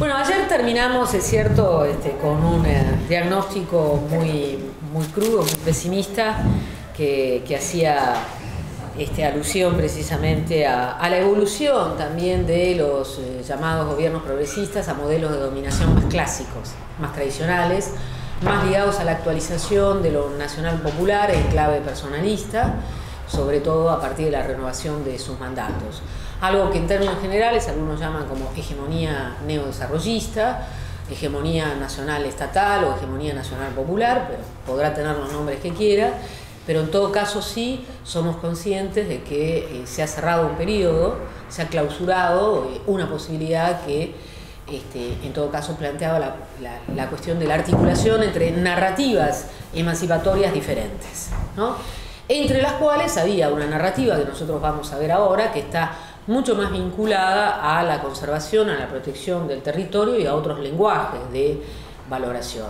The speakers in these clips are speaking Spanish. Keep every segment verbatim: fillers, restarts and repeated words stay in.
Bueno, ayer terminamos, es cierto, este, con un eh, diagnóstico muy, muy crudo, muy pesimista, que, que hacía este, alusión precisamente a, a la evolución también de los eh, llamados gobiernos progresistas a modelos de dominación más clásicos, más tradicionales, más ligados a la actualización de lo nacional popular en clave personalista, sobre todo a partir de la renovación de sus mandatos. Algo que en términos generales algunos llaman como hegemonía neodesarrollista, hegemonía nacional estatal o hegemonía nacional popular, pero podrá tener los nombres que quiera, pero en todo caso sí somos conscientes de que eh, se ha cerrado un periodo, se ha clausurado eh, una posibilidad que este, en todo caso planteaba la, la, la cuestión de la articulación entre narrativas emancipatorias diferentes, ¿no? Entre las cuales había una narrativa que nosotros vamos a ver ahora, que está mucho más vinculada a la conservación, a la protección del territorio y a otros lenguajes de valoración.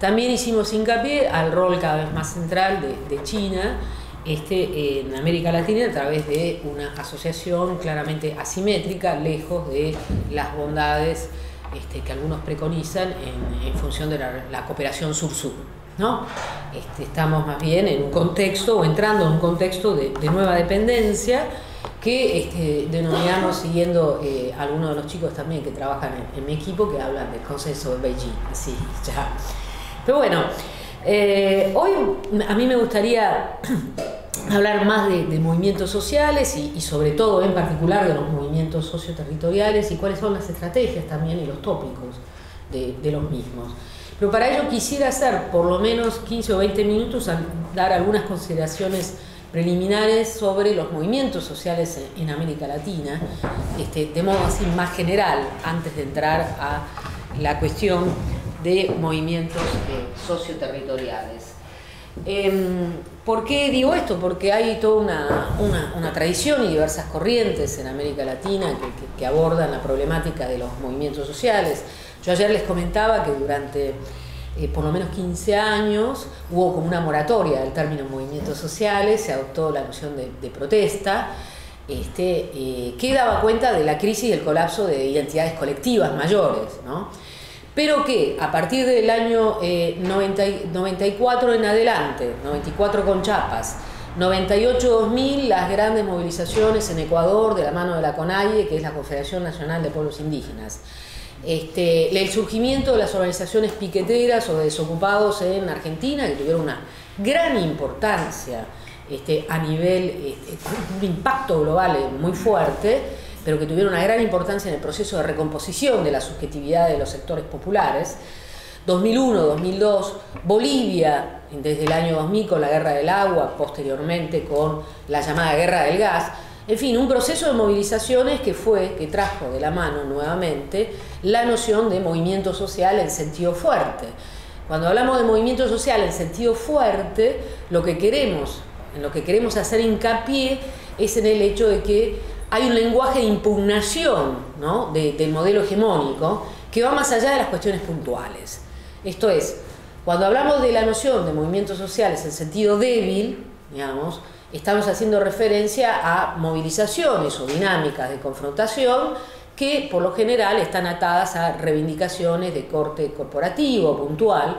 También hicimos hincapié al rol cada vez más central de, de China este, en América Latina a través de una asociación claramente asimétrica, lejos de las bondades este, que algunos preconizan en, en función de la, la cooperación sur-sur. ¿No? Este, estamos más bien en un contexto, o entrando en un contexto de, de nueva dependencia que este, denominamos, siguiendo eh, algunos de los chicos también que trabajan en, en mi equipo, que hablan del consenso de Beijing. Sí, ya. Pero bueno, eh, hoy a mí me gustaría hablar más de, de movimientos sociales y, y sobre todo en particular de los movimientos socioterritoriales y cuáles son las estrategias también y los tópicos de, de los mismos. Pero para ello quisiera hacer por lo menos quince o veinte minutos a dar algunas consideraciones preliminares sobre los movimientos sociales en América Latina, este, de modo así más general, antes de entrar a la cuestión de movimientos eh, socioterritoriales. Eh, ¿Por qué digo esto? Porque hay toda una, una, una tradición y diversas corrientes en América Latina que, que, que abordan la problemática de los movimientos sociales. Yo ayer les comentaba que durante eh, por lo menos quince años hubo como una moratoria del término movimientos sociales, se adoptó la noción de, de protesta, este, eh, que daba cuenta de la crisis y el colapso de identidades colectivas mayores, ¿no? Pero que a partir del año eh, noventa, noventa y cuatro en adelante, noventa y cuatro con Chiapas, noventa y ocho dos mil las grandes movilizaciones en Ecuador de la mano de la CONAIE, que es la Confederación Nacional de Pueblos Indígenas. Este, el surgimiento de las organizaciones piqueteras o de desocupados en Argentina, que tuvieron una gran importancia este, a nivel, este, un impacto global muy fuerte, pero que tuvieron una gran importancia en el proceso de recomposición de la subjetividad de los sectores populares. dos mil uno, dos mil dos, Bolivia, desde el año dos mil con la Guerra del Agua, posteriormente con la llamada Guerra del Gas. En fin, un proceso de movilizaciones que fue, que trajo de la mano nuevamente la noción de movimiento social en sentido fuerte. Cuando hablamos de movimiento social en sentido fuerte, lo que queremos, en lo que queremos hacer hincapié es en el hecho de que hay un lenguaje de impugnación, ¿no? de, del modelo hegemónico que va más allá de las cuestiones puntuales. Esto es, cuando hablamos de la noción de movimientos sociales en sentido débil, digamos, estamos haciendo referencia a movilizaciones o dinámicas de confrontación que por lo general están atadas a reivindicaciones de corte corporativo, puntual.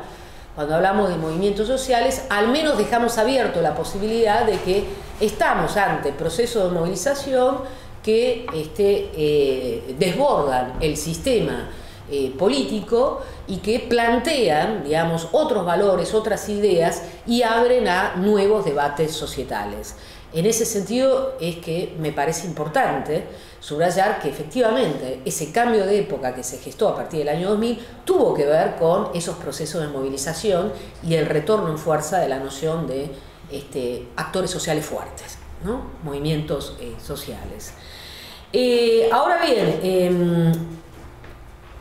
Cuando hablamos de movimientos sociales, al menos dejamos abierto la posibilidad de que estamos ante procesos de movilización que este, eh, desbordan el sistema Eh, político y que plantean, digamos, otros valores, otras ideas y abren a nuevos debates societales. En ese sentido es que me parece importante subrayar que efectivamente ese cambio de época que se gestó a partir del año dos mil tuvo que ver con esos procesos de movilización y el retorno en fuerza de la noción de este, actores sociales fuertes, ¿no? Movimientos eh, sociales. Eh, ahora bien, eh,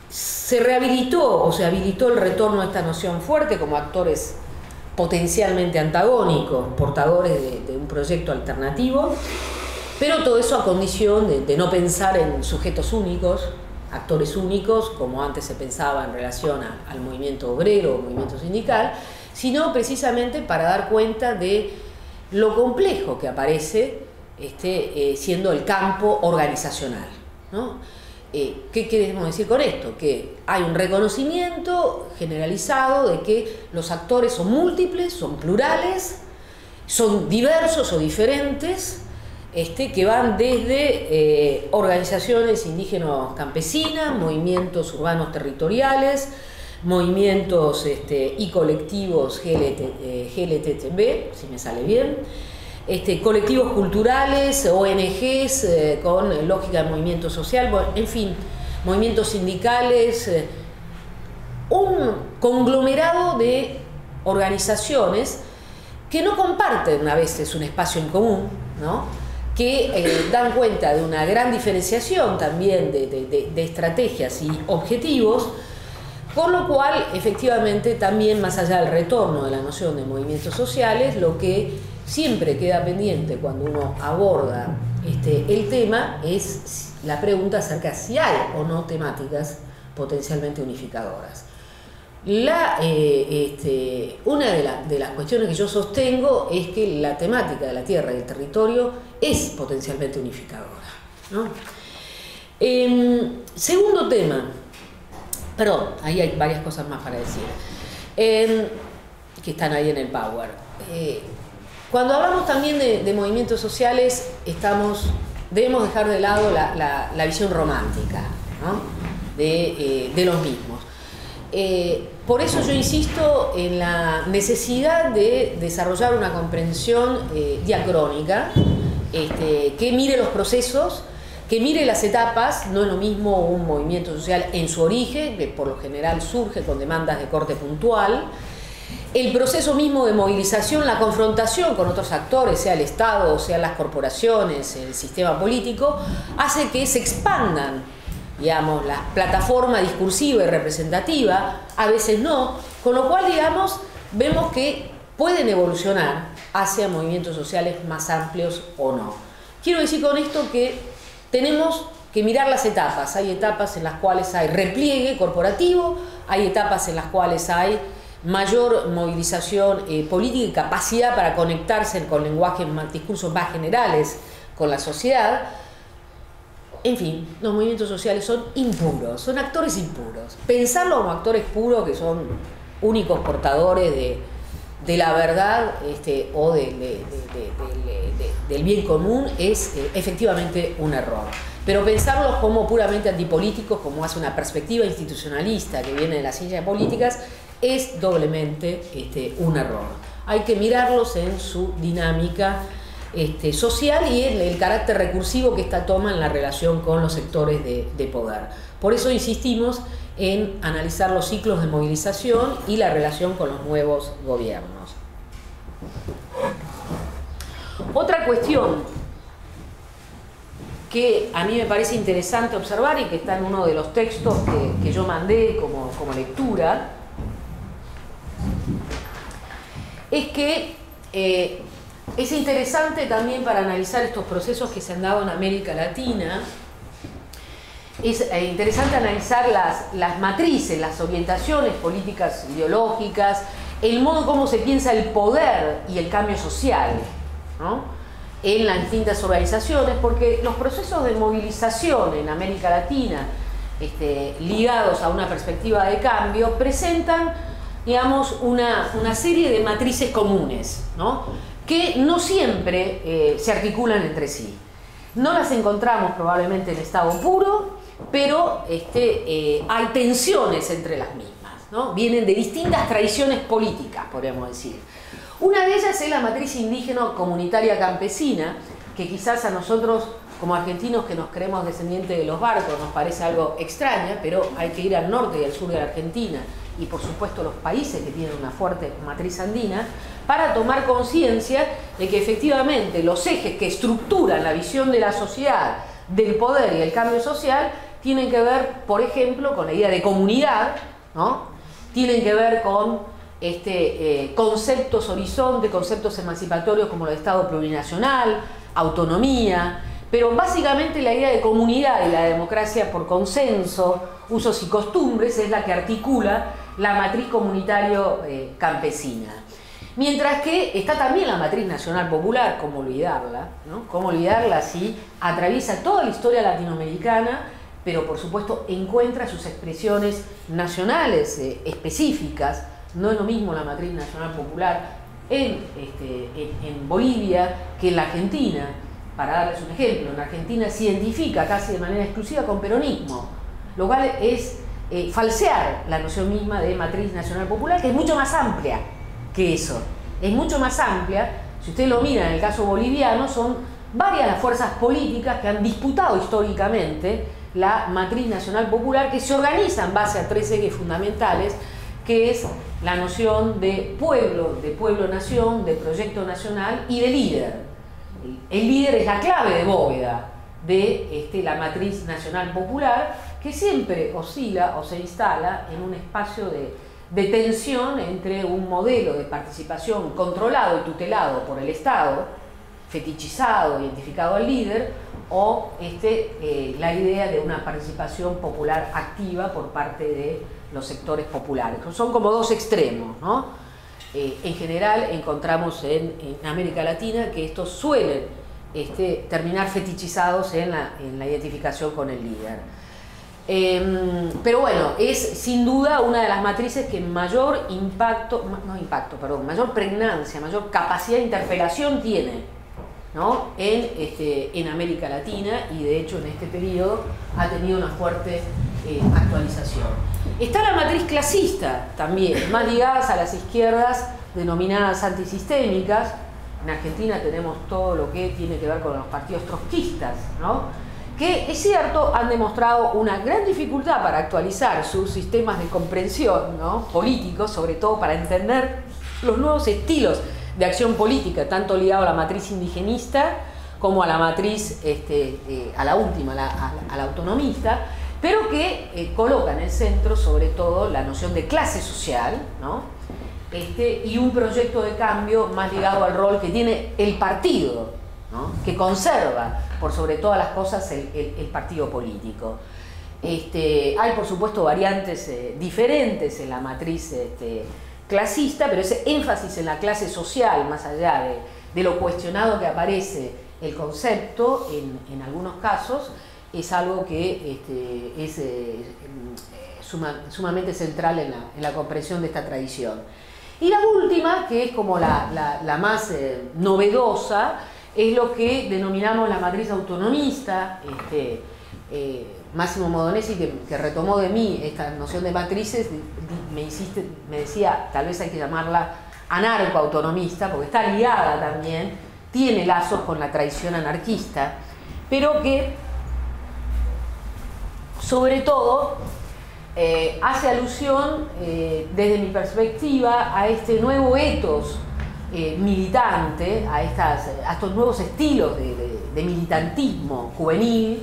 se rehabilitó o se habilitó el retorno a esta noción fuerte como actores potencialmente antagónicos, portadores de, de un proyecto alternativo, pero todo eso a condición de, de no pensar en sujetos únicos, actores únicos, como antes se pensaba en relación a, al movimiento obrero o movimiento sindical, sino precisamente para dar cuenta de lo complejo que aparece este, eh, siendo el campo organizacional, ¿no? Eh, ¿Qué queremos decir con esto? Que hay un reconocimiento generalizado de que los actores son múltiples, son plurales, son diversos o diferentes, este, que van desde eh, organizaciones indígenas campesinas, movimientos urbanos territoriales, movimientos este, y colectivos G L T B, si me sale bien, Este, colectivos culturales, O N Ges, eh, con lógica de movimiento social, bueno, en fin, movimientos sindicales, eh, un conglomerado de organizaciones que no comparten a veces un espacio en común, ¿no? Que eh, dan cuenta de una gran diferenciación también de, de, de, de estrategias y objetivos, con lo cual efectivamente también, más allá del retorno de la noción de movimientos sociales, lo que siempre queda pendiente cuando uno aborda este, el tema es la pregunta acerca de si hay o no temáticas potencialmente unificadoras. La, eh, este, una de, la, de las cuestiones que yo sostengo es que la temática de la tierra y el territorio es potencialmente unificadora, ¿no? Eh, segundo tema, perdón, ahí hay varias cosas más para decir, eh, que están ahí en el Power. Eh, Cuando hablamos también de, de movimientos sociales, estamos, debemos dejar de lado la, la, la visión romántica, ¿no? de, eh, de los mismos. Eh, por eso yo insisto en la necesidad de desarrollar una comprensión eh, diacrónica, este, que mire los procesos, que mire las etapas. No es lo mismo un movimiento social en su origen, que por lo general surge con demandas de corte puntual, el proceso mismo de movilización, la confrontación con otros actores, sea el Estado, sea las corporaciones, el sistema político, hace que se expandan, digamos, la plataforma discursiva y representativa, a veces no, con lo cual, digamos, vemos que pueden evolucionar hacia movimientos sociales más amplios o no. Quiero decir con esto que tenemos que mirar las etapas. Hay etapas en las cuales hay repliegue corporativo, hay etapas en las cuales hay mayor movilización eh, política y capacidad para conectarse con lenguajes, discursos más generales con la sociedad. En fin, los movimientos sociales son impuros, son actores impuros. Pensarlo como actores puros, que son únicos portadores de, de la verdad este, o de, de, de, de, de, de, de, del bien común, es eh, efectivamente un error. Pero pensarlos como puramente antipolíticos, como hace una perspectiva institucionalista que viene de las ciencias políticas, es doblemente este, un error. Hay que mirarlos en su dinámica este, social y en el carácter recursivo que esta toma en la relación con los sectores de, de poder. Por eso insistimos en analizar los ciclos de movilización y la relación con los nuevos gobiernos. Otra cuestión que a mí me parece interesante observar y que está en uno de los textos que, que yo mandé como, como lectura, es que eh, es interesante también para analizar estos procesos que se han dado en América Latina. Es eh, interesante analizar las, las matrices, las orientaciones políticas, ideológicas, el modo como se piensa el poder y el cambio social, ¿no? En las distintas organizaciones, porque los procesos de movilización en América Latina este, ligados a una perspectiva de cambio presentan, digamos, una, una serie de matrices comunes, ¿no? Que no siempre eh, se articulan entre sí. No las encontramos probablemente en estado puro, pero este, eh, hay tensiones entre las mismas, ¿no? Vienen de distintas tradiciones políticas, podríamos decir. Una de ellas es la matriz indígena comunitaria campesina, que quizás a nosotros, como argentinos que nos creemos descendientes de los barcos, nos parece algo extraña, pero hay que ir al norte y al sur de la Argentina, y por supuesto los países que tienen una fuerte matriz andina, para tomar conciencia de que efectivamente los ejes que estructuran la visión de la sociedad, del poder y del cambio social, tienen que ver, por ejemplo, con la idea de comunidad, ¿no? Tienen que ver con este, eh, conceptos horizonte, conceptos emancipatorios como el Estado plurinacional, autonomía, pero básicamente la idea de comunidad y la democracia por consenso, usos y costumbres, es la que articula la matriz comunitario eh, campesina. Mientras que está también la matriz nacional popular, cómo olvidarla, ¿no? Cómo olvidarla si atraviesa toda la historia latinoamericana pero por supuesto encuentra sus expresiones nacionales eh, específicas. No es lo mismo la matriz nacional popular en, este, en, en Bolivia que en la Argentina. Para darles un ejemplo, en la Argentina se identifica casi de manera exclusiva con peronismo, lo cual es eh, falsear la noción misma de matriz nacional popular, que es mucho más amplia que eso. Es mucho más amplia, si usted lo mira en el caso boliviano, son varias las fuerzas políticas que han disputado históricamente la matriz nacional popular, que se organiza en base a tres ejes fundamentales, que es la noción de pueblo, de pueblo-nación, de proyecto nacional y de líder. El líder es la clave de bóveda de este, la matriz nacional popular, que siempre oscila o se instala en un espacio de, de tensión entre un modelo de participación controlado y tutelado por el Estado, fetichizado, identificado al líder, o este, eh, la idea de una participación popular activa por parte de los sectores populares. Son como dos extremos, ¿no? Eh, en general encontramos en, en América Latina que estos suelen este, terminar fetichizados en la, en la identificación con el líder. Eh, pero bueno, es sin duda una de las matrices que mayor impacto, no impacto, perdón, mayor pregnancia, mayor capacidad de interpelación tiene, ¿no? en, este, en América Latina, y de hecho en este periodo ha tenido una fuerte eh, actualización. Está la matriz clasista también, más ligadas a las izquierdas denominadas antisistémicas. En Argentina tenemos todo lo que tiene que ver con los partidos trotskistas, ¿no? Que es cierto, han demostrado una gran dificultad para actualizar sus sistemas de comprensión, ¿no? políticos, sobre todo para entender los nuevos estilos de acción política, tanto ligado a la matriz indigenista como a la matriz, este, eh, a la última, a la, a la, a la autonomista, pero que eh, coloca en el centro sobre todo la noción de clase social, ¿no? este, y un proyecto de cambio más ligado al rol que tiene el partido, ¿no? que conserva por sobre todas las cosas el, el, el partido político. Este, hay por supuesto variantes eh, diferentes en la matriz este, clasista, pero ese énfasis en la clase social, más allá de, de lo cuestionado que aparece el concepto en, en algunos casos, es algo que este, es eh, suma, sumamente central en la, en la comprensión de esta tradición. Y la última, que es como la, la, la más eh, novedosa, es lo que denominamos la matriz autonomista. Este, eh, Máximo Modonesi, que, que retomó de mí esta noción de matrices, me, insiste, me decía, tal vez hay que llamarla anarcoautonomista, porque está ligada también, tiene lazos con la tradición anarquista, pero que sobre todo eh, hace alusión, eh, desde mi perspectiva, a este nuevo ethos eh, militante, a, estas, a estos nuevos estilos de, de, de militantismo juvenil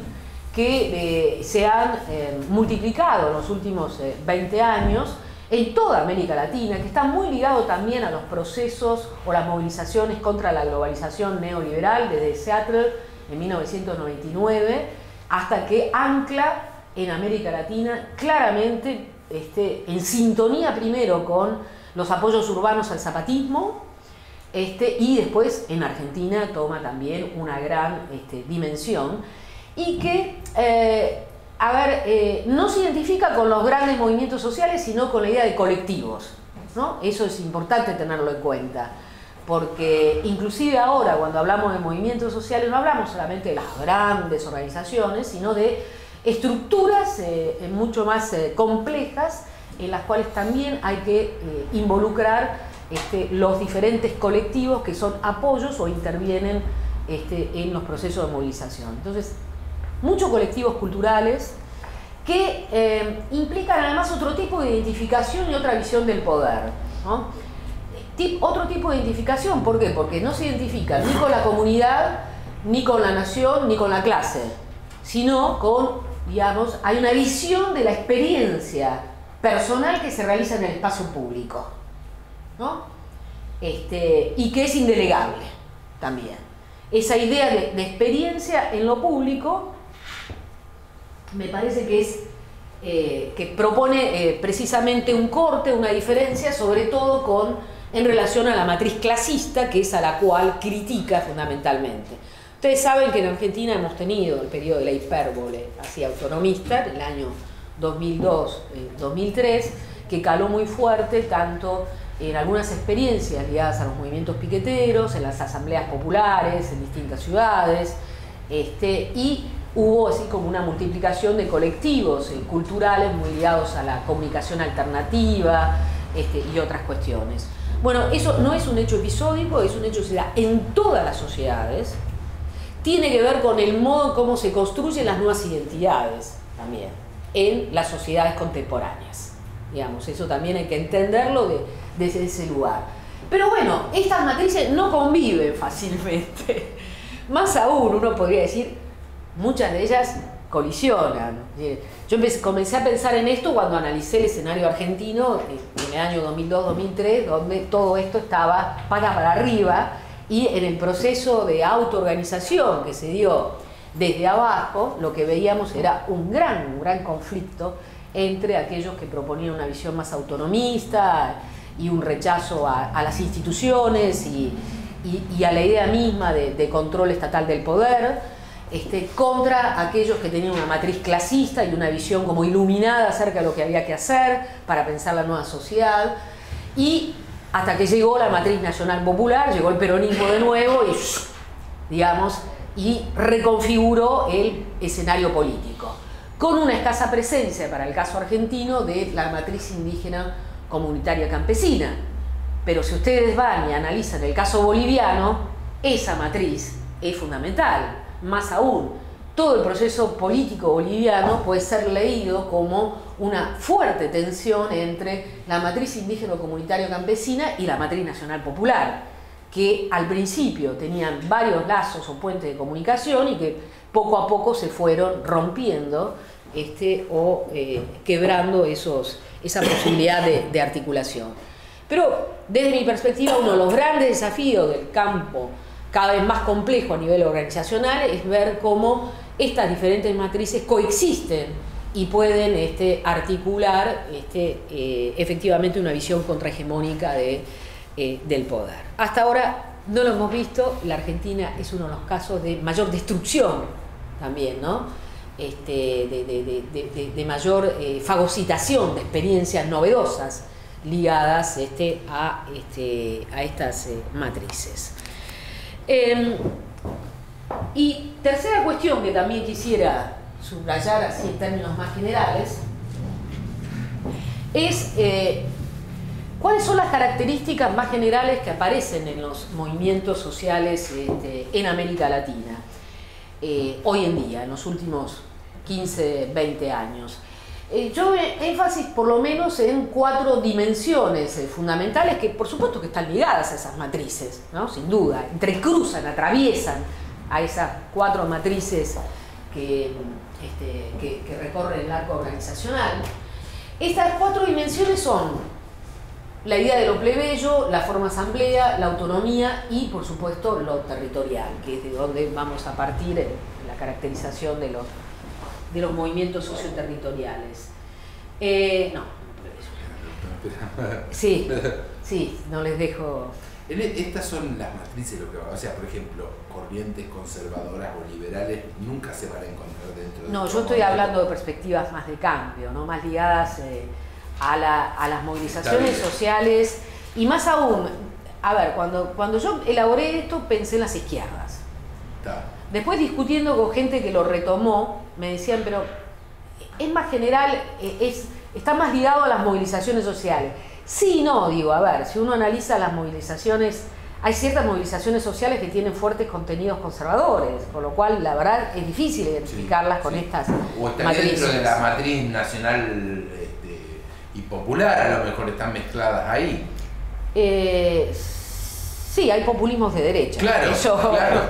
que eh, se han eh, multiplicado en los últimos eh, veinte años en toda América Latina, que está muy ligado también a los procesos o las movilizaciones contra la globalización neoliberal desde Seattle en mil novecientos noventa y nueve, hasta que ancla en América Latina, claramente este, en sintonía primero con los apoyos urbanos al zapatismo, este, y después en Argentina toma también una gran este, dimensión, y que, eh, a ver, eh, no se identifica con los grandes movimientos sociales, sino con la idea de colectivos, ¿no? Eso es importante tenerlo en cuenta, porque inclusive ahora cuando hablamos de movimientos sociales no hablamos solamente de las grandes organizaciones, sino de estructuras eh, mucho más eh, complejas en las cuales también hay que eh, involucrar este, los diferentes colectivos que son apoyos o intervienen este, en los procesos de movilización. Entonces, muchos colectivos culturales que eh, implican además otro tipo de identificación y otra visión del poder, ¿no? Tip, otro tipo de identificación, ¿por qué? Porque no se identifican ni con la comunidad, ni con la nación, ni con la clase, sino con, digamos, hay una visión de la experiencia personal que se realiza en el espacio público, ¿no? Este, y que es indelegable también. Esa idea de, de experiencia en lo público me parece que es, eh, que propone eh, precisamente un corte, una diferencia, sobre todo con, en relación a la matriz clasista, que es a la cual critica fundamentalmente. Ustedes saben que en Argentina hemos tenido el periodo de la hipérbole así autonomista, en el año dos mil dos a dos mil tres, que caló muy fuerte tanto en algunas experiencias ligadas a los movimientos piqueteros, en las asambleas populares, en distintas ciudades, este, y hubo así como una multiplicación de colectivos eh, culturales muy ligados a la comunicación alternativa este, y otras cuestiones. Bueno, eso no es un hecho episódico, es un hecho que se da en todas las sociedades. Tiene que ver con el modo en cómo se construyen las nuevas identidades también en las sociedades contemporáneas. Digamos, eso también hay que entenderlo de, desde ese lugar. Pero bueno, estas matrices no conviven fácilmente. Más aún, uno podría decir, muchas de ellas colisionan. Yo empecé, comencé a pensar en esto cuando analicé el escenario argentino en el año dos mil dos a dos mil tres, donde todo esto estaba patas para arriba, y en el proceso de autoorganización que se dio desde abajo, lo que veíamos era un gran, un gran conflicto entre aquellos que proponían una visión más autonomista y un rechazo a, a las instituciones y, y, y a la idea misma de, de control estatal del poder, este, contra aquellos que tenían una matriz clasista y una visión como iluminada acerca de lo que había que hacer para pensar la nueva sociedad. Y hasta que llegó la matriz nacional popular, llegó el peronismo de nuevo y, digamos, y reconfiguró el escenario político, con una escasa presencia para el caso argentino de la matriz indígena comunitaria campesina. Pero si ustedes van y analizan el caso boliviano, esa matriz es fundamental. Más aún, todo el proceso político boliviano puede ser leído como una fuerte tensión entre la matriz indígena comunitaria campesina y la matriz nacional popular, que al principio tenían varios lazos o puentes de comunicación y que poco a poco se fueron rompiendo este, o eh, quebrando esos, esa posibilidad de, de articulación. Pero desde mi perspectiva, uno de los grandes desafíos del campo cada vez más complejo a nivel organizacional es ver cómo estas diferentes matrices coexisten y pueden este, articular este, eh, efectivamente una visión contrahegemónica de, eh, del poder. Hasta ahora no lo hemos visto, la Argentina es uno de los casos de mayor destrucción también, ¿no? Este, de, de, de, de, de mayor eh, fagocitación de experiencias novedosas ligadas este, a, este, a estas eh, matrices. Eh, y tercera cuestión que también quisiera subrayar así en términos más generales es eh, cuáles son las características más generales que aparecen en los movimientos sociales este, en América Latina eh, hoy en día, en los últimos quince, veinte años. Eh, yo doy énfasis por lo menos en cuatro dimensiones eh, fundamentales que por supuesto que están ligadas a esas matrices, ¿no? Sin duda, entrecruzan, atraviesan a esas cuatro matrices que, este, que, que recorren el arco organizacional. Estas cuatro dimensiones son la idea de lo plebeyo, la forma asamblea, la autonomía y por supuesto lo territorial, que es de donde vamos a partir en la caracterización de los de los movimientos socioterritoriales. Eh, no. Sí, sí, no les dejo... Estas son las matrices, lo que va, o sea, por ejemplo, corrientes conservadoras o liberales nunca se van a encontrar dentro de... No, yo estoy hablando de perspectivas más de cambio, ¿no? Más ligadas eh, a, la, a las movilizaciones sociales y más aún, a ver, cuando, cuando yo elaboré esto pensé en las izquierdas. Está. Después discutiendo con gente que lo retomó, me decían, pero es más general, es, está más ligado a las movilizaciones sociales. Sí, no, digo, a ver, si uno analiza las movilizaciones, hay ciertas movilizaciones sociales que tienen fuertes contenidos conservadores, con lo cual, la verdad, es difícil identificarlas sí, con sí. estas O están matrices. Dentro de la matriz nacional este, y popular, a lo mejor están mezcladas ahí. Eh, Sí, hay populismos de derecha. Claro, Eso, claro,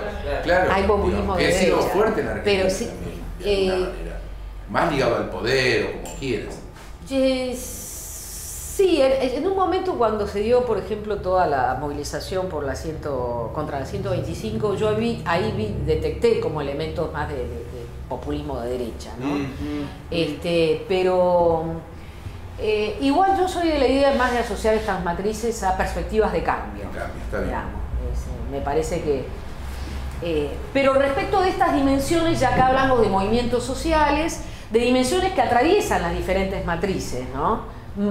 claro. Hay populismos de derecha. Que ha sido fuerte en Argentina. Pero sí, también, de eh, manera. Más ligado al poder o como quieras. Eh, sí, en, en un momento cuando se dio, por ejemplo, toda la movilización por la ciento, contra la ciento veinticinco, yo vi, ahí vi, detecté como elementos más de, de, de populismo de derecha, ¿no? Mm-hmm. Este, pero... Eh, igual yo soy de la idea más de asociar estas matrices a perspectivas de cambio. De cambio, está bien. Digamos, es, me parece que Eh, pero respecto de estas dimensiones, ya acá hablamos de movimientos sociales, de dimensiones que atraviesan las diferentes matrices, ¿no?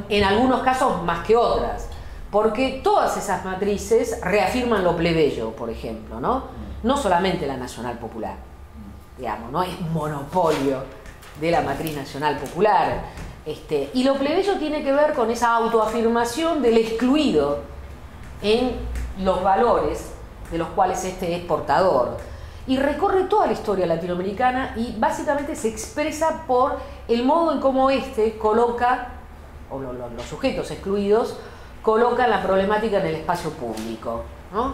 En algunos casos más que otras, porque todas esas matrices reafirman lo plebeyo, por ejemplo, ¿no? No solamente la nacional popular, digamos, no es monopolio de la matriz nacional popular. Este, y lo plebeyo tiene que ver con esa autoafirmación del excluido en los valores de los cuales este es portador. Y recorre toda la historia latinoamericana y básicamente se expresa por el modo en cómo este coloca, o lo, lo, los sujetos excluidos, colocan la problemática en el espacio público, ¿no?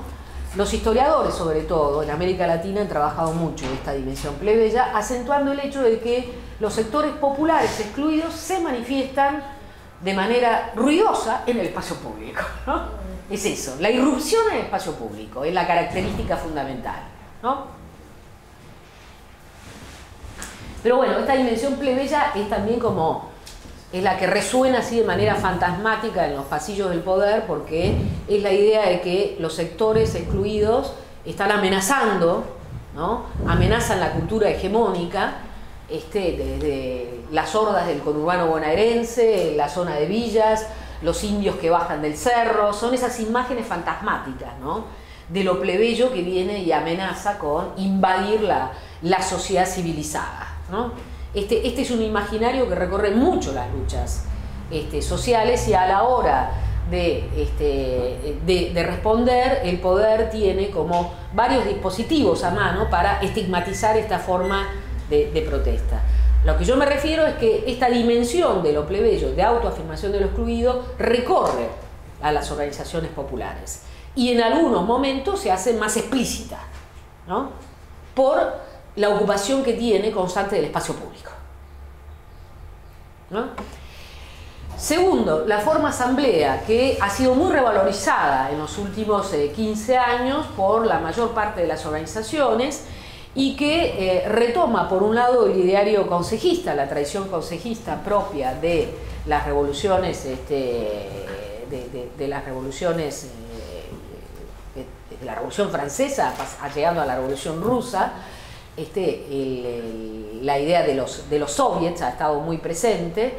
Los historiadores, sobre todo, en América Latina han trabajado mucho esta dimensión plebeya, acentuando el hecho de que los sectores populares excluidos se manifiestan de manera ruidosa en el espacio público, ¿no? Es eso, la irrupción en el espacio público es la característica fundamental, ¿no? Pero bueno, esta dimensión plebeya es también como... es la que resuena así de manera fantasmática en los pasillos del poder, porque es la idea de que los sectores excluidos están amenazando, ¿no? Amenazan la cultura hegemónica, este, desde las hordas del conurbano bonaerense, la zona de villas, los indios que bajan del cerro, son esas imágenes fantasmáticas, ¿no? De lo plebeyo que viene y amenaza con invadir la, la sociedad civilizada, ¿no? Este, este es un imaginario que recorre mucho las luchas este, sociales, y a la hora de, este, de, de responder, el poder tiene como varios dispositivos a mano para estigmatizar esta forma de, de protesta. Lo que yo me refiero es que esta dimensión de lo plebeyo, de autoafirmación de lo excluido, recorre a las organizaciones populares y en algunos momentos se hace más explícita, ¿no? Por la ocupación que tiene constante del espacio público, ¿no? Segundo, la forma asamblea, que ha sido muy revalorizada en los últimos eh, quince años por la mayor parte de las organizaciones, y que eh, retoma por un lado el ideario consejista, la tradición consejista propia de las revoluciones, este, de, de, de las revoluciones, eh, de, de la Revolución Francesa, llegando a la Revolución Rusa. Este, el, el, la idea de los, de los soviets ha estado muy presente,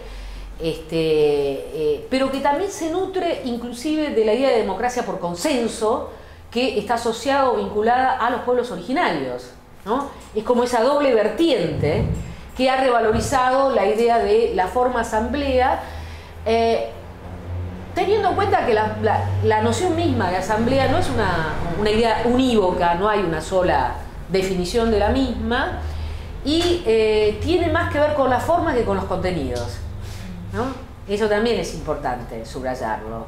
este, eh, pero que también se nutre inclusive de la idea de democracia por consenso, que está asociada o vinculada a los pueblos originarios, ¿no? Es como esa doble vertiente que ha revalorizado la idea de la forma asamblea, eh, teniendo en cuenta que la, la, la noción misma de asamblea no es una, una idea unívoca, no hay una sola definición de la misma, y eh, tiene más que ver con la forma que con los contenidos, ¿no? Eso también es importante subrayarlo.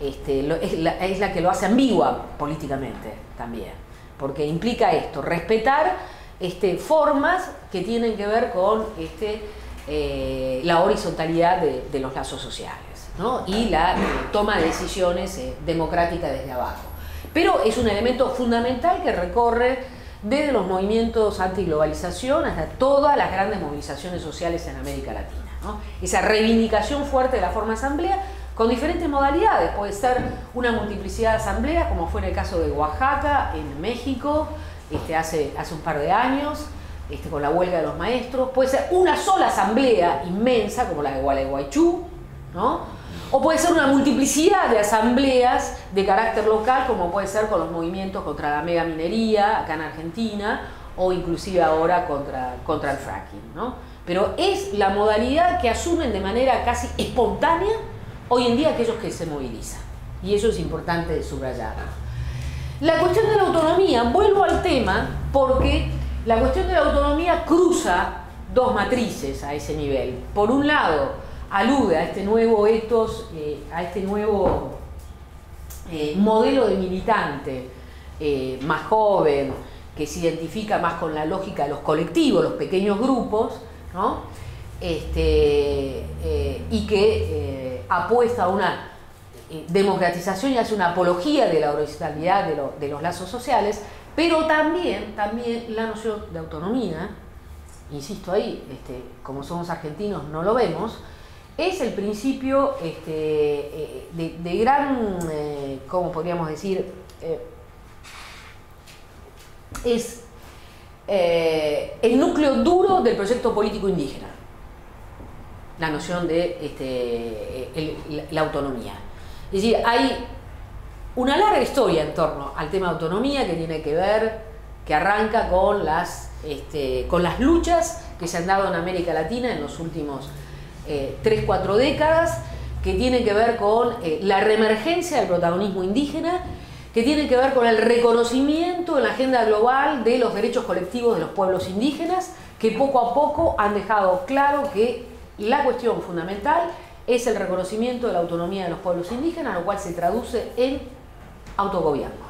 Este, lo, es, la, es la que lo hace ambigua políticamente también, porque implica esto, respetar este, formas que tienen que ver con este, eh, la horizontalidad de, de los lazos sociales, ¿no? Y la eh, toma de decisiones eh, democrática desde abajo. Pero es un elemento fundamental que recorre desde los movimientos antiglobalización hasta todas las grandes movilizaciones sociales en América Latina, ¿no? Esa reivindicación fuerte de la forma asamblea con diferentes modalidades, puede ser una multiplicidad de asambleas, como fue en el caso de Oaxaca, en México, este, hace, hace un par de años, este, con la huelga de los maestros, puede ser una sola asamblea inmensa, como la de Gualeguaychú, ¿no? O puede ser una multiplicidad de asambleas de carácter local, como puede ser con los movimientos contra la megaminería acá en Argentina, o inclusive ahora contra, contra el fracking, ¿no? Pero es la modalidad que asumen de manera casi espontánea hoy en día aquellos que se movilizan. Y eso es importante subrayarlo. La cuestión de la autonomía, vuelvo al tema, porque la cuestión de la autonomía cruza dos matrices a ese nivel. Por un lado, alude a este nuevo ethos, eh, a este nuevo eh, modelo de militante eh, más joven, que se identifica más con la lógica de los colectivos, los pequeños grupos, ¿no? Este, eh, y que eh, apuesta a una democratización y hace una apología de la horizontalidad de, lo, de los lazos sociales, pero también, también la noción de autonomía, insisto ahí, este, como somos argentinos no lo vemos, es el principio este, de, de gran, eh, ¿cómo podríamos decir? Eh, es eh, el núcleo duro del proyecto político indígena, la noción de este, el, la autonomía. Es decir, hay una larga historia en torno al tema de autonomía que tiene que ver, que arranca con las, este, con las luchas que se han dado en América Latina en los últimos eh, tres, cuatro décadas, que tiene que ver con eh, la reemergencia del protagonismo indígena, que tiene que ver con el reconocimiento en la agenda global de los derechos colectivos de los pueblos indígenas, que poco a poco han dejado claro que la cuestión fundamental es el reconocimiento de la autonomía de los pueblos indígenas, lo cual se traduce en autogobierno.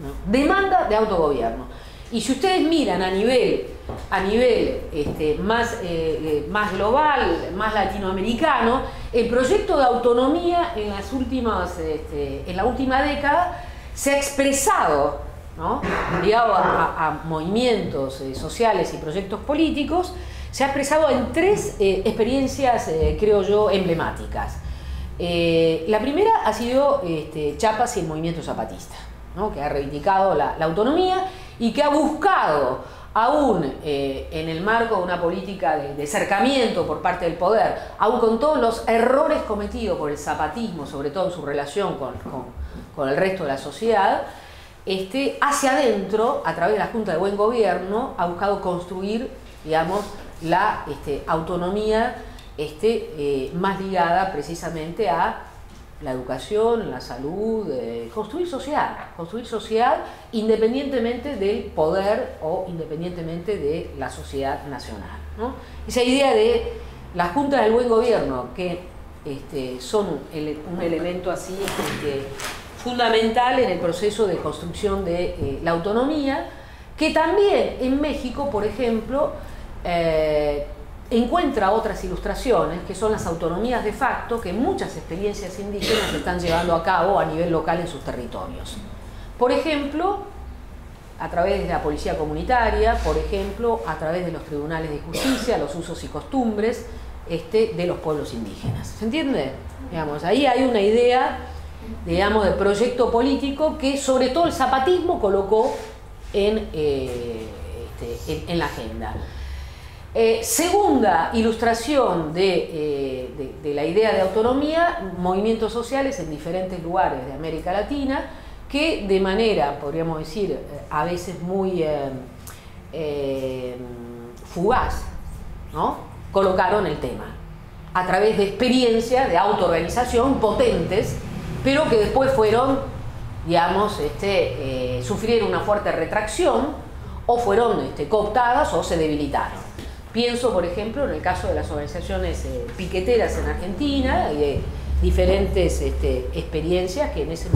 ¿No? Demanda de autogobierno. Y si ustedes miran a nivel, a nivel este, más, eh, más global, más latinoamericano, el proyecto de autonomía en, las últimas, este, en la última década se ha expresado, ¿no? Ligado a, a movimientos eh, sociales y proyectos políticos, se ha expresado en tres eh, experiencias, eh, creo yo, emblemáticas. Eh, la primera ha sido este, Chiapas y el movimiento zapatista, ¿no? Que ha reivindicado la, la autonomía y que ha buscado, aún eh, en el marco de una política de, de cercamiento por parte del poder, aún con todos los errores cometidos por el zapatismo, sobre todo en su relación con, con, con el resto de la sociedad, este, hacia adentro, a través de la Junta de Buen Gobierno, ha buscado construir, digamos, la este, autonomía este, eh, más ligada precisamente a la educación, la salud, eh, construir sociedad, construir sociedad independientemente del poder o independientemente de la sociedad nacional, ¿no? Esa idea de las juntas del buen gobierno, que este, son un, un elemento así este, fundamental en el proceso de construcción de eh, la autonomía, que también en México, por ejemplo, eh, encuentra otras ilustraciones que son las autonomías de facto que muchas experiencias indígenas están llevando a cabo a nivel local en sus territorios. Por ejemplo, a través de la policía comunitaria, por ejemplo, a través de los tribunales de justicia, los usos y costumbres este, de los pueblos indígenas. ¿Se entiende? Digamos, ahí hay una idea, digamos, de proyecto político que sobre todo el zapatismo colocó en, eh, este, en, en la agenda. Eh, segunda ilustración de, eh, de, de la idea de autonomía, movimientos sociales en diferentes lugares de América Latina que de manera, podríamos decir, a veces muy eh, eh, fugaz, ¿no? Colocaron el tema a través de experiencias de autoorganización potentes, pero que después fueron, digamos, este, eh, sufrieron una fuerte retracción o fueron este, cooptadas o se debilitaron. Pienso, por ejemplo, en el caso de las organizaciones eh, piqueteras en Argentina y de diferentes este, experiencias que, en ese,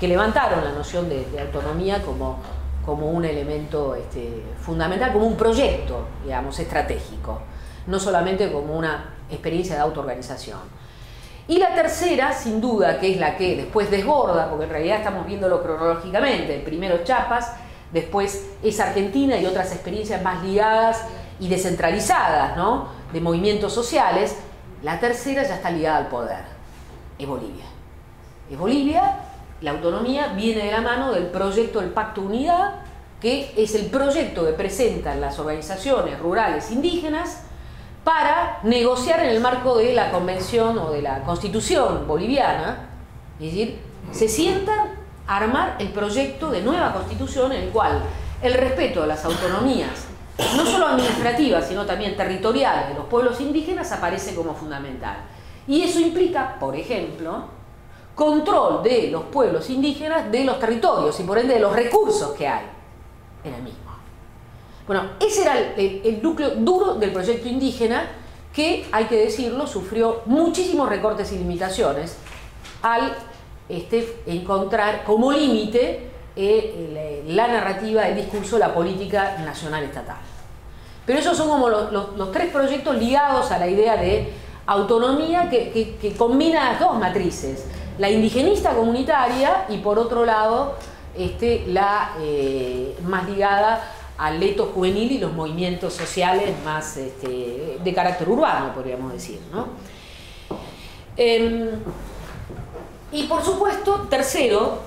que levantaron la noción de, de autonomía como, como un elemento este, fundamental, como un proyecto, digamos, estratégico, no solamente como una experiencia de autoorganización. Y la tercera, sin duda, que es la que después desborda, porque en realidad estamos viéndolo cronológicamente, primero Chiapas, después es Argentina y otras experiencias más ligadas y descentralizadas, ¿no? De movimientos sociales. La tercera ya está ligada al poder, es Bolivia. Es Bolivia, la autonomía viene de la mano del proyecto del Pacto Unidad, que es el proyecto que presentan las organizaciones rurales indígenas para negociar en el marco de la convención o de la constitución boliviana, es decir, se sientan a armar el proyecto de nueva constitución en el cual el respeto a las autonomías no solo administrativa, sino también territorial de los pueblos indígenas aparece como fundamental. Y eso implica, por ejemplo, control de los pueblos indígenas de los territorios y por ende de los recursos que hay en el mismo. Bueno, ese era el, el, el núcleo duro del proyecto indígena que, hay que decirlo, sufrió muchísimos recortes y limitaciones al este, encontrar como límite Eh, la, la narrativa, el discurso, la política nacional estatal. Pero esos son como los, los, los tres proyectos ligados a la idea de autonomía que, que, que combina las dos matrices, la indigenista comunitaria y por otro lado este, la eh, más ligada al leto juvenil y los movimientos sociales más este, de carácter urbano, podríamos decir, ¿no? Eh, y por supuesto, tercero,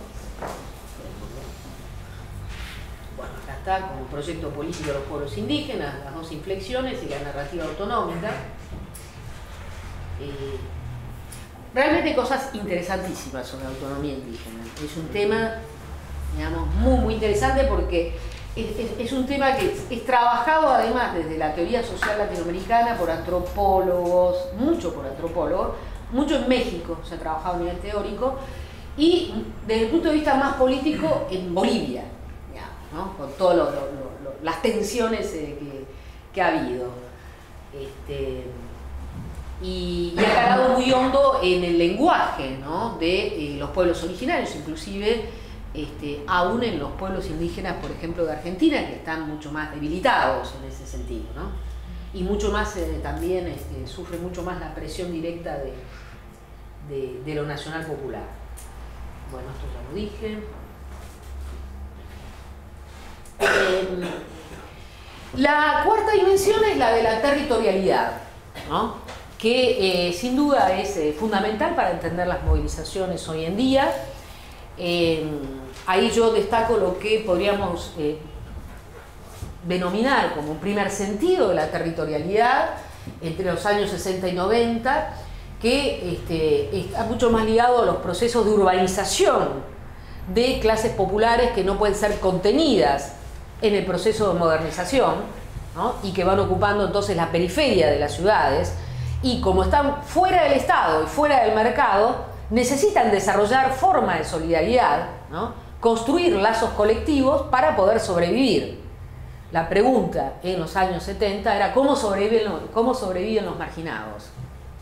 hasta como proyecto político de los pueblos indígenas, las dos inflexiones y la narrativa autonómica. Eh, realmente cosas interesantísimas sobre la autonomía indígena. Es un tema, digamos, muy, muy interesante porque es, es, es un tema que es, es trabajado además desde la teoría social latinoamericana por antropólogos, mucho por antropólogos, mucho en México se ha trabajado a nivel teórico, y desde el punto de vista más político en Bolivia, ¿no? Con todas las tensiones eh, que, que ha habido. Este, y, y ha calado muy hondo en el lenguaje, ¿no? de eh, los pueblos originarios, inclusive este, aún en los pueblos indígenas, por ejemplo, de Argentina, que están mucho más debilitados en ese sentido, ¿no? Y mucho más eh, también este, sufre mucho más la presión directa de, de, de lo nacional popular. Bueno, esto ya lo dije. Eh, la cuarta dimensión es la de la territorialidad, ¿no? que eh, sin duda es eh, fundamental para entender las movilizaciones hoy en día. Eh, ahí yo destaco lo que podríamos eh, denominar como un primer sentido de la territorialidad entre los años sesenta y noventa, que este, está mucho más ligado a los procesos de urbanización de clases populares que no pueden ser contenidas en el proceso de modernización, ¿no? y que van ocupando entonces la periferia de las ciudades, y como están fuera del Estado y fuera del mercado, necesitan desarrollar formas de solidaridad, ¿no? construir lazos colectivos para poder sobrevivir. La pregunta en los años setenta era ¿cómo sobreviven los, cómo sobreviven los marginados?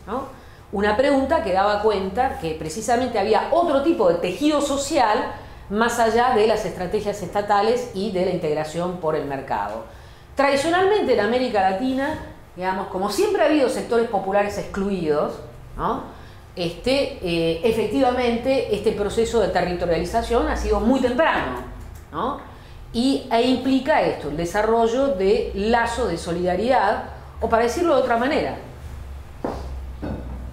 ¿No? Una pregunta que daba cuenta que precisamente había otro tipo de tejido social más allá de las estrategias estatales y de la integración por el mercado. Tradicionalmente en América Latina, digamos, como siempre ha habido sectores populares excluidos, ¿no? este, eh, efectivamente este proceso de territorialización ha sido muy temprano, ¿no? y, e implica esto, el desarrollo de lazos de solidaridad, o para decirlo de otra manera,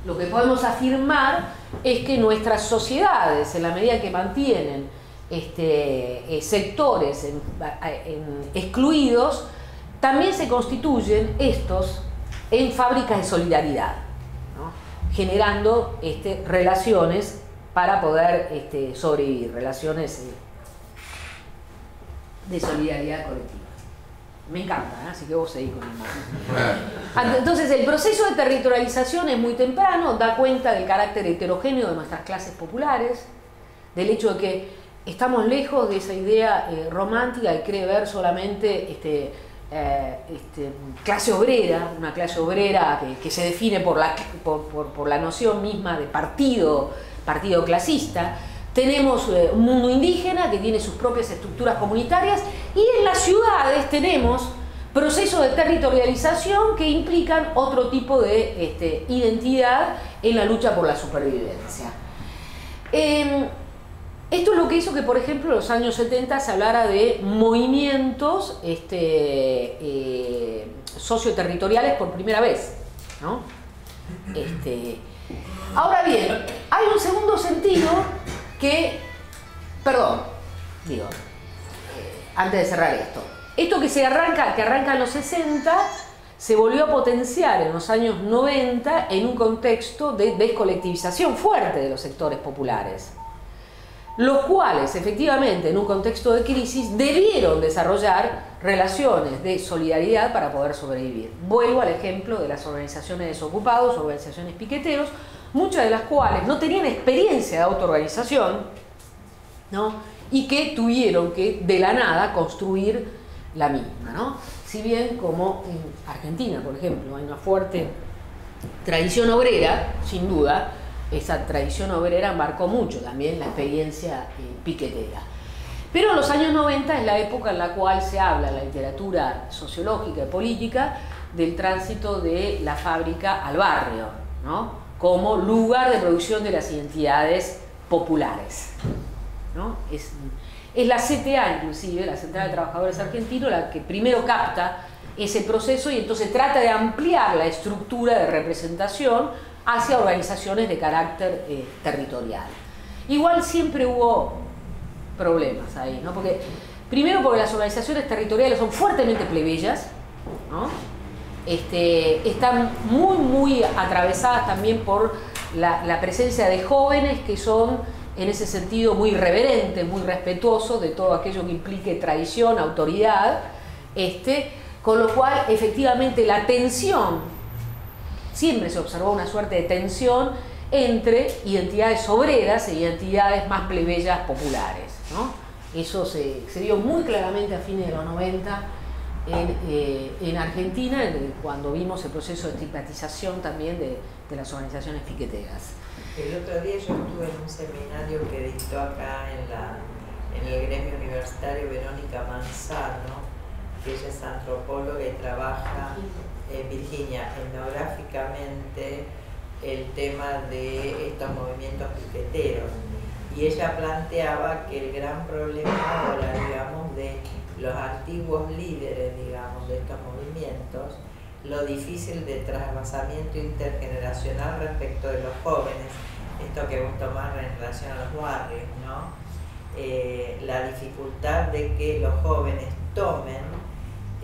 lo que podemos afirmar es que nuestras sociedades, en la medida que mantienen este, sectores en, en excluidos, también se constituyen estos en fábricas de solidaridad, ¿no? generando este, relaciones para poder este, sobrevivir, relaciones de solidaridad colectiva. Me encanta, ¿eh? así que vos seguís con el Entonces, el proceso de territorialización es muy temprano, da cuenta del carácter heterogéneo de nuestras clases populares, del hecho de que estamos lejos de esa idea eh, romántica de querer ver solamente este, eh, este, clase obrera, una clase obrera que, que se define por la, por, por, por la noción misma de partido, partido clasista. Tenemos un mundo indígena que tiene sus propias estructuras comunitarias, y en las ciudades tenemos procesos de territorialización que implican otro tipo de este, identidad en la lucha por la supervivencia. Eh, esto es lo que hizo que, por ejemplo, en los años setenta se hablara de movimientos este, eh, socioterritoriales por primera vez, ¿no? Este, ahora bien, hay un segundo sentido que, perdón, digo, eh, antes de cerrar esto, esto que se arranca, que arranca en los sesenta, se volvió a potenciar en los años noventa en un contexto de descolectivización fuerte de los sectores populares, los cuales efectivamente en un contexto de crisis debieron desarrollar relaciones de solidaridad para poder sobrevivir. Vuelvo al ejemplo de las organizaciones desocupados, organizaciones piqueteros, muchas de las cuales no tenían experiencia de autoorganización, ¿no? y que tuvieron que de la nada construir la misma, ¿no? Si bien como en Argentina, por ejemplo, hay una fuerte tradición obrera, sin duda, esa tradición obrera marcó mucho también la experiencia eh, piquetera. Pero en los años noventa es la época en la cual se habla en la literatura sociológica y política del tránsito de la fábrica al barrio, ¿no? como lugar de producción de las identidades populares, ¿no? Es, es la C T A, inclusive, la Central de Trabajadores Argentinos, la que primero capta ese proceso y entonces trata de ampliar la estructura de representación hacia organizaciones de carácter eh, territorial. Igual siempre hubo problemas ahí, ¿no? Porque Primero porque las organizaciones territoriales son fuertemente plebeyas, ¿no? Este, están muy, muy atravesadas también por la, la presencia de jóvenes que son, en ese sentido, muy reverentes, muy respetuosos de todo aquello que implique tradición, autoridad, este, con lo cual, efectivamente, la tensión, siempre se observó una suerte de tensión entre identidades obreras e identidades más plebeyas populares, ¿no? Eso se, se dio muy claramente a fines de los noventa en, eh, en Argentina, en, cuando vimos el proceso de estigmatización también de, de las organizaciones piqueteras. El otro día yo estuve en un seminario que dictó acá en, la, en el gremio universitario Verónica Manzano, que ella es antropóloga y trabaja en Virginia etnográficamente el tema de estos movimientos piqueteros, y ella planteaba que el gran problema ahora, digamos, de los antiguos líderes, digamos, de estos movimientos, lo difícil de trasvasamiento intergeneracional respecto de los jóvenes, esto que vos tomás en relación a los barrios, ¿no? Eh, la dificultad de que los jóvenes tomen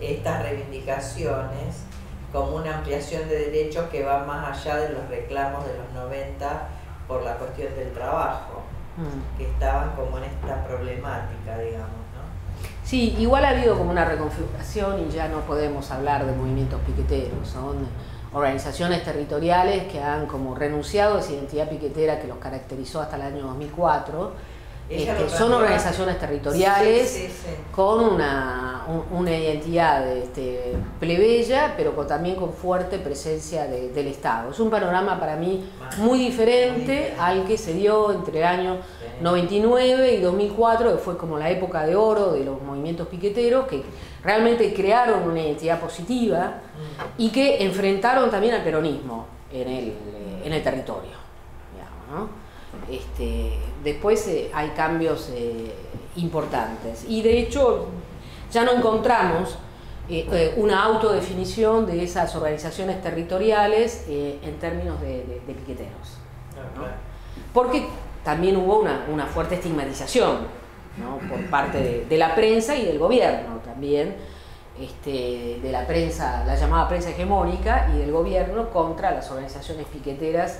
estas reivindicaciones como una ampliación de derechos que va más allá de los reclamos de los noventa por la cuestión del trabajo, mm. que estaban como en esta problemática, digamos. Sí, igual ha habido como una reconfiguración y ya no podemos hablar de movimientos piqueteros, son organizaciones territoriales que han como renunciado a esa identidad piquetera que los caracterizó hasta el año dos mil cuatro, este, son organizaciones territoriales sí, sí, sí, sí. con una, un, una identidad este, plebeya, pero con, también con fuerte presencia de, del Estado. Es un panorama para mí muy diferente al que se dio entre el año noventa y nueve y dos mil cuatro, que fue como la época de oro de los movimientos piqueteros, que realmente crearon una identidad positiva y que enfrentaron también al peronismo en el, en el territorio, digamos, ¿no? Este, después eh, hay cambios eh, importantes, y de hecho ya no encontramos eh, eh, una autodefinición de esas organizaciones territoriales eh, en términos de, de, de piqueteros, ¿no? Porque también hubo una, una fuerte estigmatización, ¿no? Por parte de, de la prensa y del gobierno también, este, de la prensa, la llamada prensa hegemónica, y del gobierno contra las organizaciones piqueteras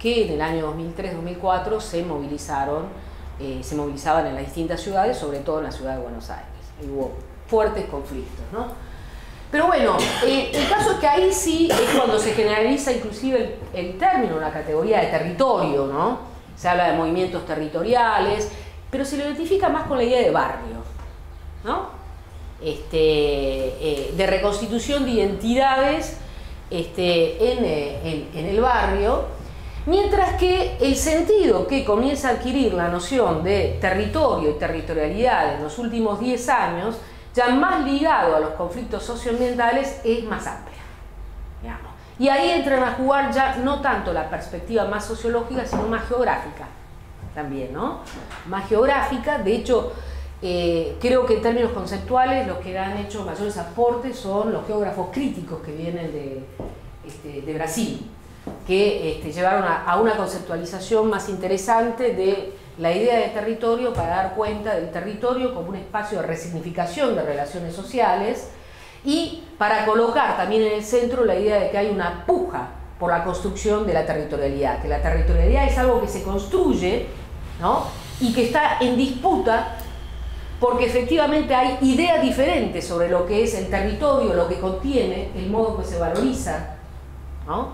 que en el año dos mil tres dos mil cuatro se movilizaron, eh, se movilizaban en las distintas ciudades, sobre todo en la ciudad de Buenos Aires. Y hubo fuertes conflictos, ¿no? Pero bueno, eh, el caso es que ahí sí es cuando se generaliza inclusive el, el término, una categoría de territorio, ¿no? Se habla de movimientos territoriales, pero se lo identifica más con la idea de barrio, ¿no? Este, eh, de reconstitución de identidades este, en, eh, en, en el barrio, mientras que el sentido que comienza a adquirir la noción de territorio y territorialidad en los últimos diez años, ya más ligado a los conflictos socioambientales, es más amplio, digamos. Y ahí entran a jugar ya no tanto la perspectiva más sociológica, sino más geográfica también, ¿no? Más geográfica. De hecho, eh, creo que en términos conceptuales los que han hecho mayores aportes son los geógrafos críticos que vienen de, este, de Brasil, que este, llevaron a, a una conceptualización más interesante de la idea de territorio para dar cuenta del territorio como un espacio de resignificación de relaciones sociales, y para colocar también en el centro la idea de que hay una puja por la construcción de la territorialidad, que la territorialidad es algo que se construye, ¿no? Y que está en disputa porque efectivamente hay ideas diferentes sobre lo que es el territorio, lo que contiene, el modo que se valoriza, ¿no?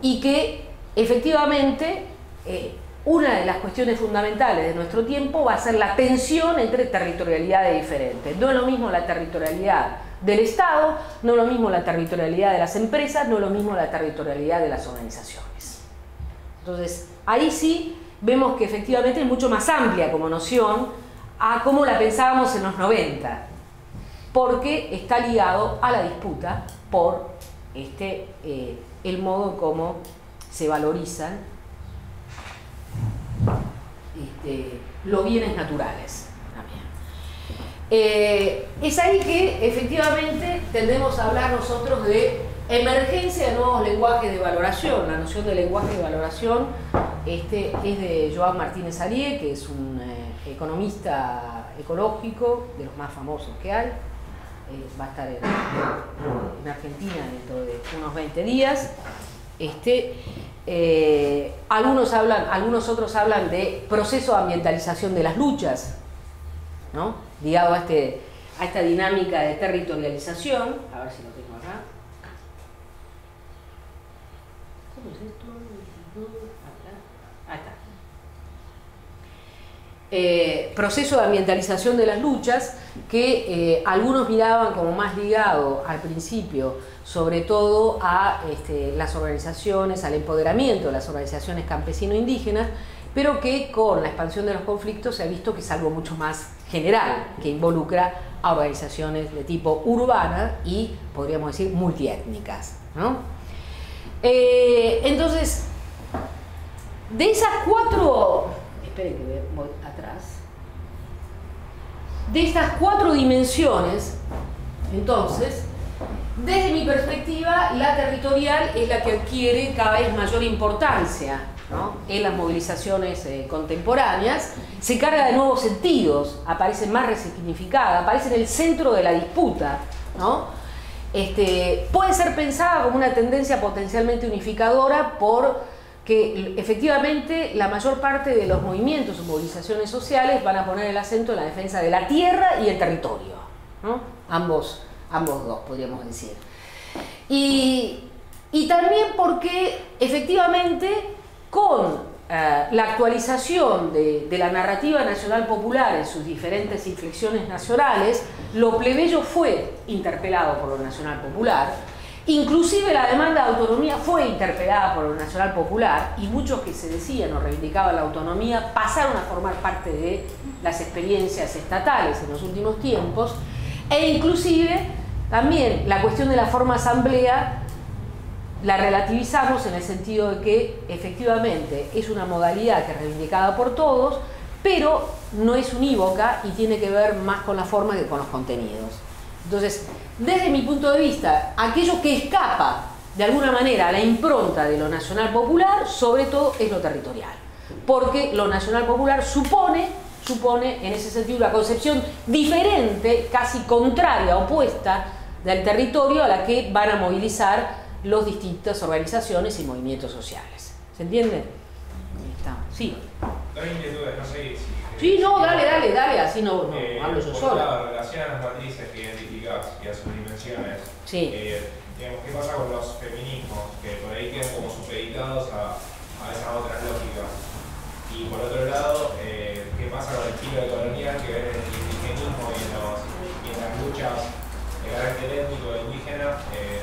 Y que efectivamente eh, una de las cuestiones fundamentales de nuestro tiempo va a ser la tensión entre territorialidades diferentes. No es lo mismo la territorialidad del Estado, no es lo mismo la territorialidad de las empresas, no es lo mismo la territorialidad de las organizaciones. Entonces, ahí sí vemos que efectivamente es mucho más amplia como noción a cómo la pensábamos en los noventa, porque está ligado a la disputa por este, eh, el modo como se valorizan este, los bienes naturales. Eh, es ahí que efectivamente tendemos a hablar nosotros de Emergencia de nuevos lenguajes de valoración. La noción de lenguaje de valoración este, es de Joan Martínez Alier, que es un eh, economista ecológico, de los más famosos que hay. Eh, va a estar en, en Argentina dentro de unos veinte días. Este, eh, algunos, hablan, algunos otros hablan de proceso de ambientalización de las luchas, ¿no? Ligado a, este, a esta dinámica de territorialización. A ver si lo tengo acá. ¿Cómo es esto? Acá está. Eh, proceso de ambientalización de las luchas, que eh, algunos miraban como más ligado al principio, sobre todo a este, las organizaciones, al empoderamiento de las organizaciones campesino-indígenas, pero que con la expansión de los conflictos se ha visto que es algo mucho más general, que involucra a organizaciones de tipo urbana y, podríamos decir, multiétnicas, ¿no? Eh, entonces, de esas cuatro... Esperen que voy atrás. De estas cuatro dimensiones, entonces, desde mi perspectiva, la territorial es la que adquiere cada vez mayor importancia, ¿no? En las movilizaciones eh, contemporáneas. Se carga de nuevos sentidos, aparece más resignificada, aparece en el centro de la disputa, ¿no? Este, puede ser pensada como una tendencia potencialmente unificadora, porque efectivamente la mayor parte de los movimientos o movilizaciones sociales van a poner el acento en la defensa de la tierra y el territorio, ¿no? Ambos, ambos dos, podríamos decir. Y, y también porque efectivamente con eh, la actualización de, de la narrativa nacional popular en sus diferentes inflexiones nacionales, lo plebeyo fue interpelado por lo nacional popular, inclusive la demanda de autonomía fue interpelada por lo nacional popular, y muchos que se decían o reivindicaban la autonomía pasaron a formar parte de las experiencias estatales en los últimos tiempos, e inclusive también la cuestión de la forma asamblea la relativizamos en el sentido de que efectivamente es una modalidad que es reivindicada por todos, pero no es unívoca y tiene que ver más con la forma que con los contenidos. Entonces, desde mi punto de vista, aquello que escapa de alguna manera a la impronta de lo nacional popular, sobre todo es lo territorial, porque lo nacional popular supone, supone en ese sentido una concepción diferente, casi contraria, opuesta del territorio a la que van a movilizar las distintas organizaciones y movimientos sociales. ¿Se entiende? Ahí está. Sí. Hay dudas, no sé si... Sí, no, dale, dale, dale, así no, no eh, hablo yo solo. Claro, relacionan las matrices que identificás y a sus dimensiones. Sí. Eh, digamos, ¿qué pasa con los feminismos? Que por ahí quedan como supeditados a, a esas otras lógicas. Y por otro lado, eh, ¿qué pasa con el estilo de colonial que ven en el indigenismo y en, los, y en las luchas de carácter étnico e indígena? Eh,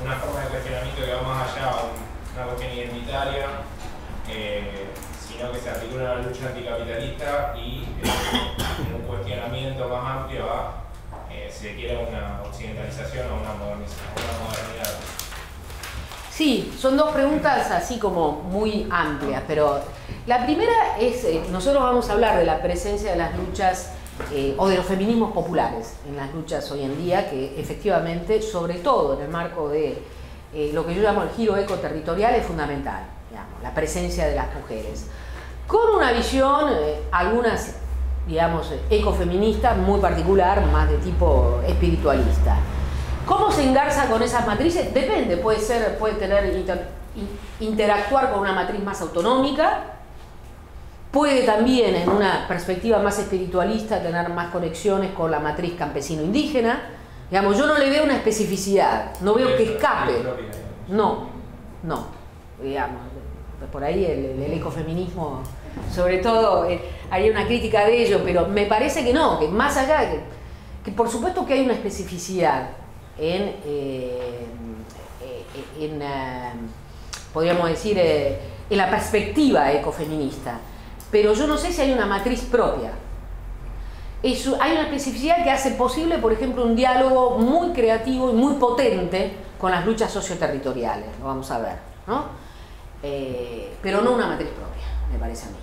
una forma de cuestionamiento que va más allá, una cuestión identitaria, eh, sino que se articula una lucha anticapitalista y eh, un cuestionamiento más amplio a, eh, si se quiere, una occidentalización o una modernización, una modernidad. Sí, son dos preguntas así como muy amplias, pero la primera es, eh, nosotros vamos a hablar de la presencia de las luchas Eh, o de los feminismos populares en las luchas hoy en día, que efectivamente, sobre todo en el marco de eh, lo que yo llamo el giro ecoterritorial, es fundamental, digamos, la presencia de las mujeres, con una visión, eh, algunas, digamos, ecofeminista muy particular, más de tipo espiritualista. ¿Cómo se engarza con esas matrices? Depende, puede ser, puede tener, inter, interactuar con una matriz más autonómica. Puede también, en una perspectiva más espiritualista, tener más conexiones con la matriz campesino-indígena. Digamos, yo no le veo una especificidad, no veo que escape. No, no, digamos, por ahí el, el ecofeminismo, sobre todo, eh, hay una crítica de ello, pero me parece que no, que más allá, que, que por supuesto que hay una especificidad en, eh, en eh, podríamos decir, eh, en la perspectiva ecofeminista. Pero yo no sé si hay una matriz propia. Eso, hay una especificidad que hace posible, por ejemplo, un diálogo muy creativo y muy potente con las luchas socioterritoriales, lo vamos a ver, ¿no? Eh, pero no una matriz propia, me parece a mí.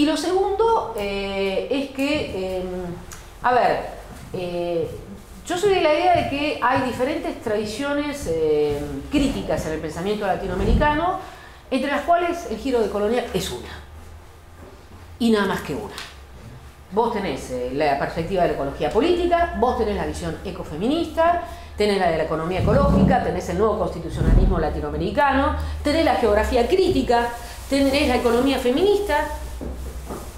Y lo segundo eh, es que, eh, a ver, eh, Yo soy de la idea de que hay diferentes tradiciones eh, críticas en el pensamiento latinoamericano, entre las cuales el giro de colonial es una. Y nada más que una. Vos tenés eh, la perspectiva de la ecología política, vos tenés la visión ecofeminista, tenés la de la economía ecológica, tenés el nuevo constitucionalismo latinoamericano, tenés la geografía crítica, tenés la economía feminista,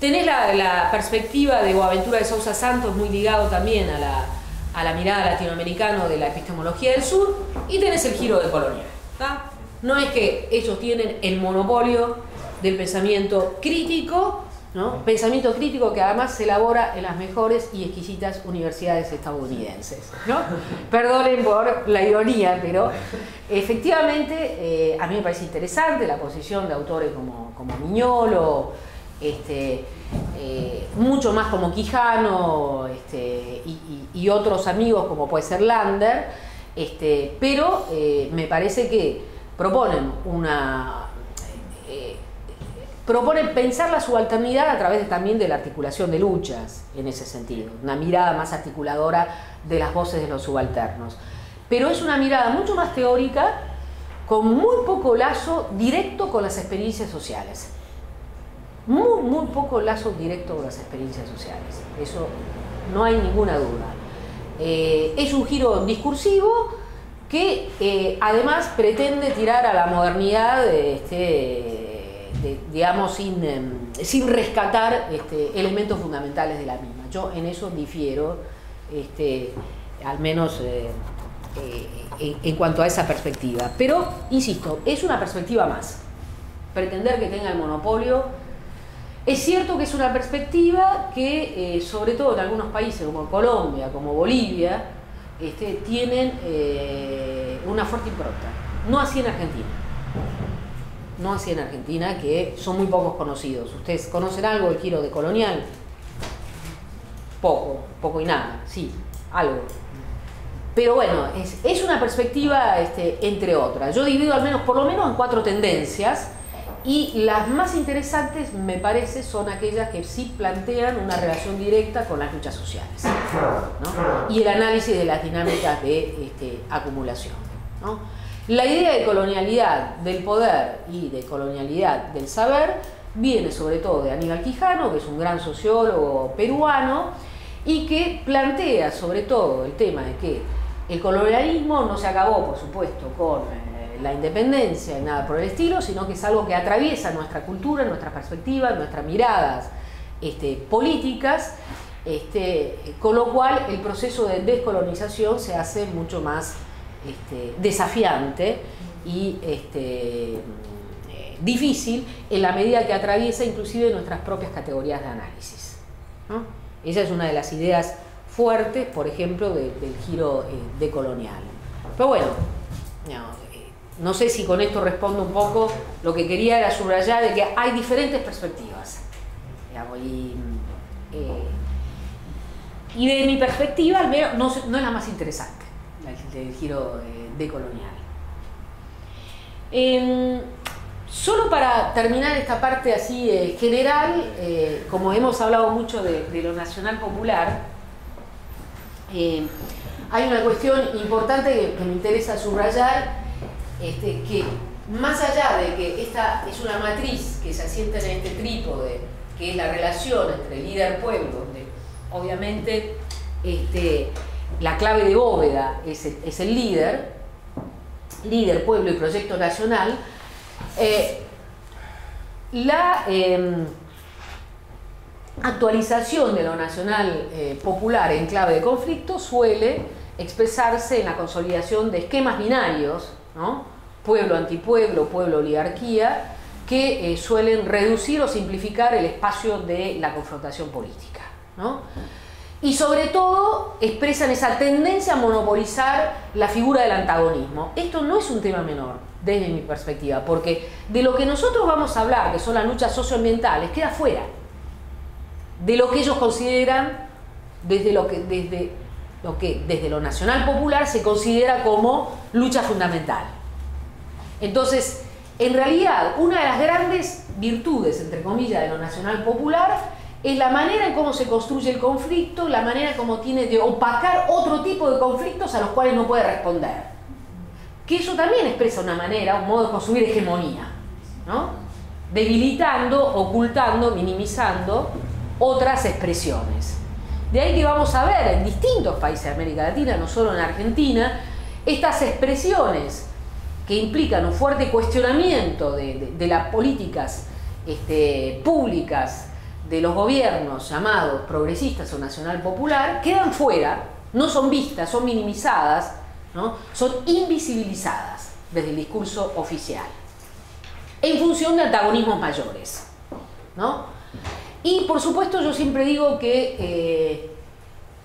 tenés la, la perspectiva de Boaventura de Sousa Santos, muy ligado también a la, a la mirada latinoamericana de la epistemología del sur, y tenés el giro de colonial. ¿Tá? No es que ellos tienen el monopolio del pensamiento crítico, ¿no? Pensamiento crítico que además se elabora en las mejores y exquisitas universidades estadounidenses, ¿no? Perdonen por la ironía, pero efectivamente eh, a mí me parece interesante la posición de autores como, como Miñolo, este, eh, mucho más como Quijano, este, y, y, y otros amigos como puede ser Lander, este, pero eh, me parece que proponen una... Eh, propone pensar la subalternidad a través también de la articulación de luchas, en ese sentido, una mirada más articuladora de las voces de los subalternos. Pero es una mirada mucho más teórica, con muy poco lazo directo con las experiencias sociales. Muy, muy poco lazo directo con las experiencias sociales, eso no hay ninguna duda. Eh, es un giro discursivo que eh, además pretende tirar a la modernidad de este... De, digamos, sin, sin rescatar este, elementos fundamentales de la misma. Yo en eso difiero, este, al menos eh, eh, en, en cuanto a esa perspectiva. Pero, insisto, es una perspectiva más. Pretender que tenga el monopolio. Es cierto que es una perspectiva que, eh, sobre todo en algunos países como Colombia, como Bolivia, este, tienen eh, una fuerte impronta. No así en Argentina. No así en Argentina, que son muy pocos conocidos. ¿Ustedes conocen algo del giro de colonial? Poco, poco y nada, sí, algo. Pero bueno, es, es una perspectiva este, entre otras. Yo divido al menos, por lo menos, en cuatro tendencias, y las más interesantes, me parece, son aquellas que sí plantean una relación directa con las luchas sociales, ¿no? Y el análisis de las dinámicas de este, acumulación, ¿no? La idea de colonialidad del poder y de colonialidad del saber viene sobre todo de Aníbal Quijano, que es un gran sociólogo peruano y que plantea sobre todo el tema de que el colonialismo no se acabó, por supuesto, con la independencia y nada por el estilo, sino que es algo que atraviesa nuestra cultura, nuestras perspectivas, nuestras miradas este, políticas, este, con lo cual el proceso de descolonización se hace mucho más Este, desafiante y este, difícil en la medida que atraviesa inclusive nuestras propias categorías de análisis, ¿no? Esa es una de las ideas fuertes, por ejemplo, de, del giro eh, decolonial. Pero bueno, no, no sé si con esto respondo un poco. Lo que quería era subrayar de que hay diferentes perspectivas, digamos, y, eh, y de mi perspectiva al menos no, no es la más interesante, del giro decolonial. Eh, solo para terminar esta parte así eh, general, eh, como hemos hablado mucho de, de lo nacional popular, eh, hay una cuestión importante que, que me interesa subrayar, este, que más allá de que esta es una matriz que se asienta en este trípode, que es la relación entre líder-pueblo, donde obviamente este, la clave de bóveda es el, es el líder, líder, pueblo y proyecto nacional. Eh, la eh, actualización de lo nacional eh, popular en clave de conflicto suele expresarse en la consolidación de esquemas binarios, ¿no? Pueblo-antipueblo, pueblo-oligarquía, que eh, suelen reducir o simplificar el espacio de la confrontación política, ¿no? Y sobre todo expresan esa tendencia a monopolizar la figura del antagonismo. Esto no es un tema menor, desde mi perspectiva, porque de lo que nosotros vamos a hablar, que son las luchas socioambientales, queda fuera de lo que ellos consideran, desde lo que desde lo, que, desde lo nacional popular se considera como lucha fundamental. Entonces, en realidad, una de las grandes virtudes, entre comillas, de lo nacional popular es la manera en cómo se construye el conflicto, la manera en cómo tiene de opacar otro tipo de conflictos a los cuales no puede responder. Que eso también expresa una manera, un modo de construir hegemonía, ¿no? Debilitando, ocultando, minimizando otras expresiones. De ahí que vamos a ver en distintos países de América Latina, no solo en Argentina, estas expresiones que implican un fuerte cuestionamiento de, de, de las políticas este, públicas de los gobiernos llamados progresistas o nacional popular, quedan fuera, no son vistas, son minimizadas, ¿no? Son invisibilizadas desde el discurso oficial, en función de antagonismos mayores, ¿no? Y por supuesto yo siempre digo que eh,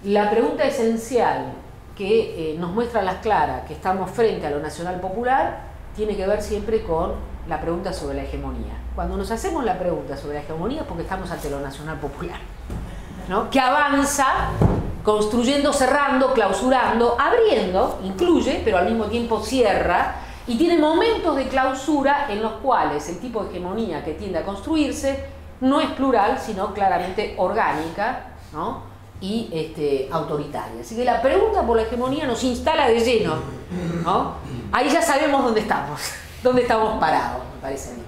la pregunta esencial que eh, nos muestra a las claras que estamos frente a lo nacional popular tiene que ver siempre con la pregunta sobre la hegemonía. Cuando nos hacemos la pregunta sobre la hegemonía es porque estamos ante lo nacional popular, ¿no? Que avanza construyendo, cerrando, clausurando, abriendo, incluye, pero al mismo tiempo cierra, y tiene momentos de clausura en los cuales el tipo de hegemonía que tiende a construirse no es plural, sino claramente orgánica, ¿no? Y este, autoritaria. Así que la pregunta por la hegemonía nos instala de lleno, ¿no? Ahí ya sabemos dónde estamos, dónde estamos parados, me parece a mí.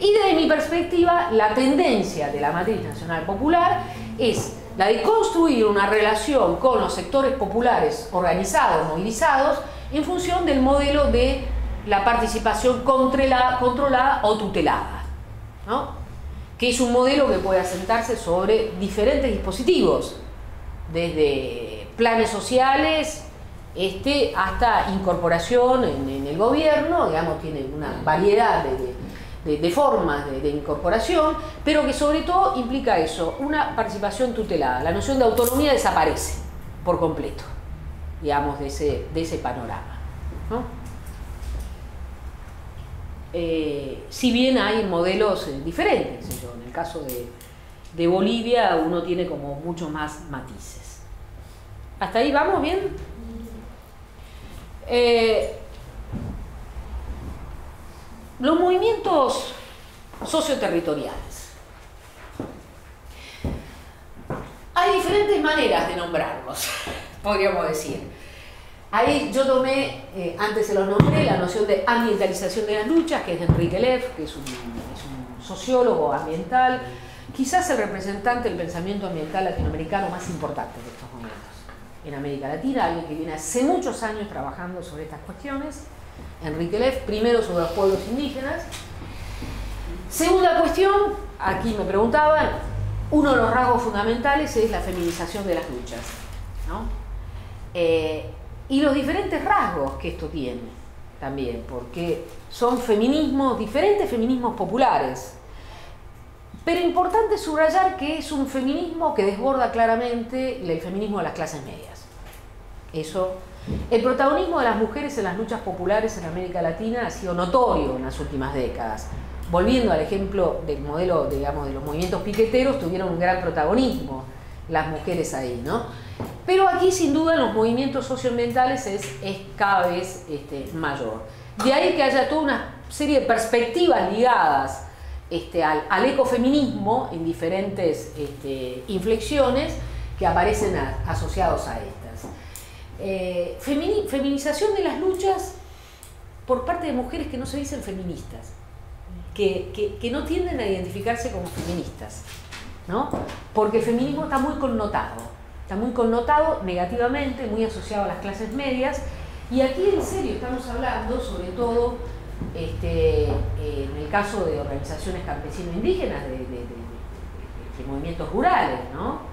Y desde mi perspectiva, la tendencia de la matriz nacional popular es la de construir una relación con los sectores populares organizados, movilizados, en función del modelo de la participación controlada, controlada o tutelada, ¿no? Que es un modelo que puede asentarse sobre diferentes dispositivos, desde planes sociales este, hasta incorporación en, en el gobierno, digamos, tiene una variedad de... de De, de formas de, de incorporación, pero que sobre todo implica eso, una participación tutelada. La noción de autonomía desaparece por completo, digamos, de ese, de ese panorama, ¿no? Eh, si bien hay modelos diferentes, ¿sí? Yo, en el caso de, de Bolivia uno tiene como mucho más matices. ¿Hasta ahí vamos bien? Eh, Los movimientos socioterritoriales. Hay diferentes maneras de nombrarlos, podríamos decir. Ahí yo tomé, eh, antes se los nombré, la noción de ambientalización de las luchas, que es de Enrique Leff, que es un, es un sociólogo ambiental, quizás el representante del pensamiento ambiental latinoamericano más importante de estos momentos. En América Latina, alguien que viene hace muchos años trabajando sobre estas cuestiones, Enrique Leff, primero sobre los pueblos indígenas. Segunda cuestión, aquí me preguntaban, uno de los rasgos fundamentales es la feminización de las luchas, ¿no? Eh, y los diferentes rasgos que esto tiene también, porque son feminismos, diferentes feminismos populares, pero importante subrayar que es un feminismo que desborda claramente el feminismo de las clases medias. Eso. El protagonismo de las mujeres en las luchas populares en América Latina ha sido notorio en las últimas décadas. Volviendo al ejemplo del modelo, digamos, de los movimientos piqueteros, tuvieron un gran protagonismo las mujeres ahí, ¿no? Pero aquí, sin duda, en los movimientos socioambientales es, es cada vez este, mayor. De ahí que haya toda una serie de perspectivas ligadas este, al, al ecofeminismo en diferentes este, inflexiones que aparecen a, asociados a él. Eh, femini feminización de las luchas por parte de mujeres que no se dicen feministas, que, que, que no tienden a identificarse como feministas, ¿no? Porque el feminismo está muy connotado, está muy connotado negativamente, muy asociado a las clases medias, y aquí en serio estamos hablando sobre todo este, en el caso de organizaciones campesino-indígenas, de, de, de, de, de movimientos rurales, ¿no?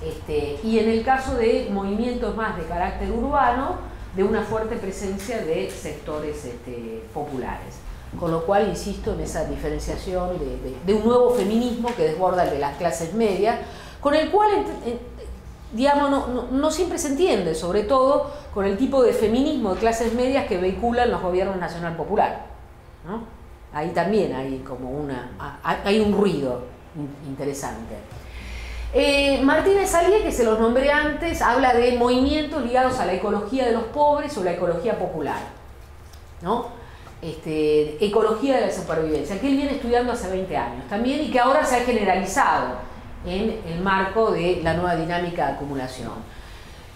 Este, y en el caso de movimientos más de carácter urbano, de una fuerte presencia de sectores este, populares. Con lo cual, insisto, en esa diferenciación de, de, de un nuevo feminismo que desborda el de las clases medias, con el cual, digamos, no, no, no siempre se entiende, sobre todo con el tipo de feminismo de clases medias que vehiculan los gobiernos nacional popular, ¿no? Ahí también hay como una, hay un ruido interesante. Eh, Martínez Alier, que se los nombré antes, habla de movimientos ligados a la ecología de los pobres o la ecología popular, ¿no? Este, ecología de la supervivencia, que él viene estudiando hace veinte años también y que ahora se ha generalizado en el marco de la nueva dinámica de acumulación.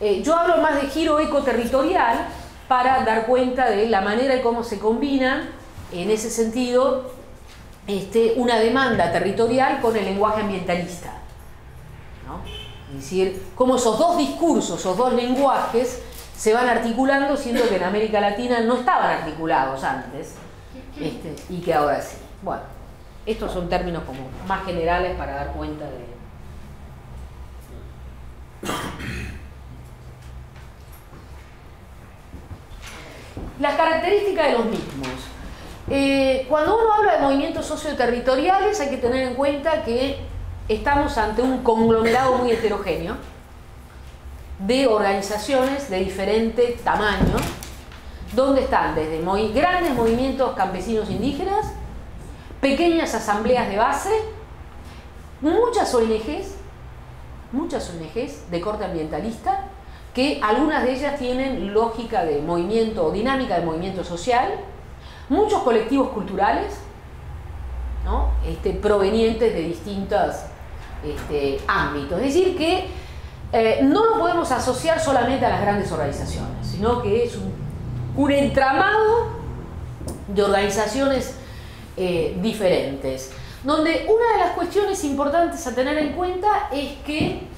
Eh, yo hablo más de giro ecoterritorial para dar cuenta de la manera y cómo se combina, en ese sentido, este, una demanda territorial con el lenguaje ambientalista, ¿no? Es decir, cómo esos dos discursos, esos dos lenguajes se van articulando, siendo que en América Latina no estaban articulados antes, este, y que ahora sí. Bueno, estos son términos como más generales para dar cuenta de... Las características de los mismos. Eh, cuando uno habla de movimientos socioterritoriales hay que tener en cuenta que estamos ante un conglomerado muy heterogéneo de organizaciones de diferente tamaño, donde están desde muy grandes movimientos campesinos indígenas, pequeñas asambleas de base, muchas O N Ges, muchas O N Ges de corte ambientalista, que algunas de ellas tienen lógica de movimiento o dinámica de movimiento social, muchos colectivos culturales, ¿no? este, provenientes de distintos este, ámbitos. Es decir que eh, no lo podemos asociar solamente a las grandes organizaciones, sino que es un, un entramado de organizaciones eh, diferentes, donde una de las cuestiones importantes a tener en cuenta es que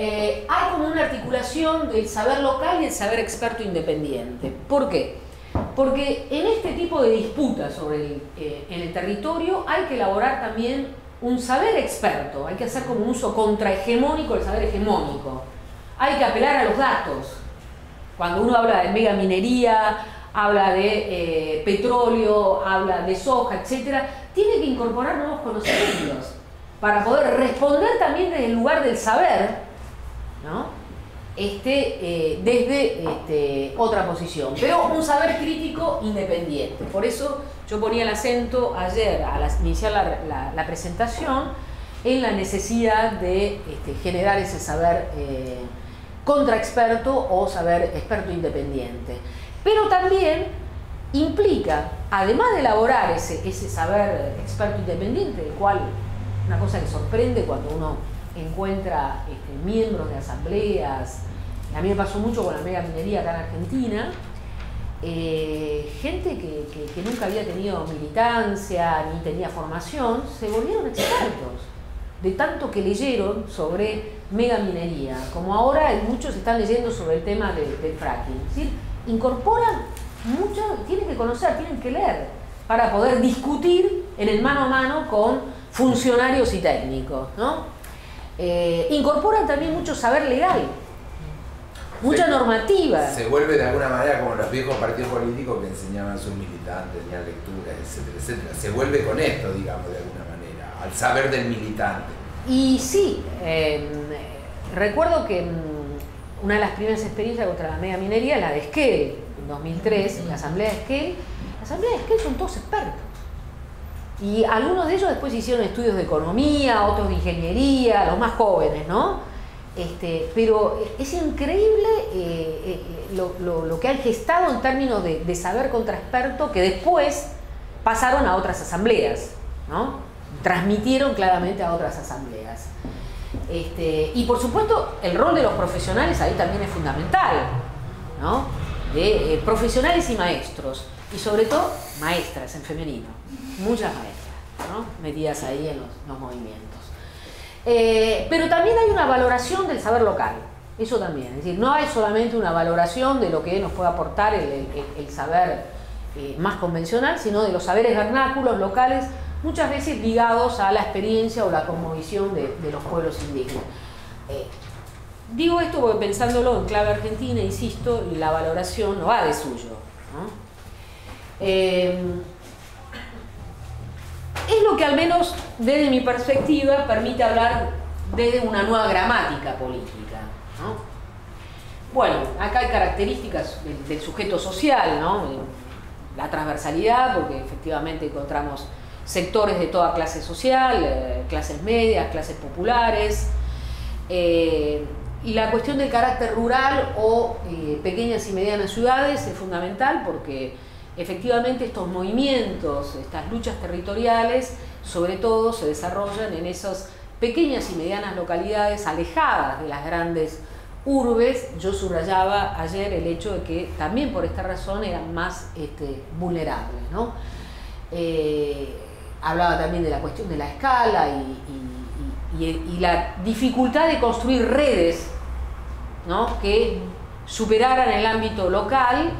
Eh, hay como una articulación del saber local y el saber experto independiente. ¿Por qué? Porque en este tipo de disputas sobre el, eh, en el territorio hay que elaborar también un saber experto, hay que hacer como un uso contrahegemónico del saber hegemónico. Hay que apelar a los datos. Cuando uno habla de megaminería, habla de eh, petróleo, habla de soja, etcétera, tiene que incorporar nuevos conocimientos para poder responder también desde el lugar del saber, ¿no? Este, eh, desde este, otra posición, pero un saber crítico independiente. Por eso yo ponía el acento ayer al iniciar la, la, la presentación en la necesidad de este, generar ese saber eh, contraexperto o saber experto independiente, pero también implica, además de elaborar ese, ese saber experto independiente, del cual una cosa que sorprende cuando uno encuentra este, miembros de asambleas, a mí me pasó mucho con la megaminería acá en Argentina, eh, gente que, que, que nunca había tenido militancia ni tenía formación, se volvieron expertos, de tanto que leyeron sobre megaminería, como ahora muchos están leyendo sobre el tema de, del fracking. Es decir, incorporan mucho, tienen que conocer, tienen que leer, para poder discutir en el mano a mano con funcionarios y técnicos, ¿no? Eh, incorporan también mucho saber legal, mucha se, normativa. Se vuelve de alguna manera como los viejos partidos políticos que enseñaban a sus militantes, tenían lecturas, etcétera, etcétera. Se vuelve con esto, digamos, de alguna manera, al saber del militante. Y sí, eh, recuerdo que una de las primeras experiencias contra la megaminería es la de Esquel, en dos mil tres, en la Asamblea de Esquel. La Asamblea de Esquel son todos expertos. Y algunos de ellos después hicieron estudios de economía, otros de ingeniería, los más jóvenes, ¿no? Este, pero es increíble eh, eh, lo, lo, lo que han gestado en términos de, de saber contraexperto, que después pasaron a otras asambleas, ¿no? Transmitieron claramente a otras asambleas. Este, y por supuesto, el rol de los profesionales ahí también es fundamental, ¿no? De eh, profesionales y maestros, y sobre todo maestras en femenino. Muchas maestras, ¿no? Metidas ahí en los, los movimientos. Eh, pero también hay una valoración del saber local, eso también. Es decir, no hay solamente una valoración de lo que nos puede aportar el, el, el saber eh, más convencional, sino de los saberes vernáculos locales, muchas veces ligados a la experiencia o la cosmovisión de, de los pueblos indígenas. Eh, digo esto porque pensándolo en clave argentina, insisto, la valoración no va de suyo, ¿no? Eh, Es lo que al menos desde mi perspectiva permite hablar desde una nueva gramática política, ¿no? Bueno, acá hay características del, del sujeto social, ¿no? La transversalidad, porque efectivamente encontramos sectores de toda clase social, eh, clases medias, clases populares, eh, y la cuestión del carácter rural o eh, pequeñas y medianas ciudades es fundamental porque efectivamente estos movimientos, estas luchas territoriales, sobre todo se desarrollan en esos pequeñas y medianas localidades alejadas de las grandes urbes. Yo subrayaba ayer el hecho de que también por esta razón eran más este, vulnerables, ¿no? Eh, hablaba también de la cuestión de la escala y, y, y, y la dificultad de construir redes, ¿no?, que superaran el ámbito local,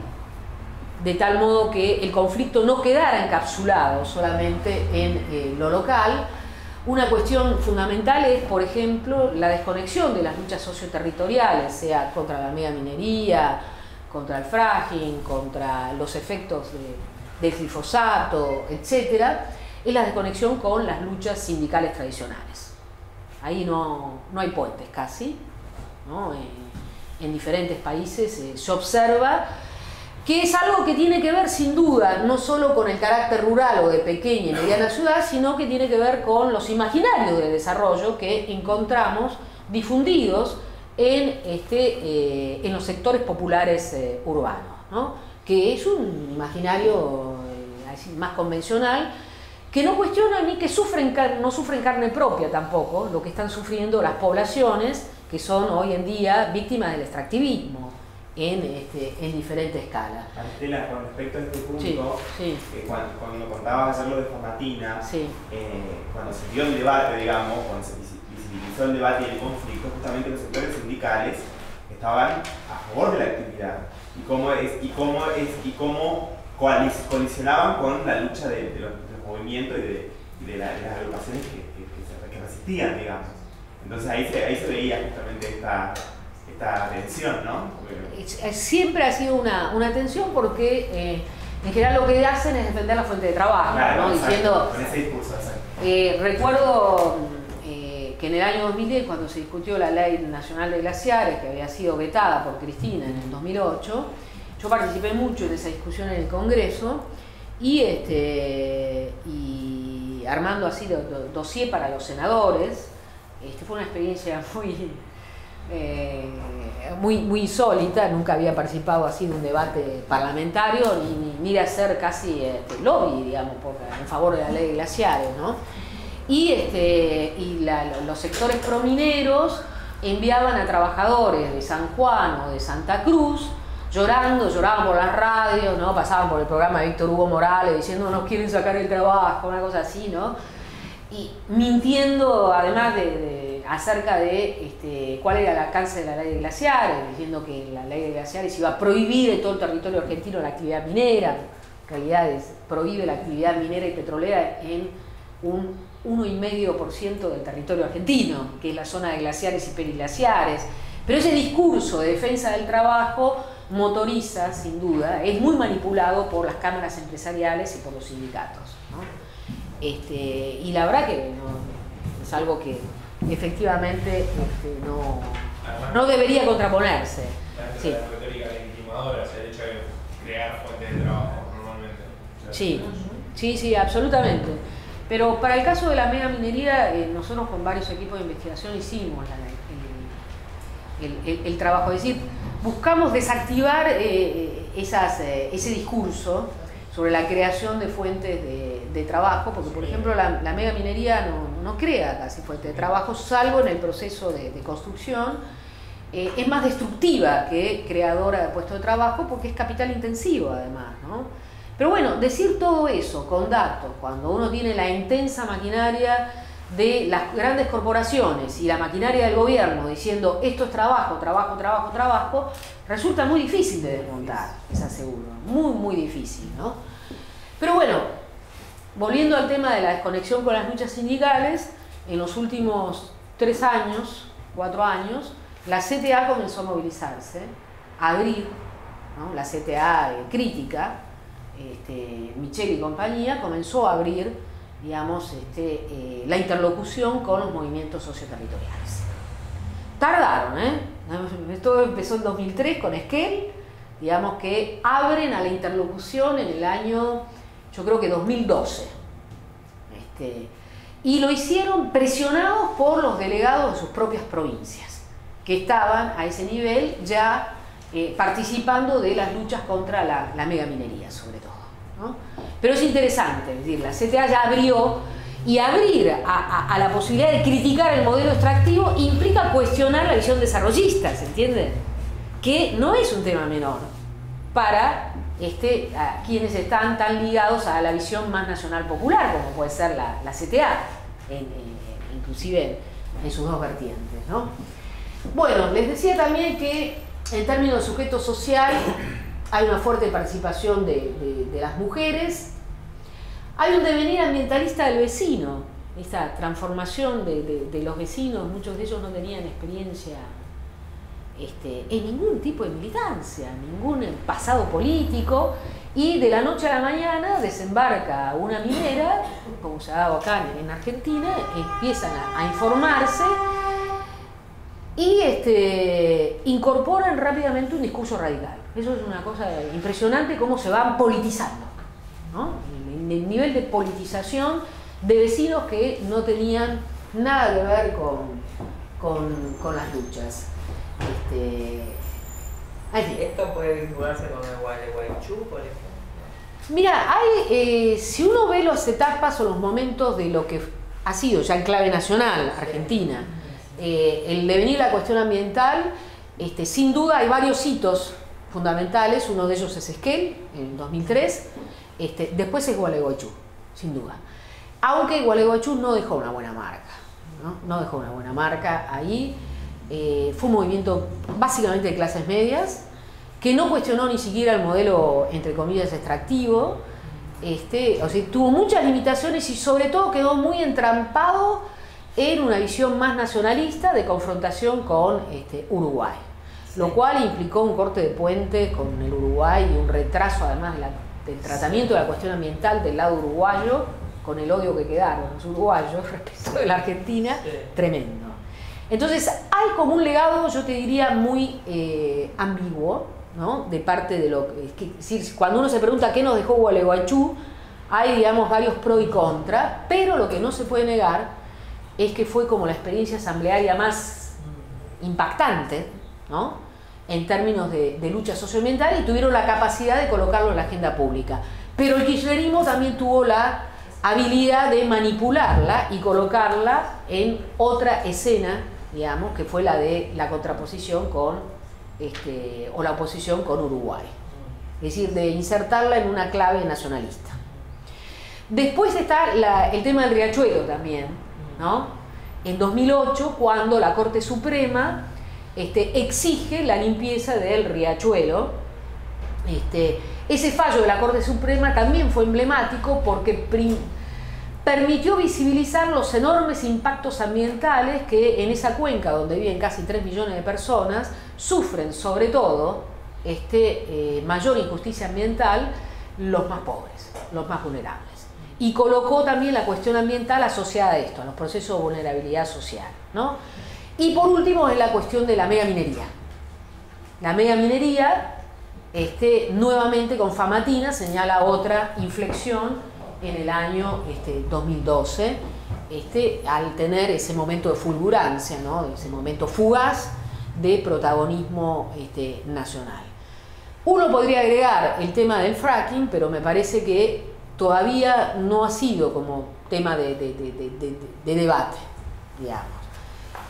de tal modo que el conflicto no quedara encapsulado solamente en eh, lo local. Una cuestión fundamental es, por ejemplo, la desconexión de las luchas socioterritoriales, sea contra la mega minería, contra el fracking, contra los efectos de, del glifosato, etcétera, es la desconexión con las luchas sindicales tradicionales. Ahí no, no hay puentes casi, ¿no? En, en diferentes países eh, se observa que es algo que tiene que ver sin duda no solo con el carácter rural o de pequeña y mediana ciudad, sino que tiene que ver con los imaginarios de desarrollo que encontramos difundidos en, este, eh, en los sectores populares eh, urbanos, ¿no?, que es un imaginario eh, más convencional, que no cuestiona ni que sufren, no sufren carne propia tampoco lo que están sufriendo las poblaciones que son hoy en día víctimas del extractivismo. En, este, en diferente escala. Estela, con respecto a este punto, sí, sí. Eh, cuando, cuando contabas ayer lo de Famatina, sí. eh, cuando se dio el debate, digamos, cuando se visibilizó el debate y el conflicto, justamente los sectores sindicales estaban a favor de la actividad y cómo, es, y cómo, es, y cómo colisionaban con la lucha de, de, los, de los movimientos y de, y de, la, de las agrupaciones que, que, que, que resistían, digamos. Entonces ahí se, ahí se veía justamente esta... esta tensión, ¿no? Siempre ha sido una, una tensión porque eh, en general lo que hacen es defender la fuente de trabajo, claro, ¿no? Exacto, diciendo, con ese discurso, exacto. Eh, recuerdo eh, que en el año dos mil diez, cuando se discutió la Ley Nacional de Glaciares, que había sido vetada por Cristina en el dos mil ocho, yo participé mucho en esa discusión en el Congreso y, este, y armando así do, do, dossier para los senadores. Este, fue una experiencia muy... Eh, muy, muy insólita, nunca había participado así de un debate parlamentario ni, ni de hacer casi este, lobby, digamos, por, en favor de la ley de glaciares, ¿no? Y, este, y la, los sectores promineros enviaban a trabajadores de San Juan o de Santa Cruz llorando, lloraban por las radios, ¿no? Pasaban por el programa de Víctor Hugo Morales diciendo nos quieren sacar el trabajo, una cosa así, ¿no? Y mintiendo además de, de acerca de este, cuál era el alcance de la ley de glaciares, diciendo que la ley de glaciares iba a prohibir en todo el territorio argentino la actividad minera. En realidad es, prohíbe la actividad minera y petrolera en un uno coma cinco por ciento del territorio argentino, que es la zona de glaciares y periglaciares. Pero ese discurso de defensa del trabajo motoriza, sin duda, es muy manipulado por las cámaras empresariales y por los sindicatos, ¿no? Este, y la verdad que no, es algo que... efectivamente este, no, además, no debería contraponerse. La, sí. La retórica legitimadora, o sea, el hecho de crear fuentes de trabajo normalmente. Sí, sí, sí, absolutamente. Pero para el caso de la mega minería, eh, nosotros con varios equipos de investigación hicimos la, el, el, el, el trabajo. Es decir, buscamos desactivar eh, esas, eh, ese discurso sobre la creación de fuentes de, de trabajo, porque por ejemplo la, la mega minería no, no crea casi fuentes de trabajo, salvo en el proceso de, de construcción. Eh, es más destructiva que creadora de puestos de trabajo porque es capital intensivo además, ¿no? Pero bueno, decir todo eso con datos, cuando uno tiene la intensa maquinaria de las grandes corporaciones y la maquinaria del gobierno diciendo esto es trabajo, trabajo, trabajo, trabajo, resulta muy difícil de desmontar, les aseguro. Muy, muy difícil, ¿no? Pero bueno, volviendo al tema de la desconexión con las luchas sindicales, en los últimos tres años, cuatro años, la C T A comenzó a movilizarse, a abrir, ¿no? La C T A eh, crítica, este, Michel y compañía, comenzó a abrir, digamos, este, eh, la interlocución con los movimientos socioterritoriales. Tardaron, ¿eh? Esto empezó en dos mil tres con Esquel, digamos que abren a la interlocución en el año, yo creo que dos mil doce. Este, y lo hicieron presionados por los delegados de sus propias provincias, que estaban a ese nivel ya eh, participando de las luchas contra la, la megaminería, sobre todo, ¿no? Pero es interesante, es decir, la C T A ya abrió Y abrir a, a, a la posibilidad de criticar el modelo extractivo implica cuestionar la visión desarrollista, ¿se entiende? Que no es un tema menor para este, a quienes están tan ligados a la visión más nacional popular, como puede ser la, la C T A, en, en, inclusive en, en sus dos vertientes, ¿no? Bueno, les decía también que en términos de sujeto social hay una fuerte participación de, de, de las mujeres. Hay un devenir ambientalista del vecino, esta transformación de, de, de los vecinos. Muchos de ellos no tenían experiencia este, en ningún tipo de militancia, ningún pasado político, y de la noche a la mañana desembarca una minera, como se ha dado acá en Argentina, empiezan a, a informarse y este, incorporan rápidamente un discurso radical. Eso es una cosa impresionante, cómo se van politizando, ¿no? El, el nivel de politización de vecinos que no tenían nada que ver con, con, con las luchas. Este, aquí. ¿Esto puede vincularse con el Gualeguaychú, por ejemplo? Mira, hay, eh, si uno ve las etapas o los momentos de lo que ha sido ya en clave nacional, Argentina, Eh, el devenir de la cuestión ambiental, este, sin duda hay varios hitos fundamentales. Uno de ellos es Esquel, en dos mil tres, este, después es Gualeguaychú, sin duda, aunque Gualeguaychú no dejó una buena marca, no, no dejó una buena marca ahí. Eh, fue un movimiento básicamente de clases medias que no cuestionó ni siquiera el modelo, entre comillas, extractivo, este, o sea, tuvo muchas limitaciones y sobre todo quedó muy entrampado en una visión más nacionalista de confrontación con este, Uruguay, sí. Lo cual implicó un corte de puente con el Uruguay y un retraso además de la, del tratamiento, sí, de la cuestión ambiental del lado uruguayo, con el odio que quedaron los uruguayos respecto de la Argentina, sí, tremendo. Entonces hay como un legado, yo te diría, muy eh, ambiguo, ¿no? De parte de lo que, es decir, cuando uno se pregunta qué nos dejó Gualeguaychú, hay, digamos, varios pro y contra, pero lo que no se puede negar es que fue como la experiencia asamblearia más impactante, ¿no? En términos de, de lucha socioambiental, y tuvieron la capacidad de colocarlo en la agenda pública. Pero el kirchnerismo también tuvo la habilidad de manipularla y colocarla en otra escena, digamos, que fue la de la contraposición con, este, o la oposición con Uruguay. Es decir, de insertarla en una clave nacionalista. Después está la, el tema del riachuelo también, ¿no? En dos mil ocho, cuando la Corte Suprema este, exige la limpieza del riachuelo. Este, ese fallo de la Corte Suprema también fue emblemático porque permitió visibilizar los enormes impactos ambientales que en esa cuenca, donde viven casi tres millones de personas, sufren sobre todo este, eh, mayor injusticia ambiental los más pobres, los más vulnerables. Y colocó también la cuestión ambiental asociada a esto, a los procesos de vulnerabilidad social, ¿no? Y por último es la cuestión de la megaminería. La megaminería, este, nuevamente con Famatina, señala otra inflexión en el año este, dos mil doce, este, al tener ese momento de fulgurancia, ¿no? Ese momento fugaz de protagonismo este, nacional. Uno podría agregar el tema del fracking, pero me parece que todavía no ha sido como tema de, de, de, de, de, de debate, digamos.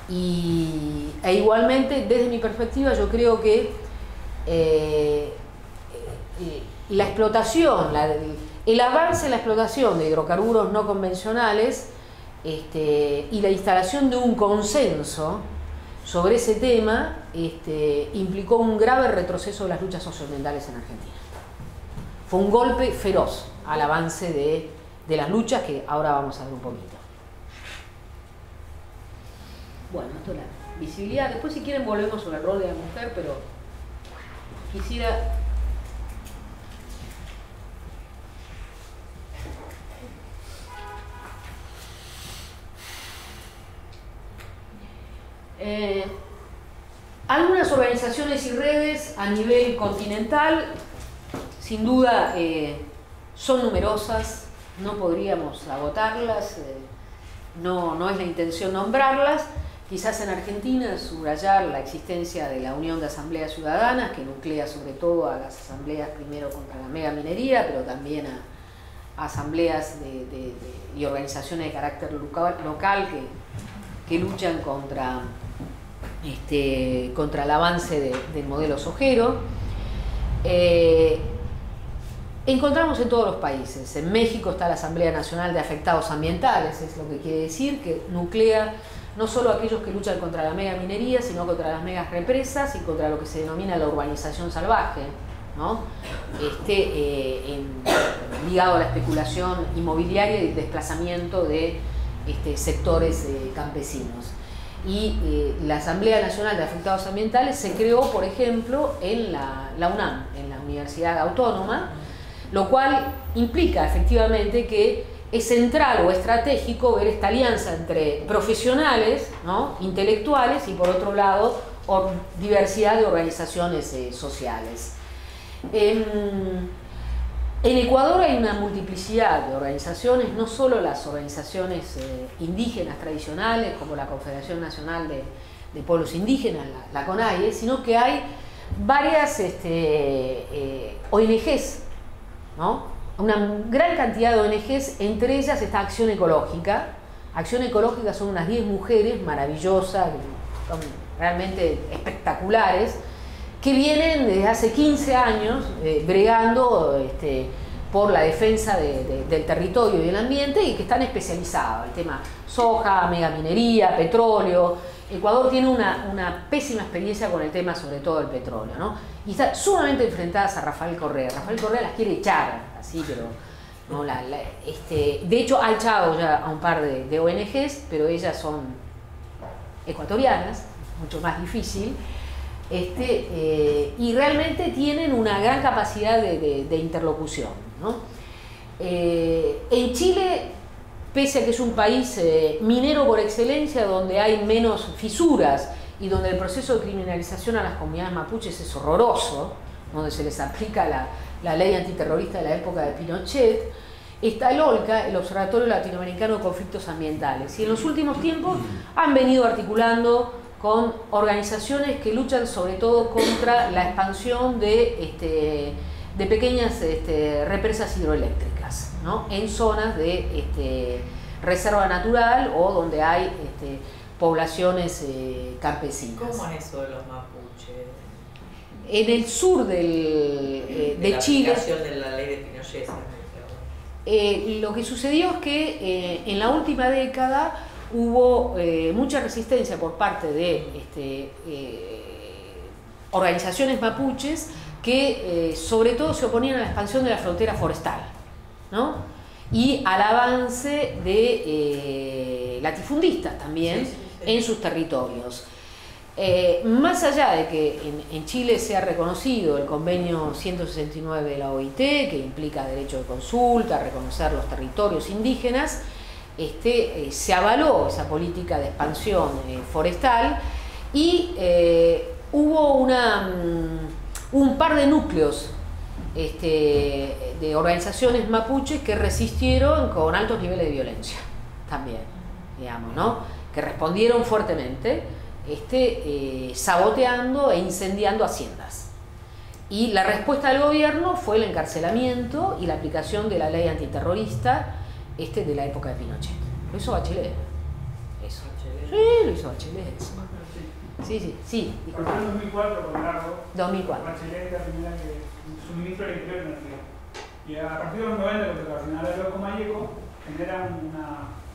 Y, e igualmente, desde mi perspectiva, yo creo que eh, eh, la explotación, la, el avance en la explotación de hidrocarburos no convencionales este, y la instalación de un consenso sobre ese tema este, implicó un grave retroceso de las luchas socioambientales en Argentina. Fue un golpe feroz al avance de, de las luchas, que ahora vamos a ver un poquito. Bueno, esto es la visibilidad. Después, si quieren, volvemos sobre el rol de la mujer, pero quisiera... Eh, algunas organizaciones y redes a nivel continental, sin duda... Eh, son numerosas, no podríamos agotarlas, eh, no, no es la intención nombrarlas. Quizás en Argentina subrayar la existencia de la Unión de Asambleas Ciudadanas, que nuclea sobre todo a las asambleas primero contra la megaminería, pero también a, asambleas de, de, de, y organizaciones de carácter local, local que, que luchan contra, este, contra el avance de, del modelo sojero. Eh, encontramos en todos los países. En México está la Asamblea Nacional de Afectados Ambientales, es lo que quiere decir, que nuclea no solo aquellos que luchan contra la mega minería, sino contra las megas represas y contra lo que se denomina la urbanización salvaje, ¿no? Este, eh, en, ligado a la especulación inmobiliaria y el desplazamiento de este, sectores eh, campesinos. Y eh, la Asamblea Nacional de Afectados Ambientales se creó, por ejemplo, en la, la UNAM, en la Universidad Autónoma, lo cual implica efectivamente que es central o estratégico ver esta alianza entre profesionales, ¿no?, intelectuales y, por otro lado, diversidad de organizaciones eh, sociales. En, en Ecuador hay una multiplicidad de organizaciones, no solo las organizaciones eh, indígenas tradicionales, como la Confederación Nacional de, de Pueblos Indígenas, la, la CONAIE, sino que hay varias este, eh, O N Ges, ¿no?, una gran cantidad de O N Ges, entre ellas está Acción Ecológica. Acción Ecológica son unas diez mujeres maravillosas, realmente espectaculares, que vienen desde hace quince años eh, bregando este, por la defensa de, de, del territorio y del ambiente, y que están especializadas en el tema soja, megaminería, petróleo. Ecuador tiene una, una pésima experiencia con el tema, sobre todo el petróleo, ¿no? Y está sumamente enfrentadas a Rafael Correa. Rafael Correa las quiere echar, así, pero... No, la, la, este, de hecho, ha echado ya a un par de, de O N Ges, pero ellas son ecuatorianas, mucho más difícil. Este, eh, y realmente tienen una gran capacidad de, de, de interlocución, ¿no? Eh, en Chile... Pese a que es un país eh, minero por excelencia, donde hay menos fisuras y donde el proceso de criminalización a las comunidades mapuches es horroroso, donde se les aplica la, la ley antiterrorista de la época de Pinochet, está el OLCA, el Observatorio Latinoamericano de Conflictos Ambientales. Y en los últimos tiempos han venido articulando con organizaciones que luchan sobre todo contra la expansión de, este, de pequeñas este, represas hidroeléctricas, ¿no?, en zonas de este, reserva natural o donde hay este, poblaciones eh, campesinas. ¿Cómo es eso de los mapuches? En el sur del, eh, de, de la Chile. Aplicación de la ley de Pinochet. Eh, lo que sucedió es que eh, en la última década hubo eh, mucha resistencia por parte de este, eh, organizaciones mapuches que eh, sobre todo se oponían a la expansión de la frontera forestal, ¿no?, y al avance de eh, latifundistas también, sí, sí, sí, en sus territorios. Eh, más allá de que en, en Chile se ha reconocido el convenio ciento sesenta y nueve de la O I T, que implica derecho de consulta, reconocer los territorios indígenas, este, eh, se avaló esa política de expansión eh, forestal y eh, hubo una, um, un par de núcleos Este, de organizaciones mapuches que resistieron con altos niveles de violencia también, digamos, ¿no?, que respondieron fuertemente, este, eh, saboteando e incendiando haciendas. Y la respuesta del gobierno fue el encarcelamiento y la aplicación de la ley antiterrorista este, de la época de Pinochet. Lo hizo Bachelet. Eso. ¿Bachelet? Sí, lo hizo Bachelet. Eso. Sí, sí, sí. Disculpa. ¿Por qué en dos mil cuatro, por largo? dos mil cuatro. Bachelet es la primera que... suministro de electricidad de energía. Y a partir de los noventa, cuando la final de Loco Mayeco, genera una,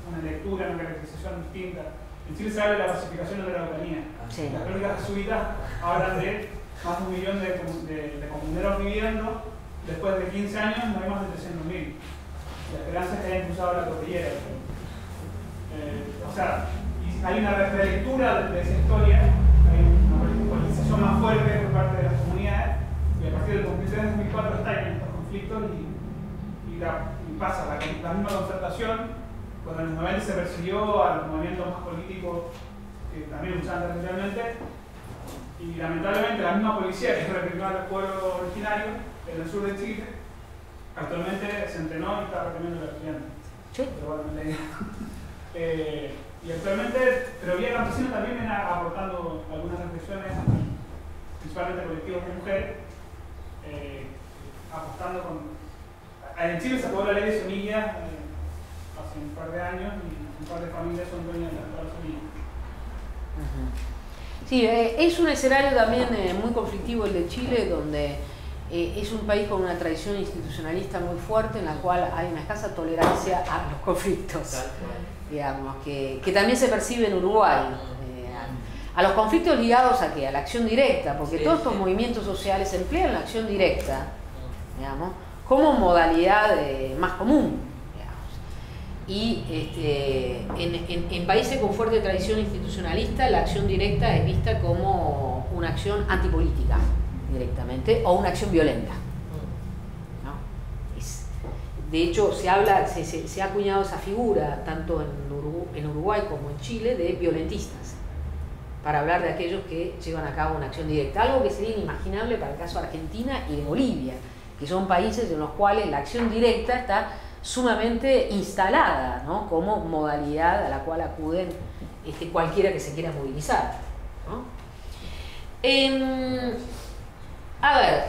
una lectura, una caracterización distinta. En Chile sale la clasificación de la localía. Sí. Las crónicas jesuitas hablan de más de un millón de, de, de comuneros viviendo. Después de quince años, no hay más de trescientos mil. La esperanza es que hayan cruzado la cordillera. Eh, o sea, hay una relectura de esa historia, hay una polarización más fuerte por parte de las comunidades. Y a partir del conflicto de dos mil cuatro está en estos conflictos y, y, la, y pasa la, la misma concertación. Cuando en los noventa se persiguió a los movimientos más políticos que eh, también luchaban territorialmente, y lamentablemente la misma policía que reprimió a los pueblos originarios en el sur de Chile actualmente se entrenó y está reprimiendo a los estudiantes. ¿Sí? Pero bueno, la idea. eh, y actualmente pero vía campesina también viene aportando algunas reflexiones, principalmente colectivos de mujeres, Eh, apostando con en Chile se aprobó la ley de semillas eh, hace un par de años y un par de familias son dueñas de las semillas. Sí, eh, es un escenario también eh, muy conflictivo el de Chile, donde eh, es un país con una tradición institucionalista muy fuerte en la cual hay una escasa tolerancia a los conflictos, digamos, que, que también se percibe en Uruguay. A los conflictos ligados a qué, a la acción directa, porque sí, todos estos sí. movimientos sociales emplean la acción directa, digamos, como modalidad eh, más común, digamos. Y este, en, en, en países con fuerte tradición institucionalista, la acción directa es vista como una acción antipolítica directamente, o una acción violenta, ¿no? Es, de hecho, se habla, se, se, se ha acuñado esa figura, tanto en Uruguay, en Uruguay como en Chile, de violentistas, para hablar de aquellos que llevan a cabo una acción directa, algo que sería inimaginable para el caso de Argentina y de Bolivia, que son países en los cuales la acción directa está sumamente instalada, ¿no?, como modalidad a la cual acuden este, cualquiera que se quiera movilizar, ¿no? Eh, a ver,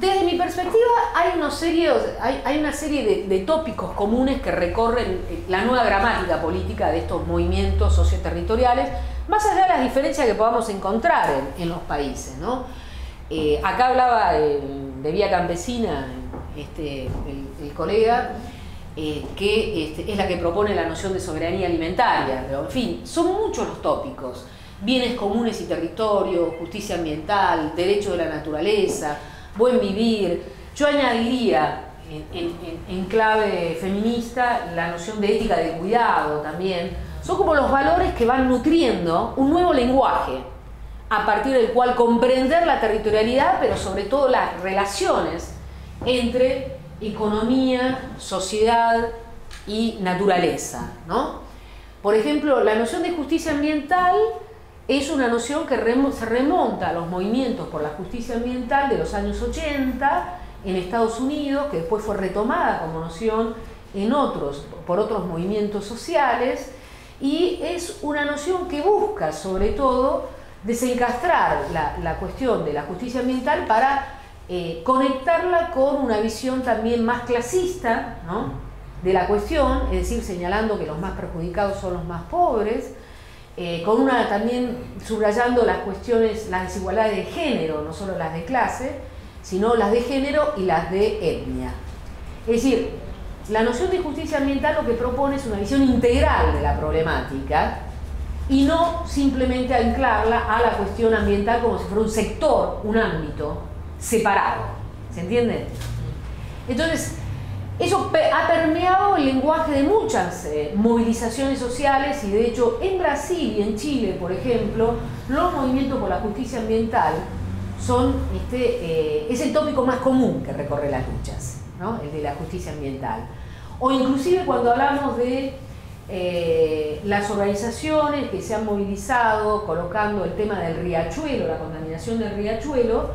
desde mi perspectiva hay, unos serios, hay, hay una serie de, de tópicos comunes que recorren la nueva gramática política de estos movimientos socioterritoriales, más allá de las diferencias que podamos encontrar en, en los países, ¿no? Eh, acá hablaba de, de Vía Campesina este, el, el colega, eh, que este, es la que propone la noción de soberanía alimentaria, pero en fin, son muchos los tópicos: bienes comunes y territorio, justicia ambiental, derecho de la naturaleza, buen vivir. Yo añadiría en, en, en clave feminista la noción de ética del cuidado también. Son como los valores que van nutriendo un nuevo lenguaje a partir del cual comprender la territorialidad, pero sobre todo las relaciones entre economía, sociedad y naturaleza, ¿no? Por ejemplo, la noción de justicia ambiental es una noción que se remonta a los movimientos por la justicia ambiental de los años ochenta en Estados Unidos, que después fue retomada como noción en otros, por otros movimientos sociales, y es una noción que busca, sobre todo, desencastrar la, la cuestión de la justicia ambiental para eh, conectarla con una visión también más clasista, ¿no?, de la cuestión, es decir, señalando que los más perjudicados son los más pobres, Eh, con una también subrayando las cuestiones, las desigualdades de género, no solo las de clase, sino las de género y las de etnia. Es decir, la noción de justicia ambiental lo que propone es una visión integral de la problemática y no simplemente anclarla a la cuestión ambiental como si fuera un sector, un ámbito separado. ¿Se entiende? Entonces, eso ha permeado el lenguaje de muchas eh, movilizaciones sociales, y de hecho en Brasil y en Chile, por ejemplo, los movimientos por la justicia ambiental son, este, eh, es el tópico más común que recorre las luchas, ¿no?, el de la justicia ambiental. O inclusive cuando hablamos de eh, las organizaciones que se han movilizado colocando el tema del riachuelo, la contaminación del riachuelo,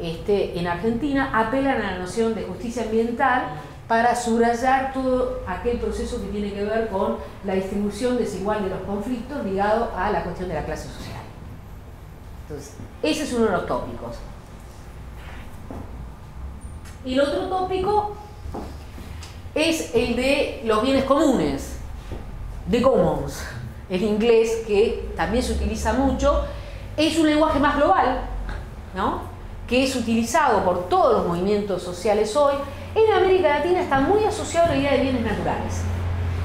este, en Argentina, apelan a la noción de justicia ambiental para subrayar todo aquel proceso que tiene que ver con la distribución desigual de los conflictos ligado a la cuestión de la clase social. Entonces, ese es uno de los tópicos. Y el otro tópico es el de los bienes comunes, the commons, en inglés, que también se utiliza mucho. Es un lenguaje más global, ¿no?, que es utilizado por todos los movimientos sociales hoy. En América Latina está muy asociado a la idea de bienes naturales,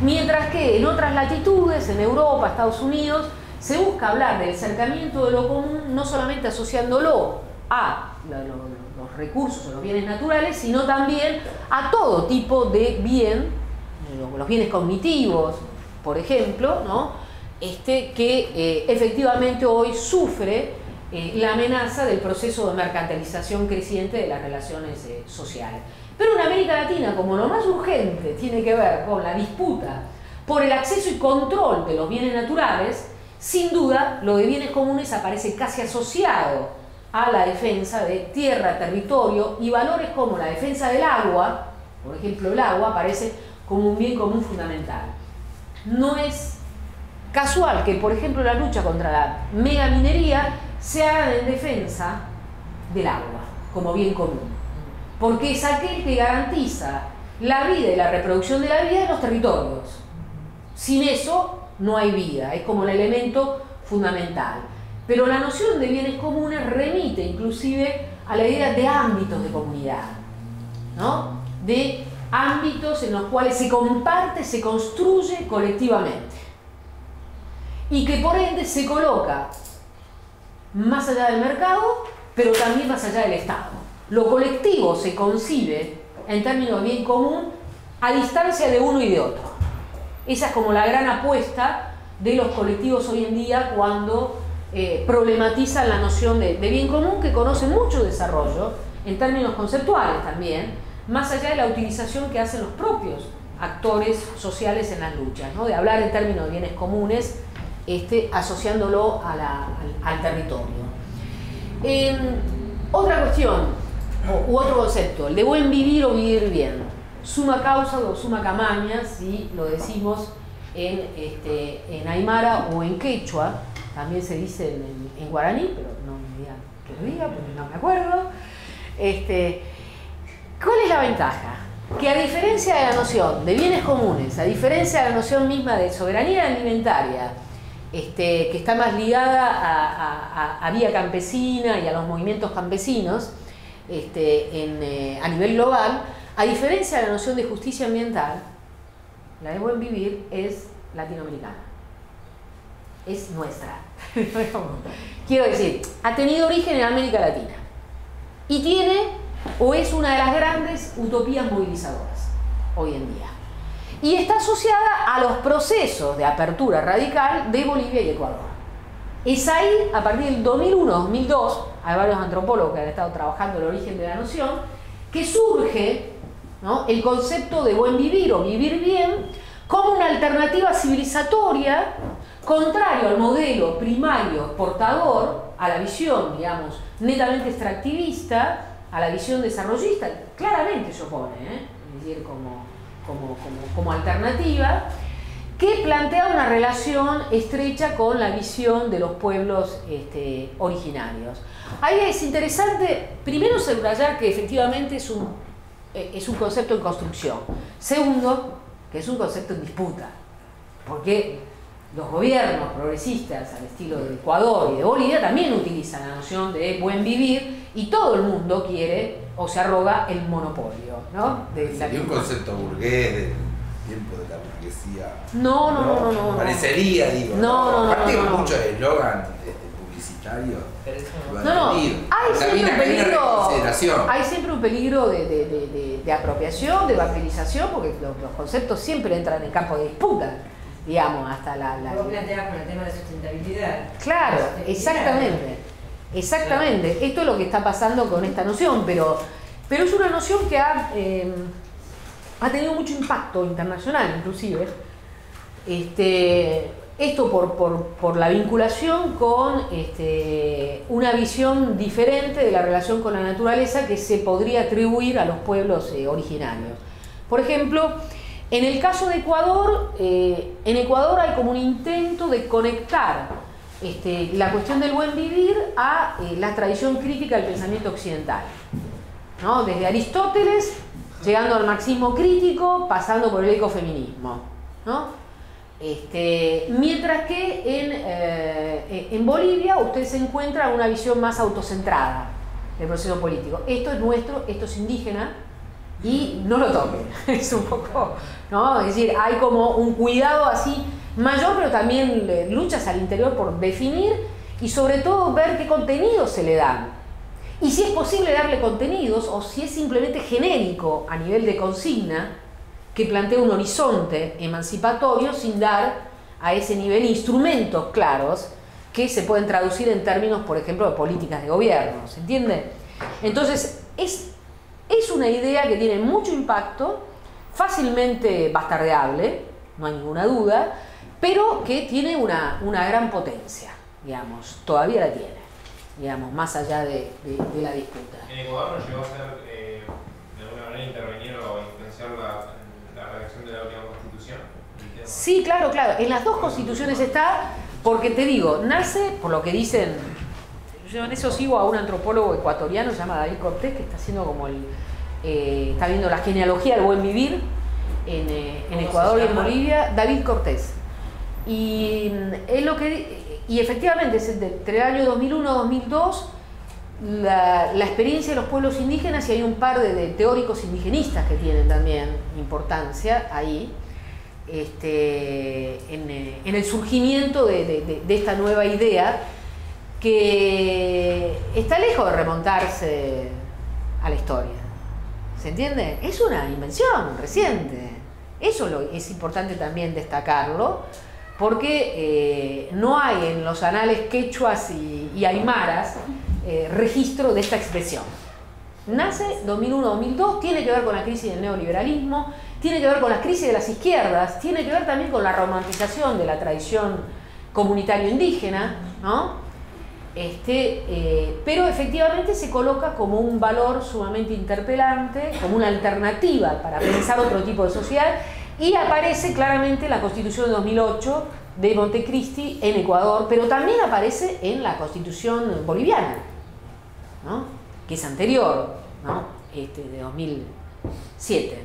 mientras que en otras latitudes, en Europa, Estados Unidos, se busca hablar del cercamiento de lo común, no solamente asociándolo a los recursos o los bienes naturales, sino también a todo tipo de bien, los bienes cognitivos, por ejemplo, ¿no?, este, que eh, efectivamente hoy sufre eh, la amenaza del proceso de mercantilización creciente de las relaciones eh, sociales. Pero en América Latina, como lo más urgente tiene que ver con la disputa por el acceso y control de los bienes naturales, sin duda lo de bienes comunes aparece casi asociado a la defensa de tierra, territorio, y valores como la defensa del agua, por ejemplo el agua, aparece como un bien común fundamental. No es casual que, por ejemplo, la lucha contra la megaminería se haga en defensa del agua como bien común. porque es aquel que garantiza la vida y la reproducción de la vida de los territorios. Sin eso no hay vida, es como el elemento fundamental. Pero la noción de bienes comunes remite inclusive a la idea de ámbitos de comunidad, ¿no? De ámbitos en los cuales se comparte, se construye colectivamente. Y que por ende se coloca más allá del mercado, pero también más allá del Estado. Lo colectivo se concibe en términos de bien común a distancia de uno y de otro. Esa es como la gran apuesta de los colectivos hoy en día cuando eh, problematizan la noción de, de bien común, que conoce mucho desarrollo en términos conceptuales también, más allá de la utilización que hacen los propios actores sociales en las luchas, ¿no? De hablar en términos de bienes comunes, este, asociándolo a la, al, al territorio. Eh, otra cuestión u otro concepto, el de buen vivir o vivir bien, suma causa o suma camaña, si lo decimos en, este, en aymara o en quechua, también se dice en, en guaraní, pero no me digan que lo diga porque no me acuerdo. Este, ¿cuál es la ventaja? Que a diferencia de la noción de bienes comunes, a diferencia de la noción misma de soberanía alimentaria, este, que está más ligada a, a, a, a vía campesina y a los movimientos campesinos, Este, en, eh, a nivel global, a diferencia de la noción de justicia ambiental, la de buen vivir es latinoamericana, es nuestra. Quiero decir, ha tenido origen en América Latina y tiene o es una de las grandes utopías movilizadoras hoy en día, y está asociada a los procesos de apertura radical de Bolivia y Ecuador. Es ahí, a partir del dos mil uno dos mil dos, hay varios antropólogos que han estado trabajando el origen de la noción, que surge, ¿no?, el concepto de buen vivir o vivir bien como una alternativa civilizatoria, contrario al modelo primario exportador, a la visión, digamos, netamente extractivista, a la visión desarrollista, claramente se opone, ¿eh? Es decir, como, como, como, como alternativa, que plantea una relación estrecha con la visión de los pueblos este, originarios. Ahí es interesante, primero, subrayar que efectivamente es un, es un concepto en construcción. Segundo, que es un concepto en disputa, porque los gobiernos progresistas al estilo de Ecuador y de Bolivia también utilizan la noción de buen vivir y todo el mundo quiere o se arroga el monopolio, ¿no? De la y un concepto burgués de tiempo de la burguesía. No, no, no, no. no, no parecería, no, digo. No, no, no. Aparte, no, no, muchos eslogans publicitarios. No, no. Hay siempre un peligro. Hay siempre un peligro de, de, de, de, de apropiación, de evangelización, porque los, los conceptos siempre entran en campo de disputa, digamos, hasta la. la Vos planteabas con el tema de sustentabilidad. Claro, sustentabilidad, exactamente. Exactamente. Claro. Esto es lo que está pasando con esta noción, pero, pero es una noción que ha. Eh, ha tenido mucho impacto internacional, inclusive, este, esto por, por, por la vinculación con este, una visión diferente de la relación con la naturaleza que se podría atribuir a los pueblos eh, originarios. Por ejemplo, en el caso de Ecuador, eh, en Ecuador hay como un intento de conectar este, la cuestión del buen vivir a eh, la tradición crítica del pensamiento occidental, ¿no? Desde Aristóteles, llegando al marxismo crítico, pasando por el ecofeminismo, ¿no? Este, mientras que en, eh, en Bolivia usted se encuentra una visión más autocentrada del proceso político. Esto es nuestro, esto es indígena y no lo toquen. Es un poco, ¿no? Es decir, hay como un cuidado así mayor, pero también luchas al interior por definir y sobre todo ver qué contenidos se le dan. Y si es posible darle contenidos o si es simplemente genérico a nivel de consigna que plantea un horizonte emancipatorio sin dar a ese nivel instrumentos claros que se pueden traducir en términos, por ejemplo, de políticas de gobierno, ¿se entiende? Entonces, es, es una idea que tiene mucho impacto, fácilmente bastardeable, no hay ninguna duda, pero que tiene una, una gran potencia, digamos, todavía la tiene, digamos, más allá de, de, de la disputa. ¿En Ecuador no llegó a ser, eh, de alguna manera, intervenir o influenciar la, la redacción de la última constitución? Sí, claro, claro. En las dos constituciones está, porque te digo, nace, por lo que dicen, yo en eso sigo a un antropólogo ecuatoriano, se llama David Cortés, que está haciendo como el, eh, está viendo la genealogía del buen vivir en, eh, en Ecuador y en Bolivia, David Cortés. Y, es lo que, y efectivamente, entre el año dos mil uno y dos mil dos, la, la experiencia de los pueblos indígenas, y hay un par de, de teóricos indigenistas que tienen también importancia ahí, este, en, en el surgimiento de, de, de esta nueva idea, que está lejos de remontarse a la historia. ¿Se entiende? Es una invención reciente. Eso lo, es importante también destacarlo, porque eh, no hay en los anales quechuas y, y aymaras eh, registro de esta expresión. Nace dos mil uno dos mil dos, tiene que ver con la crisis del neoliberalismo, tiene que ver con la crisis de las izquierdas, tiene que ver también con la romantización de la tradición comunitario indígena, ¿no? Este, eh, pero efectivamente se coloca como un valor sumamente interpelante, como una alternativa para pensar otro tipo de sociedad, y aparece claramente en la Constitución de dos mil ocho de Montecristi en Ecuador, pero también aparece en la Constitución boliviana, ¿no? Que es anterior, ¿no? Este, de dos mil siete.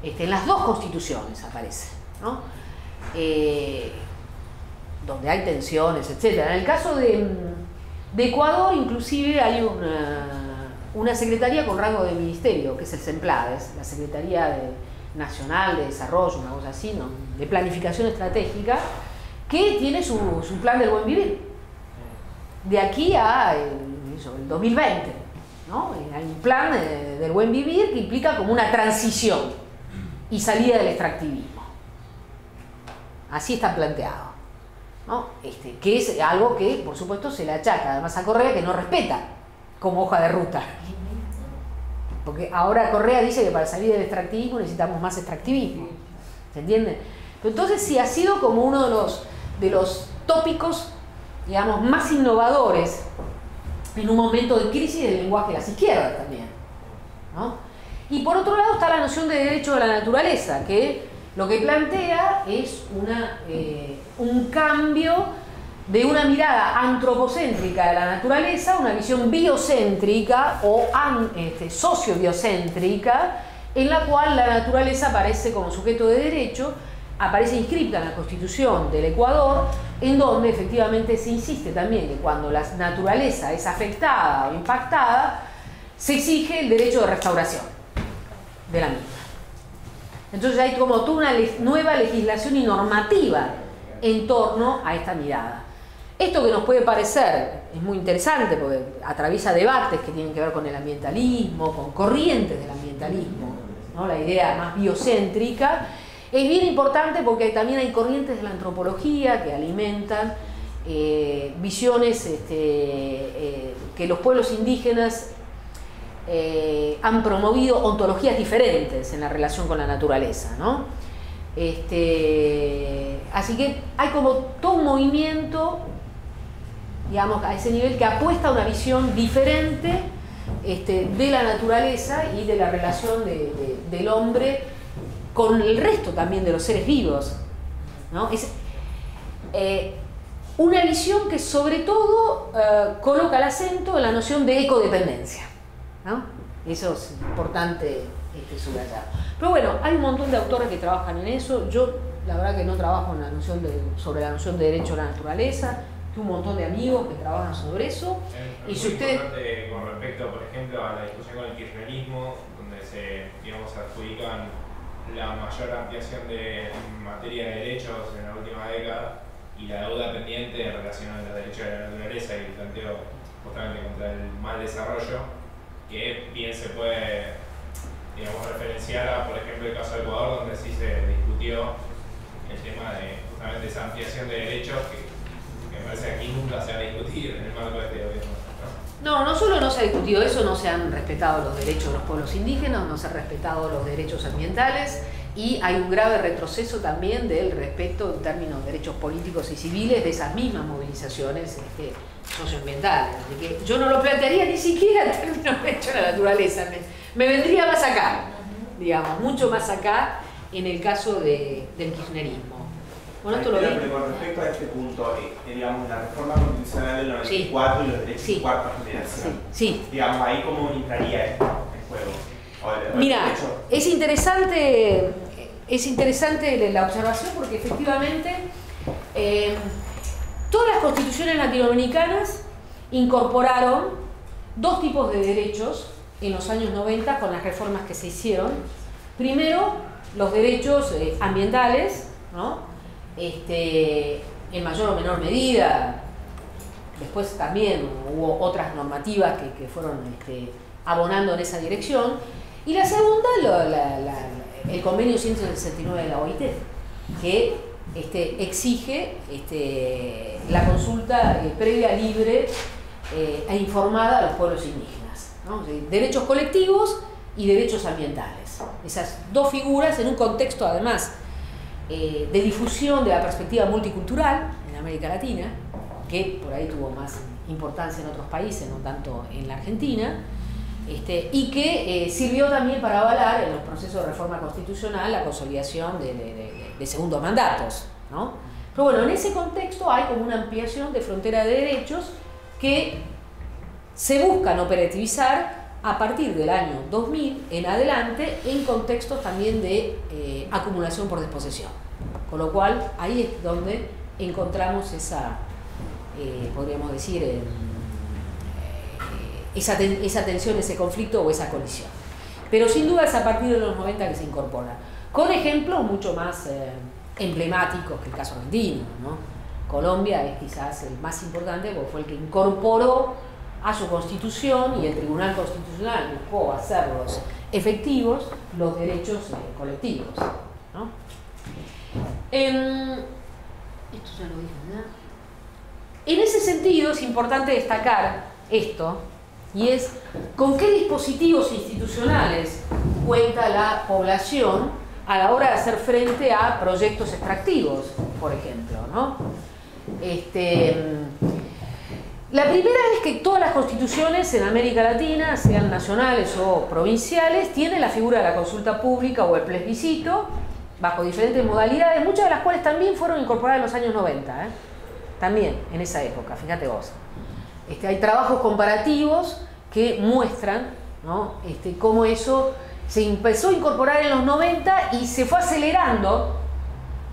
Este, en las dos constituciones aparece, ¿no? Eh, donde hay tensiones, etcétera. En el caso de, de Ecuador, inclusive hay una, una secretaría con rango de ministerio, que es el SEMPLADES, la Secretaría de, Nacional de Desarrollo, una cosa así, ¿no? De Planificación Estratégica, que tiene su, su plan del buen vivir. De aquí a el, eso, el dos mil veinte, ¿no? Hay un plan de, del buen vivir que implica como una transición y salida del extractivismo. Así está planteado, ¿no? Este, que es algo que, por supuesto, se le achaca además a Correa, que no respeta como hoja de ruta, porque ahora Correa dice que para salir del extractivismo necesitamos más extractivismo, ¿se entiende? Entonces sí ha sido como uno de los, de los tópicos, digamos, más innovadores en un momento de crisis del lenguaje de las izquierdas también, ¿no? Y por otro lado está la noción de derecho de la naturaleza, que lo que plantea es una, eh, un cambio de una mirada antropocéntrica de la naturaleza, una visión biocéntrica o an, este, sociobiocéntrica, en la cual la naturaleza aparece como sujeto de derecho, aparece inscripta en la Constitución del Ecuador, en donde efectivamente se insiste también que cuando la naturaleza es afectada o impactada, se exige el derecho de restauración de la misma. Entonces hay como toda una nueva legislación y normativa en torno a esta mirada. Esto que nos puede parecer es muy interesante porque atraviesa debates que tienen que ver con el ambientalismo, con corrientes del ambientalismo, ¿no? La idea más biocéntrica es bien importante porque también hay corrientes de la antropología que alimentan eh, visiones este, eh, que los pueblos indígenas Eh, han promovido, ontologías diferentes en la relación con la naturaleza, ¿no? Este, así que hay como todo un movimiento, digamos, a ese nivel que apuesta a una visión diferente este, de la naturaleza y de la relación de, de, del hombre con el resto también de los seres vivos, ¿no? Es eh, una visión que sobre todo eh, coloca el acento en la noción de ecodependencia, ¿no? Eso es importante este, subrayar. Pero bueno, hay un montón de autores que trabajan en eso. Yo, la verdad, que no trabajo en la noción de, sobre la noción de derecho a la naturaleza. Tengo un montón de amigos que trabajan sobre eso. Es y si ustedes... Con respecto, por ejemplo, a la discusión con el kirchnerismo, donde se, digamos, adjudican la mayor ampliación de materia de derechos en la última década y la deuda pendiente en relación a los derechos de la naturaleza y el planteo justamente contra el mal desarrollo, que bien se puede, digamos, referenciar a, por ejemplo, el caso de Ecuador, donde sí se discutió el tema de justamente esa ampliación de derechos que, que me parece que aquí nunca se va a discutir en el marco de este gobierno, ¿no? No, no solo no se ha discutido eso, no se han respetado los derechos de los pueblos indígenas, no se han respetado los derechos ambientales y hay un grave retroceso también del respeto en términos de derechos políticos y civiles de esas mismas movilizaciones este, socioambientales. Así que yo no lo plantearía ni siquiera en términos de derecho a la naturaleza, me, me vendría más acá, digamos, mucho más acá en el caso de, del kirchnerismo. Bueno, esto lo vi. Pero con respecto a este punto, eh, digamos, la reforma constitucional del noventa y cuatro, sí, y los derechos, sí, de cuarta generación, sí, sí, digamos, ahí cómo entraría esto en juego. Mira, es interesante, es interesante la observación porque efectivamente eh, todas las constituciones latinoamericanas incorporaron dos tipos de derechos en los años noventa con las reformas que se hicieron. Primero, los derechos eh, ambientales, ¿no? Este, en mayor o menor medida. Después también hubo otras normativas que, que fueron este, abonando en esa dirección. Y la segunda, la, la, la, el convenio ciento sesenta y nueve de la O I T, que este, exige este, la consulta eh, previa, libre eh, e informada a los pueblos indígenas, ¿no? O sea, derechos colectivos y derechos ambientales. Esas dos figuras en un contexto, además, eh, de difusión de la perspectiva multicultural en América Latina, que por ahí tuvo más importancia en otros países, no tanto en la Argentina, este, y que eh, sirvió también para avalar en los procesos de reforma constitucional la consolidación de, de, de, de segundos mandatos, ¿no? Pero bueno, en ese contexto hay como una ampliación de frontera de derechos que se buscan operativizar a partir del año dos mil en adelante en contextos también de eh, acumulación por desposesión. Con lo cual, ahí es donde encontramos esa... Eh, podríamos decir, eh, esa, ten, esa tensión, ese conflicto o esa colisión. Pero sin duda es a partir de los noventa que se incorpora, con ejemplos mucho más eh, emblemáticos que el caso argentino, ¿no? Colombia es quizás el más importante porque fue el que incorporó a su constitución y el Tribunal Constitucional buscó hacerlos efectivos los derechos eh, colectivos, ¿no? Eh, esto ya lo dije, ¿verdad? En ese sentido es importante destacar esto, y es con qué dispositivos institucionales cuenta la población a la hora de hacer frente a proyectos extractivos, por ejemplo, ¿no? Este, la primera es que todas las constituciones en América Latina, sean nacionales o provinciales, tienen la figura de la consulta pública o el plebiscito, bajo diferentes modalidades, muchas de las cuales también fueron incorporadas en los años noventa, ¿eh? También en esa época, fíjate vos. Este, hay trabajos comparativos que muestran, ¿no? Este, cómo eso se empezó a incorporar en los noventa y se fue acelerando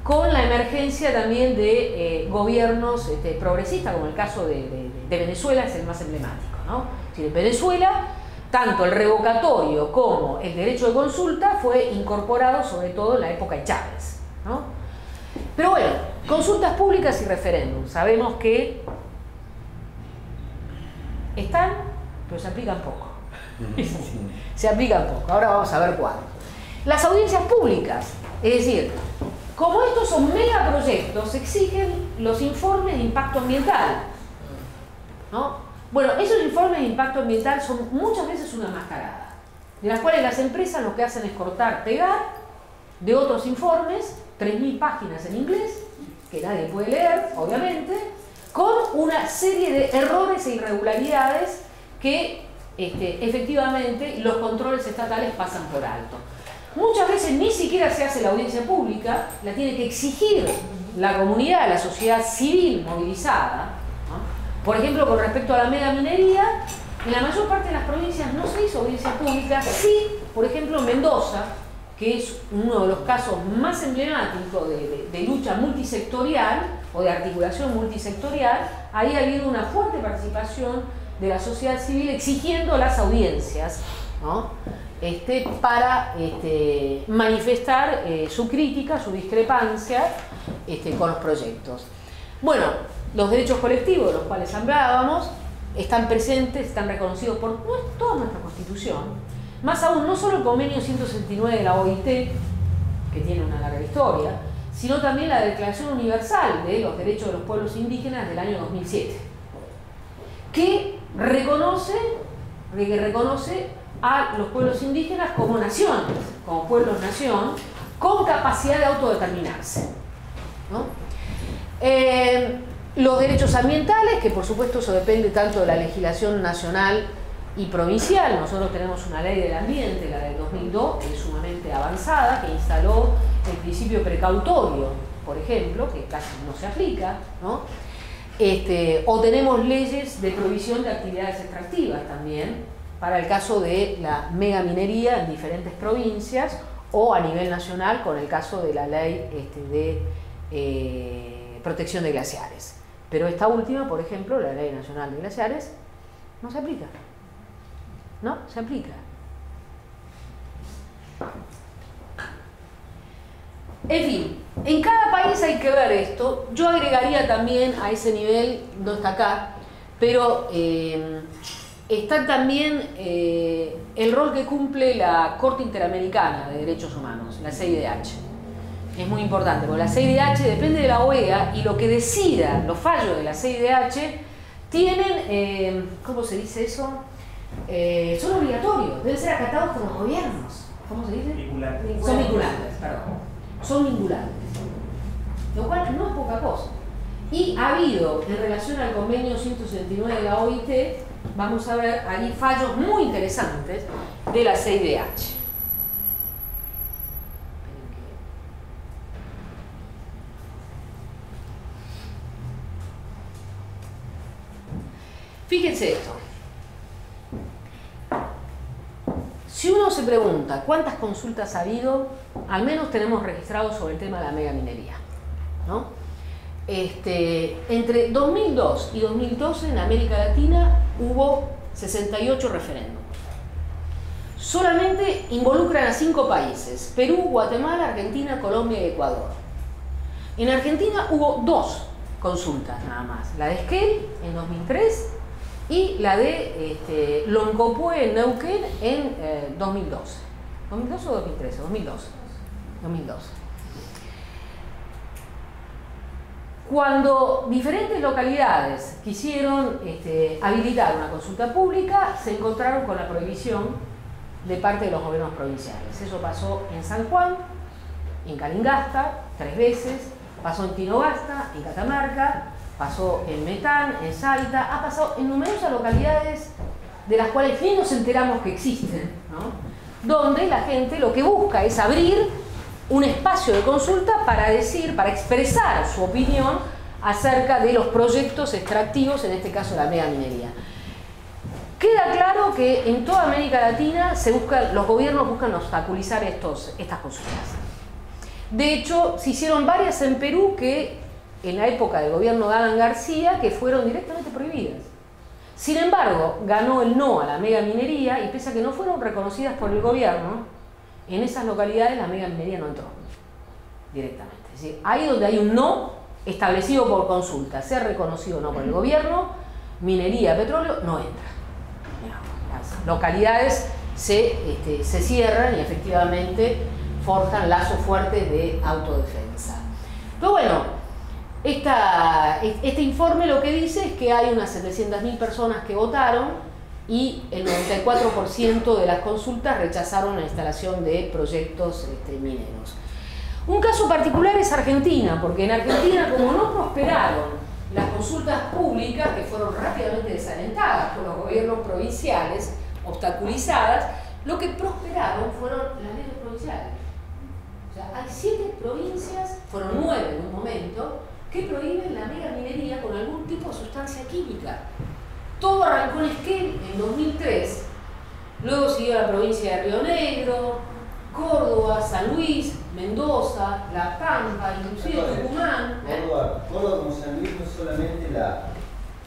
con la emergencia también de eh, gobiernos este, progresistas, como el caso de, de, de Venezuela, es el más emblemático, ¿no? Si en Venezuela, tanto el revocatorio como el derecho de consulta fue incorporado sobre todo en la época de Chávez, ¿no? Pero bueno, consultas públicas y referéndum. Sabemos que están, pero se aplican poco. Se aplican poco. Ahora vamos a ver cuándo. Las audiencias públicas, es decir, como estos son megaproyectos, exigen los informes de impacto ambiental, ¿no? Bueno, esos informes de impacto ambiental son muchas veces una mascarada, de las cuales las empresas lo que hacen es cortar, pegar de otros informes, tres mil páginas en inglés, que nadie puede leer, obviamente, con una serie de errores e irregularidades que este, efectivamente los controles estatales pasan por alto. Muchas veces ni siquiera se hace la audiencia pública, la tiene que exigir la comunidad, la sociedad civil movilizada, ¿no? Por ejemplo, con respecto a la mega minería, en la mayor parte de las provincias no se hizo audiencia pública, sí, por ejemplo, en Mendoza, que es uno de los casos más emblemáticos de, de, de lucha multisectorial o de articulación multisectorial, ahí ha habido una fuerte participación de la sociedad civil exigiendo las audiencias, ¿no? Este, para este, manifestar eh, su crítica, su discrepancia este, con los proyectos. Bueno, los derechos colectivos de los cuales hablábamos están presentes, están reconocidos por toda nuestra Constitución. Más aún, no solo el convenio ciento sesenta y nueve de la O I T, que tiene una larga historia, sino también la Declaración Universal de los Derechos de los Pueblos Indígenas del año dos mil siete, que reconoce, que reconoce a los pueblos indígenas como naciones, como pueblos-nación, con capacidad de autodeterminarse, ¿no? Eh, los derechos ambientales, que por supuesto eso depende tanto de la legislación nacional y provincial. Nosotros tenemos una ley del ambiente, la del dos mil dos, que es sumamente avanzada, que instaló el principio precautorio, por ejemplo, que casi no se aplica, ¿no? Este, o tenemos leyes de prohibición de actividades extractivas también, para el caso de la megaminería en diferentes provincias o a nivel nacional con el caso de la ley este, de eh, protección de glaciares. Pero esta última, por ejemplo, la Ley Nacional de Glaciares, no se aplica. No se aplica. En fin, en cada país hay que ver esto. Yo agregaría también a ese nivel, no está acá, pero eh, está también eh, el rol que cumple la Corte Interamericana de Derechos Humanos, la C I D H. Es muy importante, porque la C I D H depende de la O E A y lo que decida los fallos de la C I D H tienen, eh, ¿cómo se dice eso? Eh, son obligatorios, deben ser acatados por los gobiernos. ¿Cómo se dice? Vinculantes. Son vinculantes, perdón. Son vinculantes. Lo cual no es poca cosa. Y ha habido, en relación al convenio ciento sesenta y nueve de la O I T, vamos a ver ahí fallos muy interesantes de la C I D H. Fíjense esto. Si uno se pregunta cuántas consultas ha habido, al menos tenemos registrado sobre el tema de la megaminería, ¿no? Este, entre dos mil dos y dos mil doce en América Latina hubo sesenta y ocho referéndums. Solamente involucran a cinco países: Perú, Guatemala, Argentina, Colombia y Ecuador. En Argentina hubo dos consultas nada más, la de Esquel en dos mil tres y la de este, Loncopué en Neuquén en eh, dos mil doce. ¿dos mil doce o dos mil trece? dos mil doce. dos mil doce. Cuando diferentes localidades quisieron este, habilitar una consulta pública, se encontraron con la prohibición de parte de los gobiernos provinciales. Eso pasó en San Juan, en Calingasta, tres veces, pasó en Tinogasta, en Catamarca, pasó en Metán, en Salta, ha pasado en numerosas localidades de las cuales ni nos enteramos que existen, ¿no? Donde la gente lo que busca es abrir un espacio de consulta para decir, para expresar su opinión acerca de los proyectos extractivos, en este caso la megaminería. Queda claro que en toda América Latina se busca, los gobiernos buscan obstaculizar estos, estas consultas. De hecho, se hicieron varias en Perú que en la época del gobierno de Alan García, que fueron directamente prohibidas. Sin embargo, ganó el no a la megaminería y pese a que no fueron reconocidas por el gobierno, en esas localidades la megaminería no entró directamente. Es decir, ahí donde hay un no establecido por consulta, sea reconocido o no por el gobierno, minería, petróleo, no entra. Las localidades se, este, se cierran y efectivamente forjan lazos fuertes de autodefensa. Pero bueno, Esta, este informe lo que dice es que hay unas setecientas mil personas que votaron y el noventa y cuatro por ciento de las consultas rechazaron la instalación de proyectos este, mineros. Un caso particular es Argentina, porque en Argentina, como no prosperaron las consultas públicas, que fueron rápidamente desalentadas por los gobiernos provinciales, obstaculizadas, lo que prosperaron fueron las leyes provinciales. O sea, hay siete provincias, fueron nueve en un momento, que prohíben la megaminería con algún tipo de sustancia química. Todo arrancó en Esquel en dos mil tres, luego siguió la provincia de Río Negro, Córdoba, San Luis, Mendoza, La Pampa, inclusive Tucumán. Córdoba, Córdoba como San Luis no es solamente la,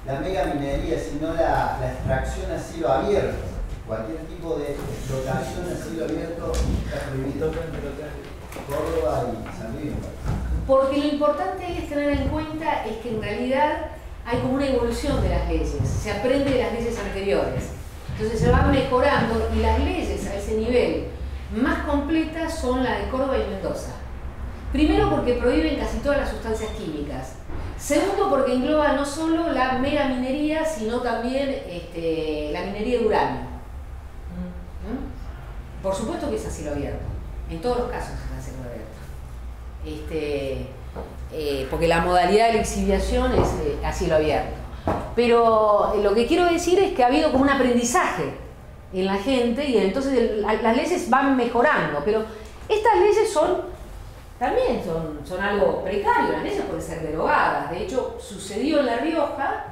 la megaminería, sino la, la extracción a cielo abierto. Cualquier tipo de explotación a cielo abierto está prohibido. Córdoba y San Luis. Porque lo importante es tener en cuenta es que en realidad hay como una evolución de las leyes, se aprende de las leyes anteriores. Entonces se van mejorando y las leyes a ese nivel más completas son las de Córdoba y Mendoza. Primero porque prohíben casi todas las sustancias químicas. Segundo porque engloba no solo la megaminería, sino también este, la minería de uranio. ¿Mm? Por supuesto que es a cielo abierto, en todos los casos es a cielo abierto. Este, eh, porque la modalidad de la exhibición es eh, a cielo abierto. Pero eh, lo que quiero decir es que ha habido como un aprendizaje en la gente y entonces el, las leyes van mejorando, pero estas leyes son también son, son algo precario, las leyes pueden ser derogadas. De hecho, sucedió en La Rioja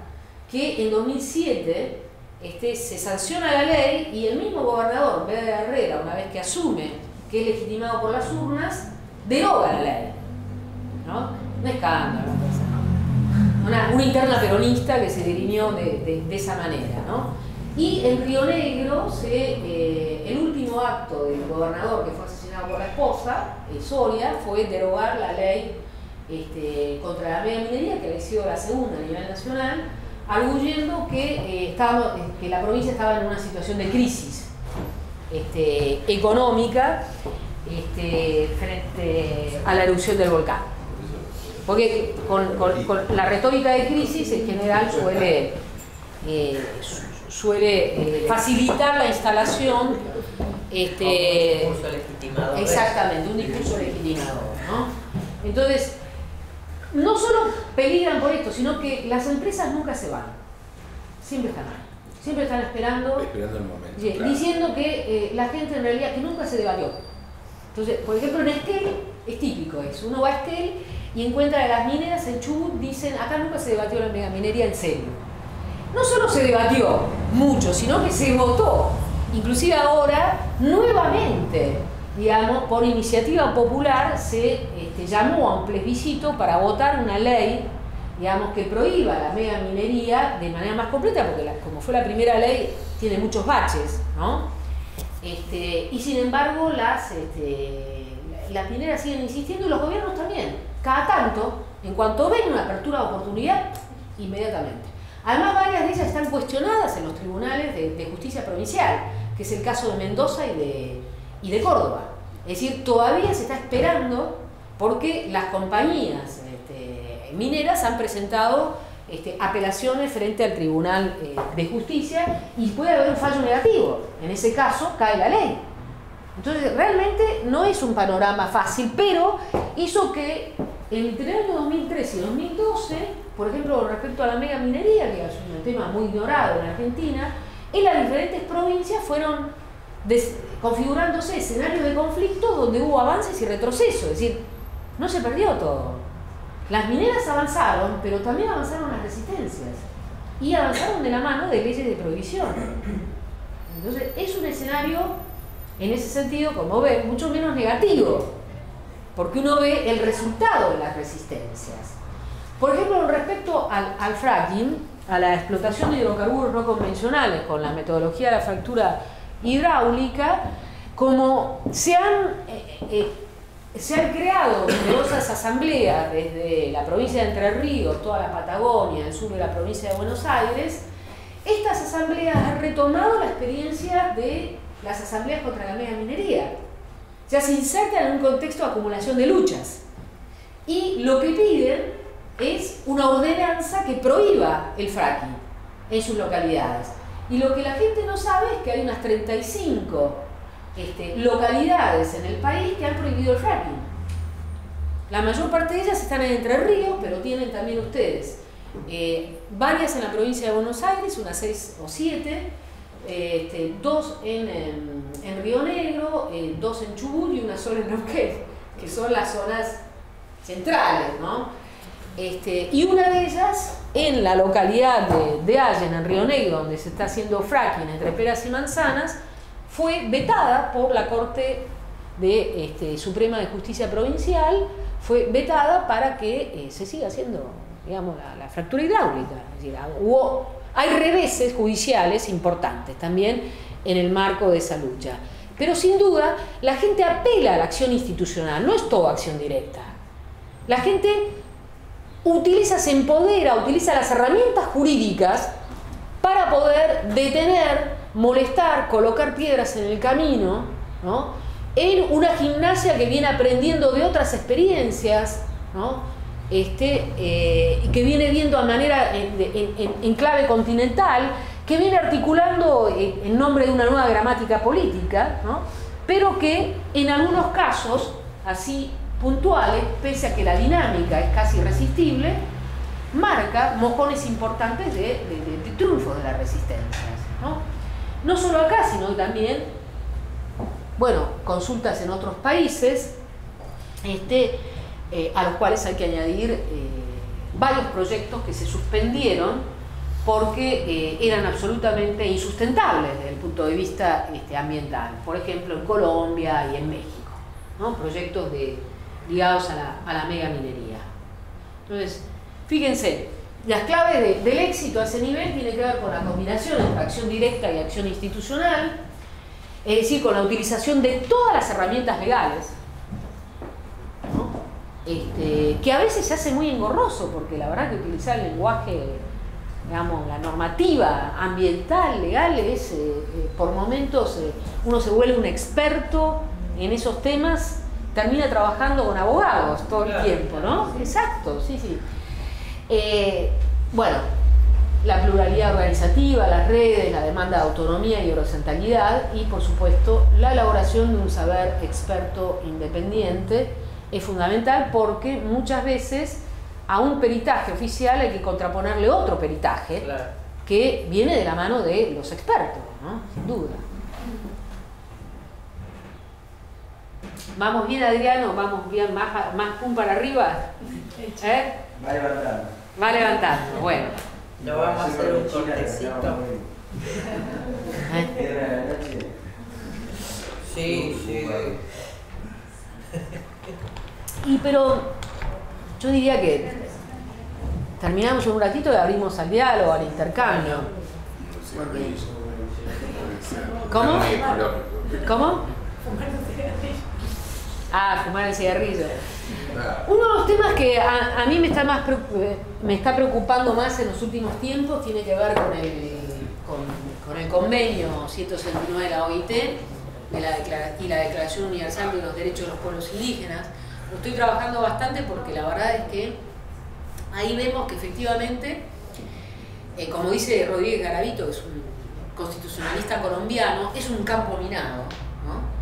que en dos mil siete este, se sanciona la ley y el mismo gobernador, en vez de Herrera, una vez que asume que es legitimado por las urnas, deroga la ley, ¿no? Un escándalo, ¿no? Una, una interna peronista que se dirimió de, de, de esa manera, ¿no? Y en Río Negro, se, eh, el último acto del gobernador que fue asesinado por la esposa, Soria, fue derogar la ley este, contra la media minería, que había sido la segunda a nivel nacional, arguyendo que, eh, estaba, que la provincia estaba en una situación de crisis este, económica este, frente a la erupción del volcán. Porque con, con, con la retórica de crisis, en general suele... Eh, suele eh, facilitar la instalación este, un discurso legitimador, exactamente, un discurso legitimador, ¿no? Entonces, no solo peligran por esto, sino que las empresas nunca se van, siempre están ahí, siempre están esperando, esperando el momento, y, claro. Diciendo que eh, la gente en realidad que nunca se debatió. Entonces, por ejemplo, en Esquel es típico eso, uno va a Esquel y encuentra las mineras en Chubut, dicen, acá nunca se debatió la megaminería en serio. No solo se debatió mucho, sino que se votó, inclusive ahora, nuevamente, digamos, por iniciativa popular se este, llamó a un plebiscito para votar una ley, digamos, que prohíba la megaminería de manera más completa, porque la, como fue la primera ley, tiene muchos baches, ¿no? Este, y sin embargo, las, este, las mineras siguen insistiendo y los gobiernos también, cada tanto, en cuanto ven una apertura de oportunidad, inmediatamente. Además, varias de ellas están cuestionadas en los tribunales de, de justicia provincial, que es el caso de Mendoza y de, y de Córdoba. Es decir, todavía se está esperando porque las compañías este, mineras han presentado este, apelaciones frente al tribunal eh, de justicia y puede haber un fallo negativo. En ese caso, cae la ley. Entonces, realmente no es un panorama fácil, pero hizo que entre el año dos mil trece y dos mil doce, por ejemplo, respecto a la megaminería, que es un tema muy ignorado en Argentina, en las diferentes provincias fueron configurándose escenarios de conflicto donde hubo avances y retrocesos, es decir, no se perdió todo. Las mineras avanzaron, pero también avanzaron las resistencias y avanzaron de la mano de leyes de prohibición. Entonces, es un escenario, en ese sentido, como ven, mucho menos negativo, porque uno ve el resultado de las resistencias. Por ejemplo, respecto al, al fracking, a la explotación de hidrocarburos no convencionales con la metodología de la fractura hidráulica, como se han, eh, eh, se han creado numerosas asambleas desde la provincia de Entre Ríos, toda la Patagonia, el sur de la provincia de Buenos Aires, estas asambleas han retomado la experiencia de las asambleas contra la megaminería. Ya se insertan en un contexto de acumulación de luchas. Y lo que piden es una ordenanza que prohíba el fracking en sus localidades. Y lo que la gente no sabe es que hay unas treinta y cinco este, localidades en el país que han prohibido el fracking. La mayor parte de ellas están en Entre Ríos, pero tienen también ustedes eh, varias en la provincia de Buenos Aires, unas seis o siete, eh, este, dos en, en, en Río Negro, eh, dos en Chubut y una sola en Neuquén, que son las zonas centrales, ¿no? Este, y una de ellas en la localidad de, de Allen, en Río Negro, donde se está haciendo fracking entre peras y manzanas, fue vetada por la Corte de, este, Suprema de Justicia Provincial, fue vetada para que eh, se siga haciendo, digamos, la, la fractura hidráulica. Es decir, hubo, hay reveses judiciales importantes también en el marco de esa lucha. Pero sin duda, la gente apela a la acción institucional, no es todo acción directa. La gente utiliza, se empodera, utiliza las herramientas jurídicas para poder detener, molestar, colocar piedras en el camino, ¿no? En una gimnasia que viene aprendiendo de otras experiencias, ¿no? Este, eh, que viene viendo a manera en, en, en clave continental, que viene articulando en nombre de una nueva gramática política, ¿no? Pero que en algunos casos, así puntuales, pese a que la dinámica es casi irresistible, marca mojones importantes de, de, de, de triunfos de las resistencias, ¿no? No solo acá, sino también, bueno, consultas en otros países, este, eh, a los cuales hay que añadir eh, varios proyectos que se suspendieron porque eh, eran absolutamente insustentables desde el punto de vista este, ambiental. Por ejemplo, en Colombia y en México, ¿no? Proyectos de, ligados a la, a la megaminería. Entonces, fíjense, las claves de, del éxito a ese nivel tienen que ver con la combinación entre acción directa y acción institucional, es decir, con la utilización de todas las herramientas legales, ¿no? Este, que a veces se hace muy engorroso, porque la verdad que utilizar el lenguaje, digamos, la normativa ambiental, legal, es, eh, eh, por momentos eh, uno se vuelve un experto en esos temas, termina trabajando con abogados todo el tiempo, ¿no? Exacto, sí, sí. Eh, bueno, la pluralidad organizativa, las redes, la demanda de autonomía y horizontalidad y, por supuesto, la elaboración de un saber experto independiente es fundamental, porque muchas veces a un peritaje oficial hay que contraponerle otro peritaje, claro, que viene de la mano de los expertos, ¿no? Sin duda. ¿Vamos bien, Adriano? ¿Vamos bien? ¿Más, más pum para arriba? ¿Eh? Va levantando. Va levantando, bueno. Lo vamos a hacer un cortecito. Sí, sí. Y pero yo diría que terminamos un ratito y abrimos al diálogo, al intercambio. ¿Cómo? ¿Cómo? Ah, fumar el cigarrillo. Uno de los temas que a, a mí me está, más, me está preocupando más en los últimos tiempos tiene que ver con el, con, con el convenio ciento sesenta y nueve de la O I T de la y la Declaración Universal de los Derechos de los Pueblos Indígenas. Lo estoy trabajando bastante porque la verdad es que ahí vemos que efectivamente, eh, como dice Rodríguez Garavito, que es un constitucionalista colombiano, es un campo minado, ¿no?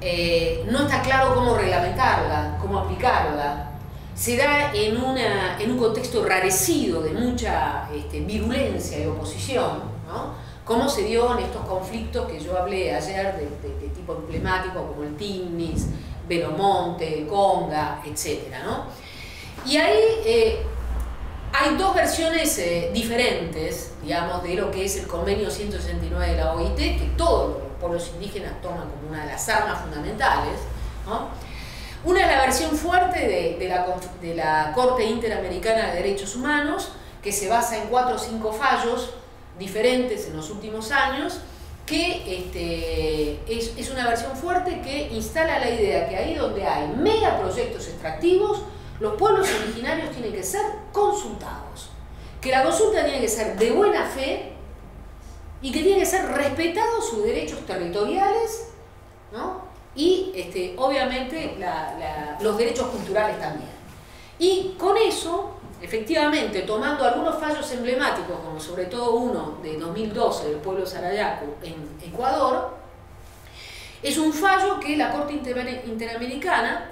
Eh, no está claro cómo reglamentarla, cómo aplicarla. Se da en, una, en un contexto rarecido de mucha este, virulencia y oposición, ¿no? Como se dio en estos conflictos que yo hablé ayer de, de, de tipo emblemático, como el Tignis, Belomonte, Conga, etcétera, ¿no? Y ahí eh, hay dos versiones eh, diferentes, digamos, de lo que es el convenio ciento sesenta y nueve de la O I T, que todos los pueblos indígenas toman como una de las armas fundamentales, ¿no? Una es la versión fuerte de, de, la, de la Corte Interamericana de Derechos Humanos, que se basa en cuatro o cinco fallos diferentes en los últimos años, que este, es, es una versión fuerte que instala la idea que ahí donde hay megaproyectos extractivos, los pueblos originarios tienen que ser consultados, que la consulta tiene que ser de buena fe y que tiene que ser respetados sus derechos territoriales, ¿no? Y este, obviamente la, la, los derechos culturales también. Y con eso, efectivamente, tomando algunos fallos emblemáticos, como sobre todo uno de dos mil doce del pueblo Sarayacu en Ecuador, es un fallo que la Corte Interamericana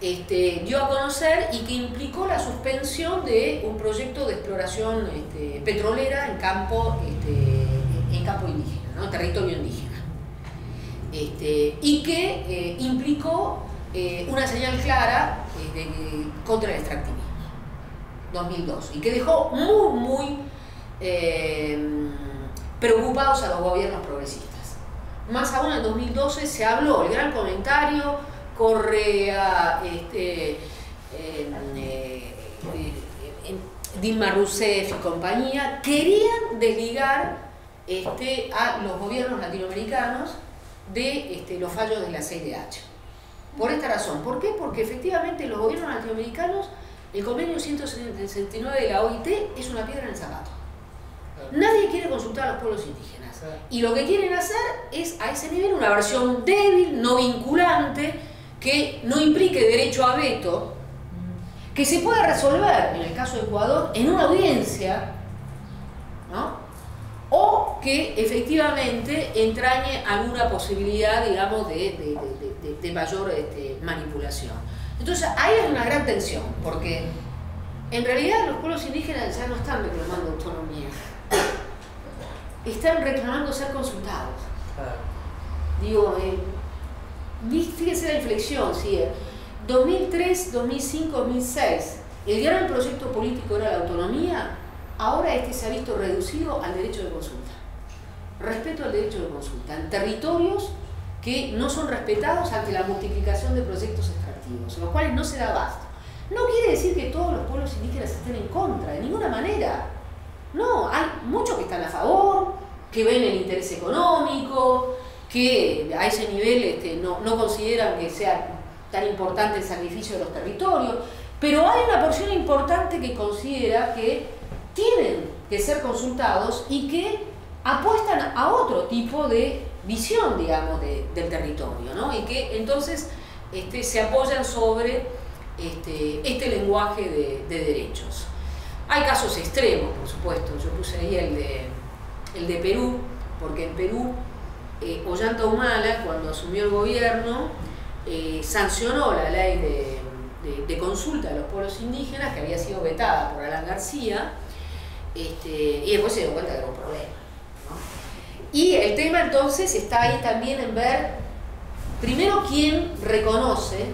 este, dio a conocer y que implicó la suspensión de un proyecto de exploración este, petrolera en campo, este, en campo indígena, ¿no? Territorio indígena. Este, y que eh, implicó eh, una señal clara eh, de, contra el extractivismo. dos mil dos, y que dejó muy, muy eh, preocupados a los gobiernos progresistas. Más aún en dos mil doce se habló, el gran comentario, Correa, este, eh, eh, eh, Dilma Rousseff y compañía, querían desligar este, a los gobiernos latinoamericanos de este, los fallos de la C D H. Por esta razón, ¿por qué? Porque efectivamente los gobiernos latinoamericanos, el convenio ciento sesenta y nueve de la O I T es una piedra en el zapato. Nadie quiere consultar a los pueblos indígenas. Y lo que quieren hacer es, a ese nivel, una versión débil, no vinculante, que no implique derecho a veto, que se pueda resolver, en el caso de Ecuador, en una audiencia, ¿no? O que efectivamente entrañe alguna posibilidad, digamos, de, de, de, de, de mayor este, manipulación. Entonces, ahí hay una gran tensión, porque en realidad los pueblos indígenas ya no están reclamando autonomía. Están reclamando ser consultados. Digo, eh, fíjense la inflexión, ¿sí? dos mil tres, dos mil cinco, dos mil seis, el gran proyecto político era la autonomía, ahora este se ha visto reducido al derecho de consulta. Respeto al derecho de consulta en territorios que no son respetados ante la multiplicación de proyectos extractivos, en los cuales no se da abasto. No quiere decir que todos los pueblos indígenas estén en contra, de ninguna manera. No, hay muchos que están a favor, que ven el interés económico, que a ese nivel este, no, no consideran que sea tan importante el sacrificio de los territorios, pero hay una porción importante que considera que tienen que ser consultados y que apuestan a otro tipo de visión, digamos, de, del territorio, ¿no? Y que entonces este, se apoyan sobre este, este lenguaje de, de derechos. Hay casos extremos, por supuesto. Yo puse ahí el de, el de Perú, porque en Perú eh, Ollanta Humala, cuando asumió el gobierno, eh, sancionó la ley de, de, de consulta de los pueblos indígenas, que había sido vetada por Alan García, este, y después se dio cuenta que era un problema, ¿no? Y el tema entonces está ahí también en ver, primero, quién reconoce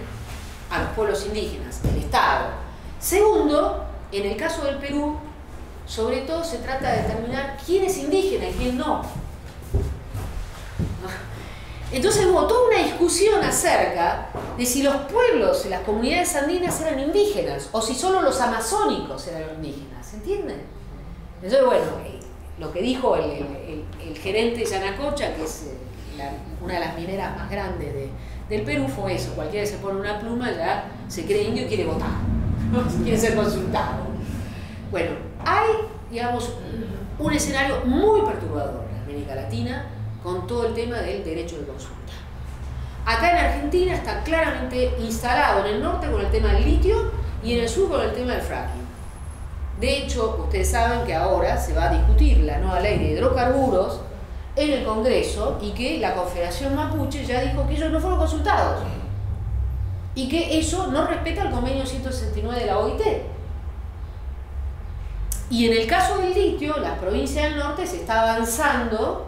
a los pueblos indígenas, el Estado. Segundo, en el caso del Perú, sobre todo se trata de determinar quién es indígena y quién no. Entonces hubo toda una discusión acerca de si los pueblos y las comunidades andinas eran indígenas o si solo los amazónicos eran indígenas, ¿entienden? Entonces, bueno, lo que dijo el, el, el, el gerente Yanacocha, que es la, una de las mineras más grandes de, del Perú, fue eso: cualquiera que se pone una pluma ya se cree indio y quiere votar. Quiere ser consultado. Bueno, hay, digamos, un escenario muy perturbador en América Latina con todo el tema del derecho de consulta. Acá en Argentina está claramente instalado en el norte con el tema del litio y en el sur con el tema del fracking. De hecho, ustedes saben que ahora se va a discutir la nueva ley de hidrocarburos en el Congreso y que la Confederación Mapuche ya dijo que ellos no fueron consultados. Y que eso no respeta el convenio ciento sesenta y nueve de la O I T. Y en el caso del litio, las provincias del norte se está avanzando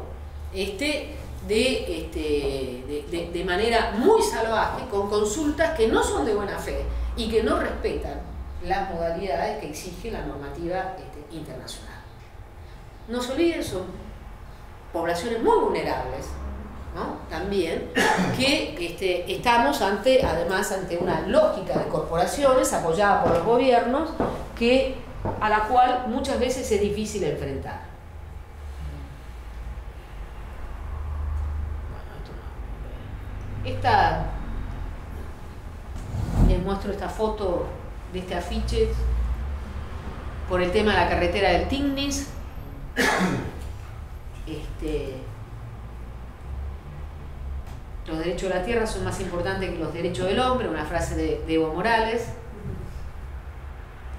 este, de, este, de, de, de manera muy salvaje, con consultas que no son de buena fe y que no respetan las modalidades que exige la normativa este, internacional. No se olviden, son poblaciones muy vulnerables, ¿no? También, que este, estamos ante, además ante una lógica de corporaciones apoyada por los gobiernos que, a la cual muchas veces es difícil enfrentar. Esta, les muestro esta foto de este afiche por el tema de la carretera del Tignis. Este... Los derechos de la tierra son más importantes que los derechos del hombre, una frase de, de Evo Morales.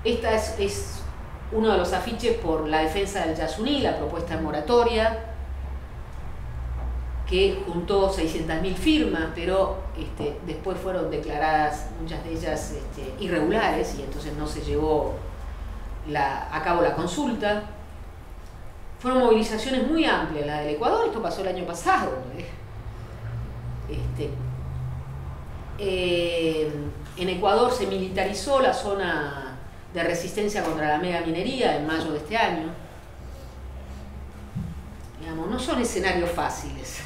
Esta es, es uno de los afiches por la defensa del Yasuní, la propuesta de moratoria, que juntó seiscientas mil firmas, pero este, después fueron declaradas muchas de ellas este, irregulares y entonces no se llevó la, a cabo la consulta. Fueron movilizaciones muy amplias, la del Ecuador, esto pasó el año pasado, ¿eh? Este, eh, en Ecuador se militarizó la zona de resistencia contra la megaminería en mayo de este año. Digamos, no son escenarios fáciles.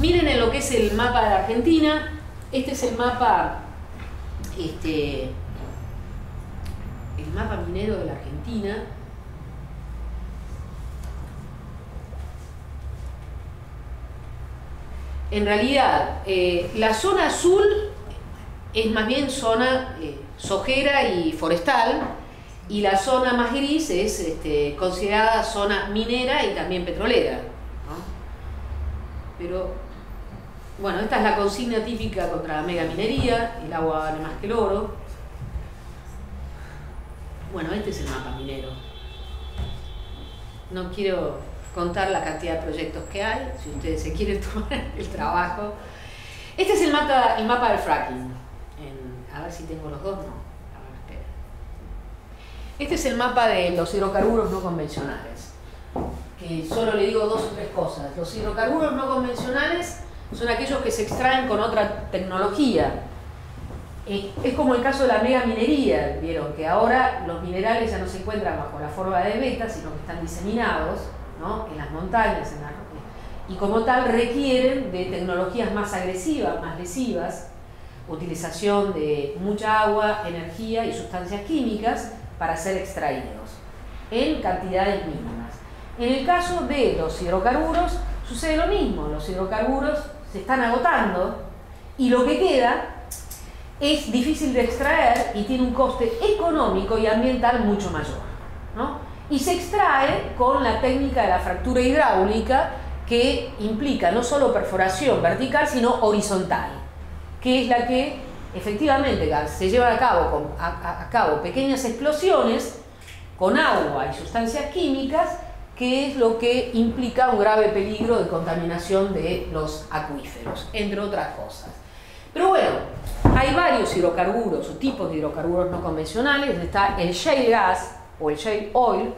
Miren en lo que es el mapa de la Argentina. Este es el mapa, este, el mapa minero de la Argentina. En realidad, eh, la zona azul es más bien zona eh, sojera y forestal, y la zona más gris es este, considerada zona minera y también petrolera, ¿no? Pero, bueno, esta es la consigna típica contra la megaminería: el agua vale más que el oro. Bueno, este es el mapa minero. No quiero contar la cantidad de proyectos que hay, si ustedes se quieren tomar el trabajo. Este es el mapa, el mapa del fracking. En, a ver si tengo los dos, no. A ver, espera. Este es el mapa de los hidrocarburos no convencionales. Que solo le digo dos o tres cosas. Los hidrocarburos no convencionales son aquellos que se extraen con otra tecnología. Eh, es como el caso de la mega minería, vieron que ahora los minerales ya no se encuentran bajo la forma de vetas, sino que están diseminados, ¿no?, en las montañas, en la... y como tal requieren de tecnologías más agresivas, más lesivas, utilización de mucha agua, energía y sustancias químicas para ser extraídos en cantidades mínimas. En el caso de los hidrocarburos sucede lo mismo, los hidrocarburos se están agotando y lo que queda es difícil de extraer y tiene un coste económico y ambiental mucho mayor, ¿no? Y se extrae con la técnica de la fractura hidráulica, que implica no solo perforación vertical, sino horizontal, que es la que efectivamente se lleva a cabo, con, a, a cabo pequeñas explosiones con agua y sustancias químicas, que es lo que implica un grave peligro de contaminación de los acuíferos, entre otras cosas. Pero bueno, hay varios hidrocarburos o tipos de hidrocarburos no convencionales. Está el shale gas o el shale oil,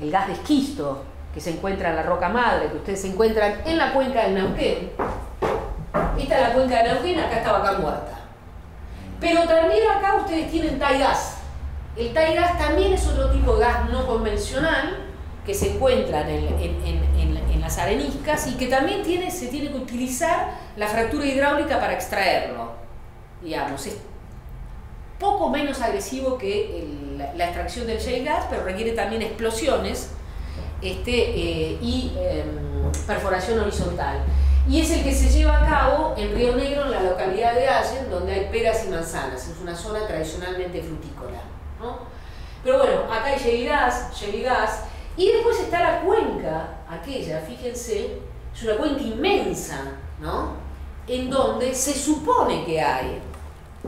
el gas de esquisto, que se encuentra en la roca madre, que ustedes se encuentran en la cuenca del Neuquén. Esta es la cuenca del Neuquén, acá está Vaca Muerta. Pero también acá ustedes tienen tie gas. El tie gas también es otro tipo de gas no convencional que se encuentra en, el, en, en, en, en las areniscas y que también tiene, se tiene que utilizar la fractura hidráulica para extraerlo. Digamos, es poco menos agresivo que el, la extracción del shale gas, pero requiere también explosiones Este, eh, y eh, perforación horizontal, y es el que se lleva a cabo en Río Negro, en la localidad de Allen, donde hay peras y manzanas. Es una zona tradicionalmente frutícola, ¿no? Pero bueno, acá hay yeligás, yeligás, y después está la cuenca aquella, fíjense, es una cuenca inmensa, ¿no?, en donde se supone que hay,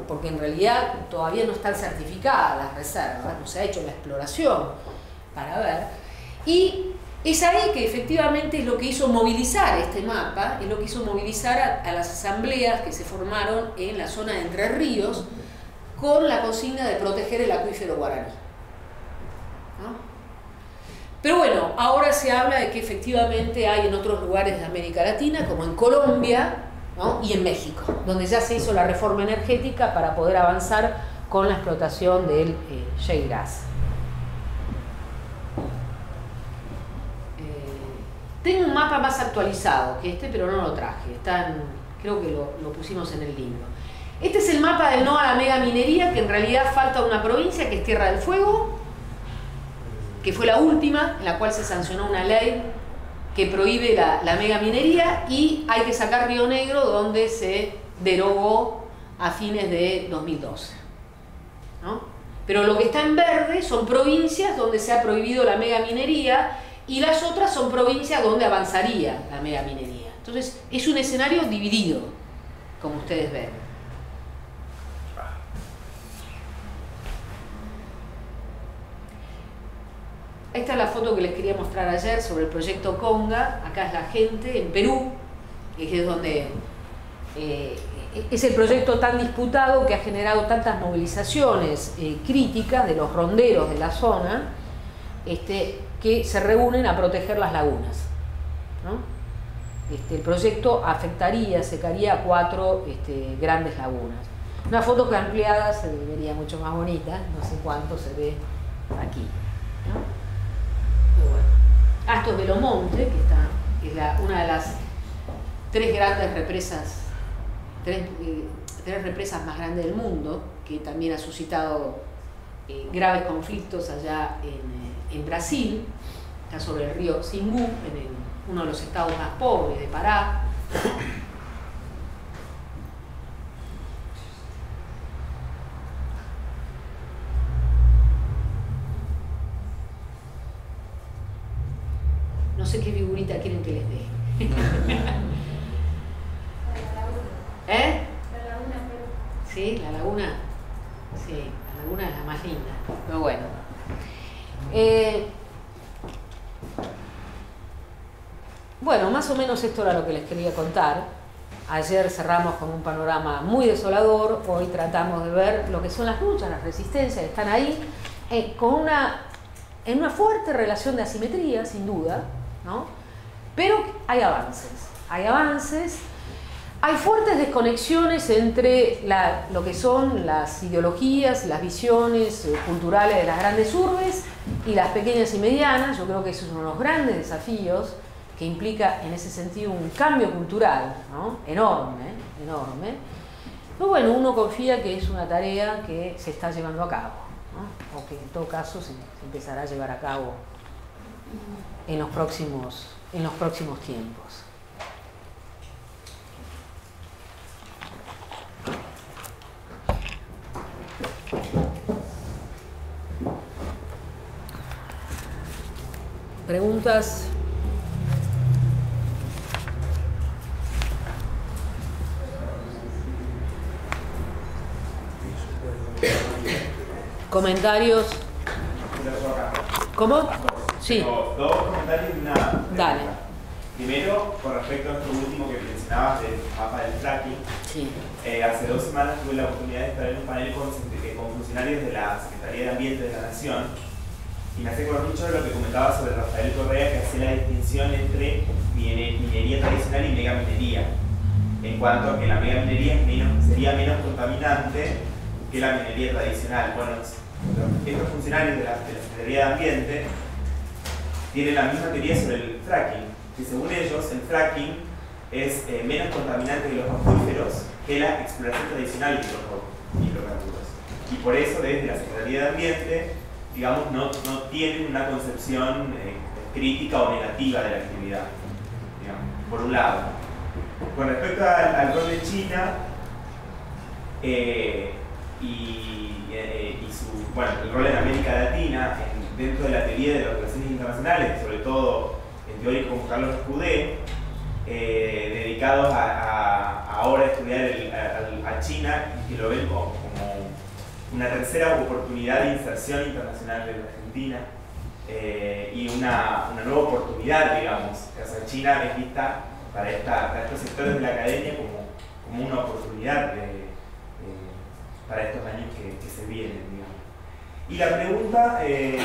porque en realidad todavía no están certificadas las reservas, no se ha hecho la exploración para ver. Y es ahí que efectivamente es lo que hizo movilizar este mapa, es lo que hizo movilizar a, a las asambleas que se formaron en la zona de Entre Ríos con la consigna de proteger el acuífero guaraní, ¿no? Pero bueno, ahora se habla de que efectivamente hay en otros lugares de América Latina, como en Colombia, ¿no?, y en México, donde ya se hizo la reforma energética para poder avanzar con la explotación del eh, shale gas. Tengo un mapa más actualizado que este, pero no lo traje. Está en, creo que lo, lo pusimos en el libro. Este es el mapa del no a la mega minería, que en realidad falta una provincia, que es Tierra del Fuego, que fue la última en la cual se sancionó una ley que prohíbe la, la mega minería, y hay que sacar Río Negro, donde se derogó a fines de dos mil doce, ¿no? Pero lo que está en verde son provincias donde se ha prohibido la mega minería, y las otras son provincias donde avanzaría la mega minería. Entonces, es un escenario dividido, como ustedes ven. Esta es la foto que les quería mostrar ayer sobre el proyecto Conga. Acá es la gente, en Perú, que es donde eh, es el proyecto tan disputado, que ha generado tantas movilizaciones eh, críticas de los ronderos de la zona, este, que se reúnen a proteger las lagunas, ¿no? Este, el proyecto afectaría, secaría cuatro este, grandes lagunas. Una foto que ampliada se vería mucho más bonita, no sé cuánto se ve aquí, ¿no? Bueno. Astos Belomonte, que está, es la, una de las tres grandes represas, tres, eh, tres represas más grandes del mundo, que también ha suscitado eh, graves conflictos allá en... Eh, en Brasil, está sobre el río Xingu, en el, uno de los estados más pobres de Pará. No sé qué figurita quieren que les dé. La laguna. ¿Eh? La laguna, pero... Sí, la laguna. Sí, la laguna es la más linda. Pero bueno. Eh, bueno, más o menos esto era lo que les quería contar. Ayer cerramos con un panorama muy desolador, hoy tratamos de ver lo que son las luchas, las resistencias que están ahí, eh, con una, en una fuerte relación de asimetría, sin duda, ¿no? Pero hay avances, hay avances. Hay fuertes desconexiones entre la, lo que son las ideologías, las visiones culturales de las grandes urbes y las pequeñas y medianas. Yo creo que eso es uno de los grandes desafíos que implica en ese sentido un cambio cultural, ¿no? Enorme, enorme. Pero bueno, uno confía que es una tarea que se está llevando a cabo, ¿no? O que en todo caso se empezará a llevar a cabo en los próximos, en los próximos tiempos. Preguntas. Comentarios. ¿Cómo? Sí. Tengo dos comentarios y una pregunta. Dale. Primero, con respecto a esto último que mencionabas del mapa del fracking. Sí. Eh, hace dos semanas tuve la oportunidad de estar en un panel con, con funcionarios de la Secretaría de Ambiente de la Nación. Y me hace acordar mucho de lo que comentaba sobre Rafael Correa, que hacía la distinción entre minería tradicional y megaminería, en cuanto a que la megaminería es menos, sería menos contaminante que la minería tradicional. Bueno, estos funcionarios de la, de la Secretaría de Ambiente tienen la misma teoría sobre el fracking, que según ellos el fracking es eh, menos contaminante que los acuíferos que la exploración tradicional de los hidrocarburos. Y por eso desde la Secretaría de Ambiente, digamos, no, no tienen una concepción eh, crítica o negativa de la actividad, digamos, por un lado. Con respecto al, al rol de China eh, y, eh, y su, bueno, el rol en América Latina, en, dentro de la teoría de las relaciones internacionales, sobre todo en teóricos como Carlos Judé, eh, dedicados a, a, ahora a estudiar el, a, a China, y que lo ven como, como una tercera oportunidad de inserción internacional de la Argentina eh, y una, una nueva oportunidad, digamos. O sea, China es vista para, esta, para estos sectores de la academia como, como una oportunidad de, de, para estos años que, que se vienen, digamos. Y la pregunta eh,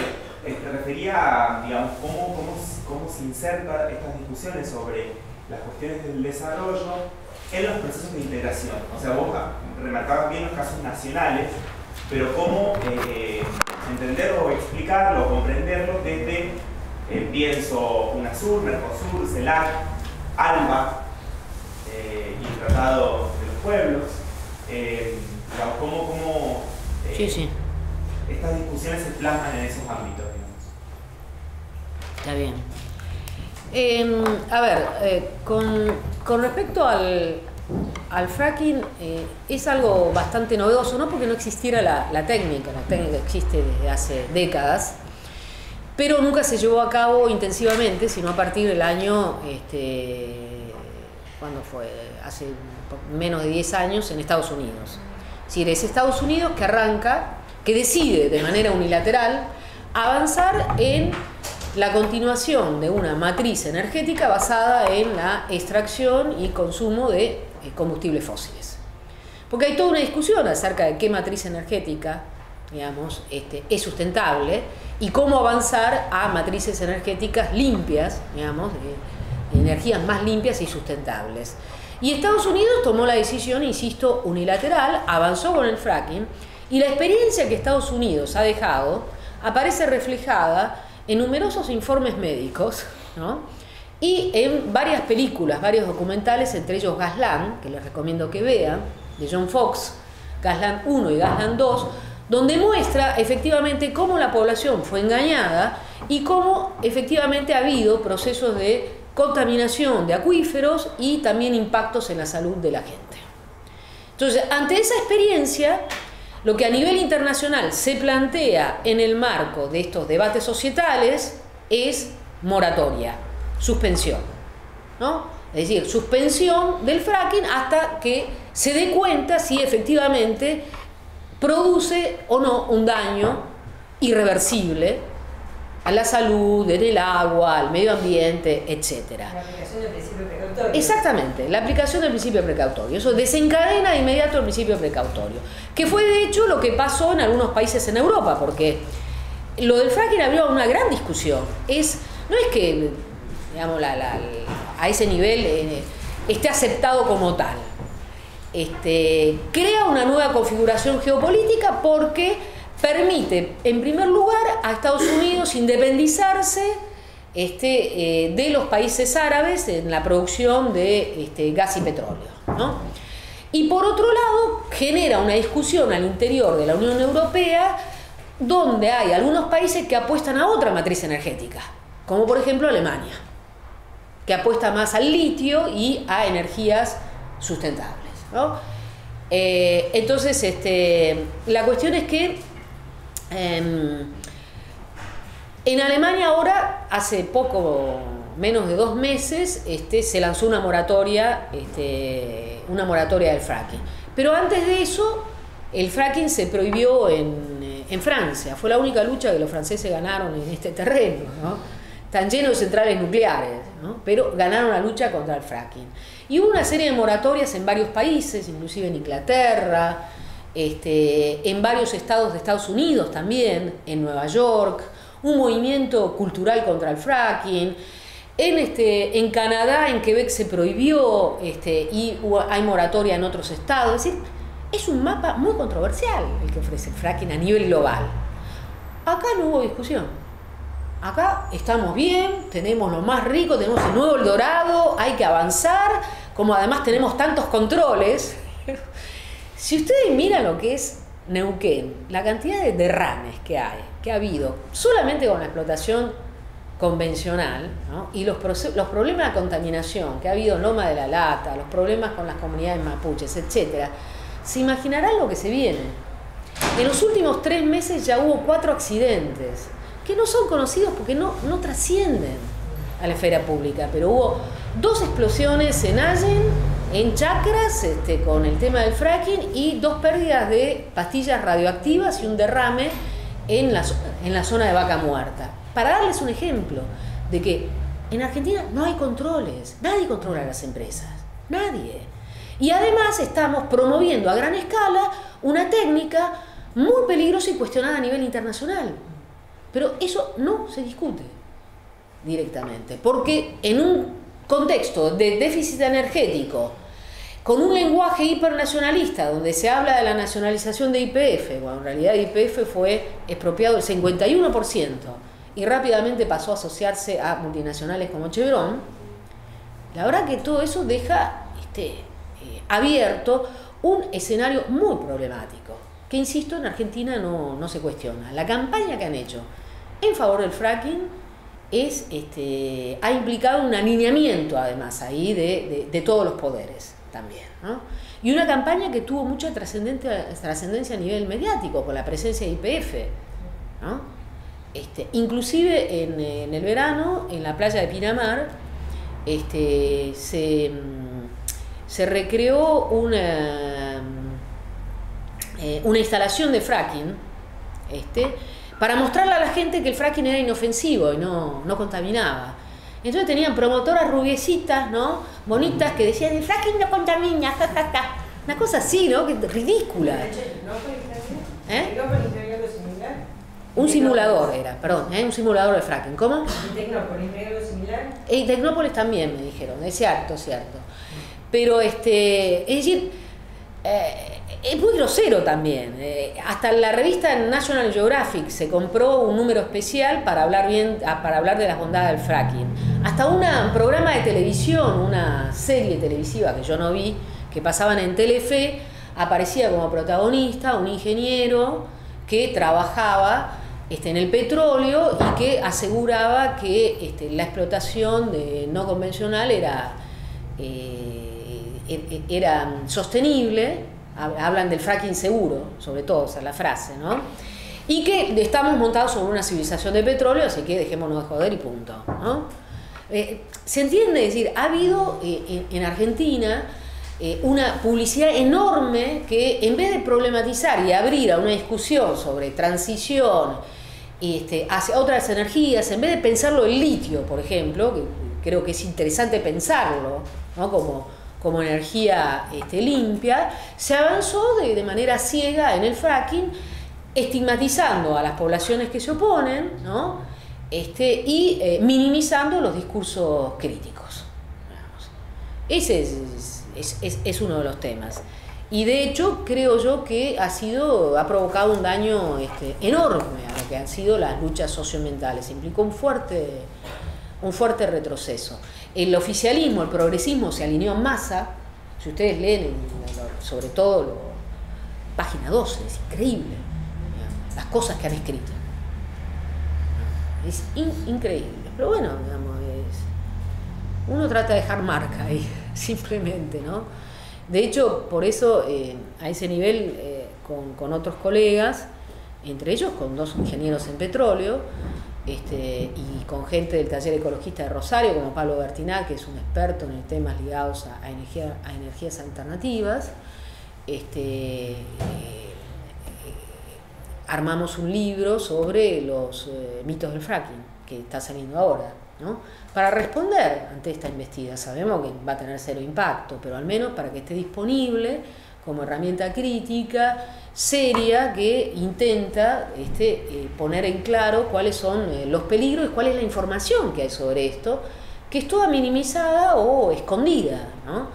se refería a, digamos, cómo, cómo, cómo se insertan estas discusiones sobre las cuestiones del desarrollo en los procesos de integración. O sea, vos remarcabas bien los casos nacionales, pero cómo eh, entenderlo, explicarlo, comprenderlo desde, eh, pienso, UNASUR, MERCOSUR, CELAC, ALBA eh, y el Tratado de los Pueblos, eh, digamos, cómo, cómo eh, sí, sí. estas discusiones se plasman en esos ámbitos, digamos. Está bien. Eh, a ver, eh, con, con respecto al... Al fracking eh, es algo bastante novedoso, no porque no existiera la, la técnica, la técnica existe desde hace décadas, pero nunca se llevó a cabo intensivamente, sino a partir del año, este, cuando fue, hace menos de diez años en Estados Unidos. Es decir, es Estados Unidos que arranca, que decide de manera unilateral avanzar en la continuación de una matriz energética basada en la extracción y consumo de combustibles fósiles. Porque hay toda una discusión acerca de qué matriz energética, digamos, este, es sustentable y cómo avanzar a matrices energéticas limpias, digamos, de energías más limpias y sustentables. Y Estados Unidos tomó la decisión, insisto, unilateral, avanzó con el fracking, y la experiencia que Estados Unidos ha dejado aparece reflejada en numerosos informes médicos, ¿no? Y en varias películas, varios documentales, entre ellos Gasland, que les recomiendo que vean, de John Fox, Gasland uno y Gasland dos, donde muestra efectivamente cómo la población fue engañada y cómo efectivamente ha habido procesos de contaminación de acuíferos y también impactos en la salud de la gente. Entonces, ante esa experiencia, lo que a nivel internacional se plantea en el marco de estos debates societales es moratoria, suspensión, ¿no? Es decir, suspensión del fracking hasta que se dé cuenta si efectivamente produce o no un daño irreversible a la salud, en el agua, al medio ambiente, etcétera. La aplicación del principio precautorio. Exactamente, la aplicación del principio precautorio. Eso desencadena de inmediato el principio precautorio, que fue de hecho lo que pasó en algunos países en Europa, porque lo del fracking abrió una gran discusión. Es, no es que, digamos, la, la, a ese nivel eh, esté aceptado como tal. Este, crea una nueva configuración geopolítica porque permite, en primer lugar, a Estados Unidos independizarse este, eh, de los países árabes en la producción de este, gas y petróleo, ¿no? Y por otro lado, genera una discusión al interior de la Unión Europea donde hay algunos países que apuestan a otra matriz energética, como por ejemplo Alemania, que apuesta más al litio y a energías sustentables, ¿no? Eh, entonces, este, la cuestión es que eh, en Alemania ahora, hace poco, menos de dos meses, este, se lanzó una moratoria, este, una moratoria del fracking. Pero antes de eso, el fracking se prohibió en, en Francia. Fue la única lucha que los franceses ganaron en este terreno, ¿no? Tan lleno de centrales nucleares, ¿no? Pero ganaron la lucha contra el fracking. Y hubo una serie de moratorias en varios países, inclusive en Inglaterra, este, en varios estados de Estados Unidos también, en Nueva York, un movimiento cultural contra el fracking. En, este, en Canadá, en Quebec se prohibió, este, y hay moratoria en otros estados. Es decir, es un mapa muy controversial el que ofrece el fracking a nivel global. Acá no hubo discusión. Acá estamos bien, tenemos lo más rico, tenemos el nuevo Eldorado, hay que avanzar, como además tenemos tantos controles. Si ustedes miran lo que es Neuquén, la cantidad de derrames que hay, que ha habido, solamente con la explotación convencional, ¿no? Y los, los problemas de contaminación que ha habido en Loma de la Lata, los problemas con las comunidades mapuches, etcétera, se imaginarán lo que se viene. En los últimos tres meses ya hubo cuatro accidentes que no son conocidos porque no, no trascienden a la esfera pública, pero hubo dos explosiones en Allen, en chacras, este, con el tema del fracking, y dos pérdidas de pastillas radioactivas y un derrame en la, en la zona de Vaca Muerta. Para darles un ejemplo de que en Argentina no hay controles, nadie controla a las empresas, nadie. Y además estamos promoviendo a gran escala una técnica muy peligrosa y cuestionada a nivel internacional. Pero eso no se discute directamente, porque en un contexto de déficit energético, con un lenguaje hipernacionalista, donde se habla de la nacionalización de Y P F, bueno, en realidad Y P F fue expropiado el cincuenta y uno por ciento y rápidamente pasó a asociarse a multinacionales como Chevron, la verdad que todo eso deja este, eh, abierto un escenario muy problemático, que insisto, en Argentina no, no se cuestiona. La campaña que han hecho en favor del fracking es, este, ha implicado un alineamiento además ahí de, de, de todos los poderes también, ¿no? Y una campaña que tuvo mucha trascendencia a nivel mediático con la presencia de Y P F, ¿no? Este, inclusive en, en el verano, en la playa de Pinamar, este, se, se recreó una, eh, una instalación de fracking, este, para mostrarle a la gente que el fracking era inofensivo y no, no contaminaba. Entonces tenían promotoras rubiecitas, ¿no? Bonitas, que decían, el fracking no contamina, ja, ja, ja. Una cosa así, ¿no? Que ridícula. ¿Eh? Un simulador era, perdón, ¿eh? Un simulador de fracking. ¿Cómo? ¿Y Tecnópolis era algo similar? Y Tecnópolis también, me dijeron, es cierto, cierto. Pero, este, es decir, eh, es muy grosero también. Eh, hasta la revista National Geographic se compró un número especial para hablar, bien, para hablar de las bondades del fracking. Hasta una, un programa de televisión, una serie televisiva que yo no vi, que pasaban en Telefe, aparecía como protagonista un ingeniero que trabajaba este, en el petróleo y que aseguraba que este, la explotación de no convencional era, eh, era sostenible. Hablan del fracking seguro, sobre todo, o sea, la frase, ¿no? Y que estamos montados sobre una civilización de petróleo, así que dejémonos de joder y punto, ¿no? Eh, se entiende, es decir, ha habido eh, en, en Argentina eh, una publicidad enorme que, en vez de problematizar y abrir a una discusión sobre transición este, hacia otras energías, en vez de pensarlo el litio, por ejemplo, que creo que es interesante pensarlo, ¿no? Como... como energía este, limpia, se avanzó de, de manera ciega en el fracking, estigmatizando a las poblaciones que se oponen, ¿no? Este, y eh, minimizando los discursos críticos, digamos. Ese es, es, es, es uno de los temas. Y de hecho, creo yo que ha sido, ha provocado un daño este, enorme a lo que han sido las luchas socioambientales. Implicó un fuerte, un fuerte retroceso. El oficialismo, el progresismo se alineó en masa. Si ustedes leen, sobre todo, lo, página doce, es increíble las cosas que han escrito. Es in, increíble. Pero bueno, digamos, es, uno trata de dejar marca ahí, simplemente, ¿no? De hecho, por eso, eh, a ese nivel, eh, con, con otros colegas, entre ellos con dos ingenieros en petróleo, este, y con gente del taller ecologista de Rosario, como Pablo Bertiná, que es un experto en temas ligados a, a, energía, a energías alternativas, este, eh, armamos un libro sobre los eh, mitos del fracking, que está saliendo ahora, ¿no? Para responder ante esta embestida. Sabemos que va a tener cero impacto, pero al menos para que esté disponible como herramienta crítica, seria, que intenta este, eh, poner en claro cuáles son eh, los peligros y cuál es la información que hay sobre esto, que es toda minimizada o escondida, ¿no?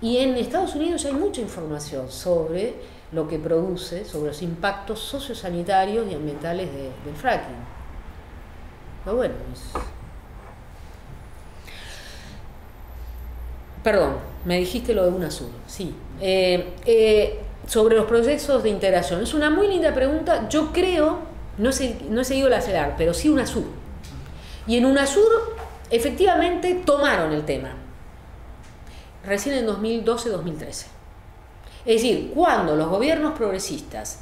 Y en Estados Unidos hay mucha información sobre lo que produce, sobre los impactos sociosanitarios y ambientales de, del fracking. Pero bueno, es... Perdón, me dijiste lo de UNASUR, sí. Eh, eh, sobre los procesos de integración. Es una muy linda pregunta. Yo creo, no, sé, no he seguido la CEDAR, pero sí UNASUR. Y en UNASUR, efectivamente, tomaron el tema. Recién en dos mil doce dos mil trece. Es decir, cuando los gobiernos progresistas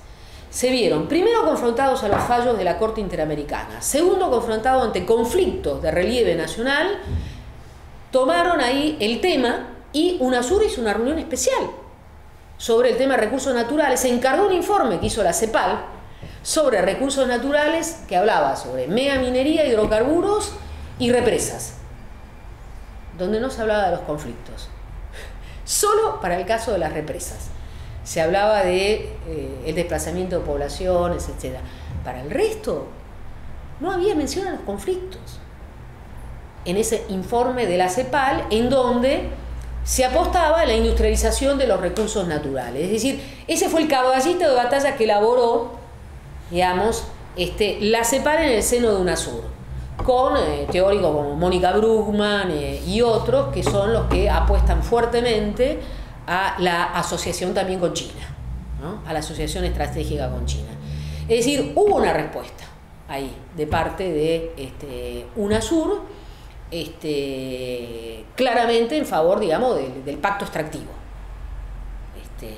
se vieron, primero, confrontados a los fallos de la Corte Interamericana, segundo, confrontados ante conflictos de relieve nacional, tomaron ahí el tema y UNASUR hizo una reunión especial sobre el tema de recursos naturales. Se encargó un informe que hizo la CEPAL sobre recursos naturales que hablaba sobre megaminería, hidrocarburos y represas, donde no se hablaba de los conflictos. Solo para el caso de las represas. Se hablaba de eh, el desplazamiento de poblaciones, etcétera. Para el resto, no había mención a los conflictos en ese informe de la CEPAL, en donde se apostaba a la industrialización de los recursos naturales. Es decir, ese fue el caballito de batalla que elaboró, digamos, este, la CEPAL en el seno de UNASUR, con eh, teóricos como Mónica Brugman eh, y otros, que son los que apuestan fuertemente a la asociación también con China, ¿no? A la asociación estratégica con China. Es decir, hubo una respuesta ahí, de parte de este, UNASUR, Este, claramente en favor, digamos, del, del pacto extractivo. Este,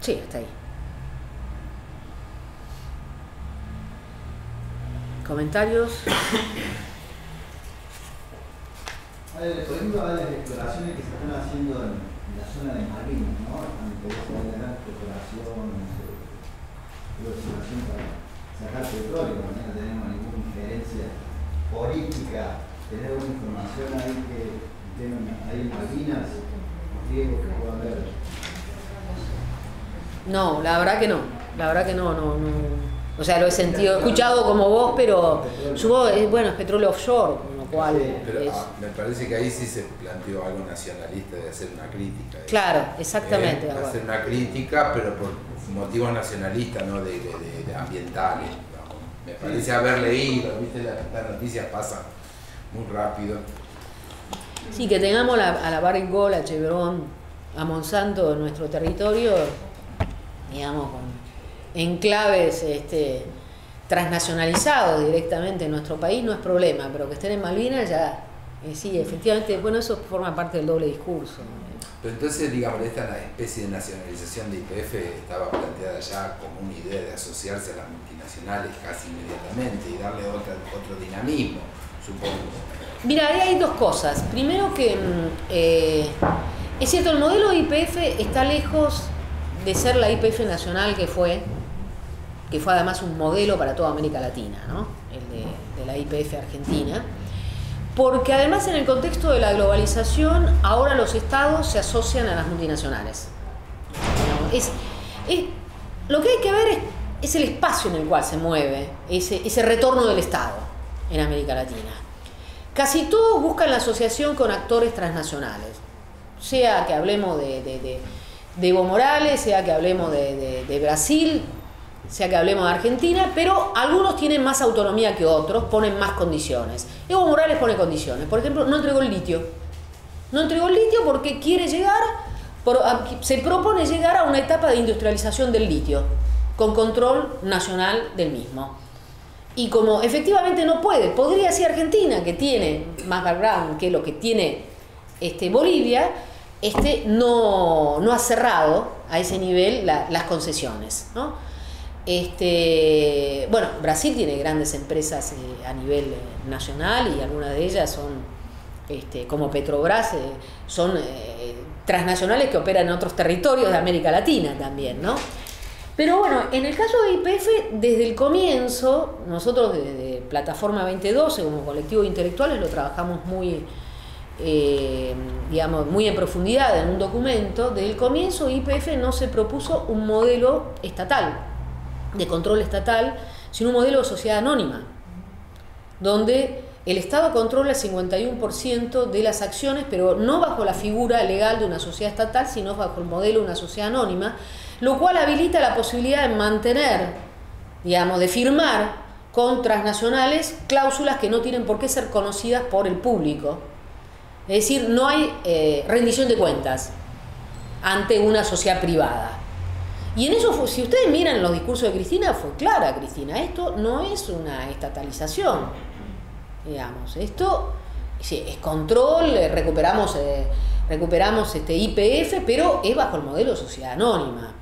sí, está ahí. ¿Comentarios? Por ejemplo, hay las exploraciones que se están haciendo en la zona de Malvinas, ¿no? Antes de la exploración, exploración para sacar petróleo, ¿no? No tenemos ninguna injerencia política, tener una información ahí que tienen ahí en Malvinas, los riesgos que puedan haber. No, la verdad que no, la verdad que no, no, no. O sea, lo he sentido, he escuchado como vos, pero supongo, bueno, es petróleo offshore, con lo cual... Sí, pero es... ah, me parece que ahí sí se planteó algo nacionalista de hacer una crítica. ¿Eh? Claro, exactamente. Eh, de hacer una crítica, pero por motivos nacionalistas, no de, de, de, de ambientales, ¿no? Me parece sí. Haber leído, viste, las, las noticias pasan muy rápido. Sí, que tengamos la, a la Barrick Gold, a Chevron, a Monsanto en nuestro territorio, digamos, con enclaves este, transnacionalizados directamente en nuestro país, no es problema, pero que estén en Malvinas ya, eh, sí, efectivamente, bueno, eso forma parte del doble discurso, ¿no? Pero entonces, digamos, esta especie de nacionalización de Y P F estaba planteada ya como una idea de asociarse a las multinacionales casi inmediatamente y darle otra, otro dinamismo, supongo. Mira, ahí hay dos cosas. Primero que, eh, es cierto, el modelo Y P F está lejos de ser la Y P F nacional que fue, que fue además un modelo para toda América Latina, ¿no? El de, de la Y P F argentina. Porque además en el contexto de la globalización, ahora los estados se asocian a las multinacionales. Es, es, lo que hay que ver es, es el espacio en el cual se mueve ese, ese retorno del estado. en América Latina. Casi todos buscan la asociación con actores transnacionales, sea que hablemos de, de, de, de Evo Morales, sea que hablemos de, de, de Brasil, sea que hablemos de Argentina, pero algunos tienen más autonomía que otros, ponen más condiciones. Evo Morales pone condiciones, por ejemplo, no entregó el litio. No entregó el litio porque quiere llegar, por, se propone llegar a una etapa de industrialización del litio, con control nacional del mismo. Y como efectivamente no puede, podría ser Argentina, que tiene más background que lo que tiene este, Bolivia, este, no, no ha cerrado a ese nivel la, las concesiones, ¿no? Este, bueno, Brasil tiene grandes empresas eh, a nivel nacional y algunas de ellas son... Este, como Petrobras, eh, son eh, transnacionales que operan en otros territorios de América Latina también, ¿no? Pero bueno, en el caso de Y P F, desde el comienzo, nosotros desde Plataforma veinte doce, como colectivo de intelectuales, lo trabajamos muy, eh, digamos, muy en profundidad en un documento. Desde el comienzo, Y P F no se propuso un modelo estatal, de control estatal, sino un modelo de sociedad anónima, donde el Estado controla el cincuenta y uno por ciento de las acciones, pero no bajo la figura legal de una sociedad estatal, sino bajo el modelo de una sociedad anónima, lo cual habilita la posibilidad de mantener, digamos, de firmar con transnacionales cláusulas que no tienen por qué ser conocidas por el público. Es decir, no hay eh, rendición de cuentas ante una sociedad privada. Y en eso, fue, si ustedes miran los discursos de Cristina, fue clara, Cristina, esto no es una estatalización. Digamos, esto es control, recuperamos eh, recuperamos este Y P F, pero es bajo el modelo de sociedad anónima.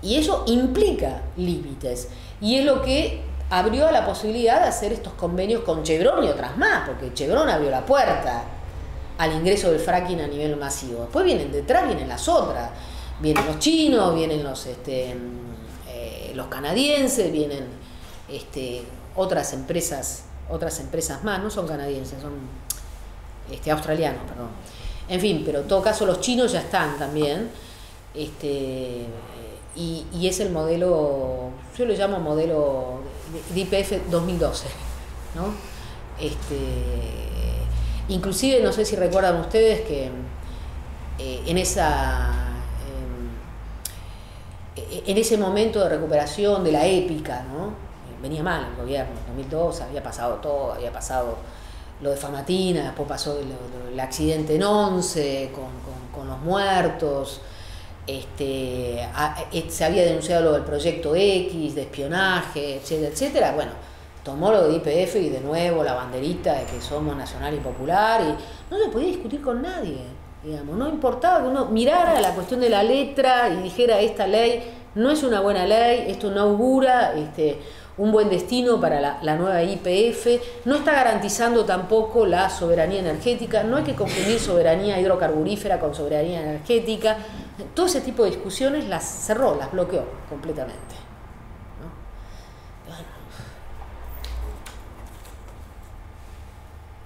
Y eso implica límites. Y es lo que abrió la posibilidad de hacer estos convenios con Chevron y otras más, porque Chevron abrió la puerta al ingreso del fracking a nivel masivo. Después vienen detrás, vienen las otras. Vienen los chinos, vienen los, este, eh, los canadienses, vienen este, otras empresas... otras empresas más, no son canadienses, son este, australianos, perdón. En fin, pero en todo caso los chinos ya están también. Este, y, y es el modelo, yo lo llamo modelo de Y P F dos mil doce, ¿no? Este, inclusive, no sé si recuerdan ustedes que eh, en esa eh, en ese momento de recuperación de la épica, ¿no? Venía mal el gobierno, en dos mil dos había pasado todo, había pasado lo de Famatina, después pasó el, el accidente en once con, con, con los muertos, este, a, se había denunciado lo del proyecto X, de espionaje, etcétera, etcétera. Bueno, tomó lo de Y P F y de nuevo la banderita de que somos nacional y popular, y no se podía discutir con nadie, digamos, no importaba que uno mirara la cuestión de la letra y dijera esta ley no es una buena ley, esto no augura este, un buen destino para la, la nueva Y P F, no está garantizando tampoco la soberanía energética, no hay que confundir soberanía hidrocarburífera con soberanía energética. Todo ese tipo de discusiones las cerró, las bloqueó completamente, ¿no? Bueno.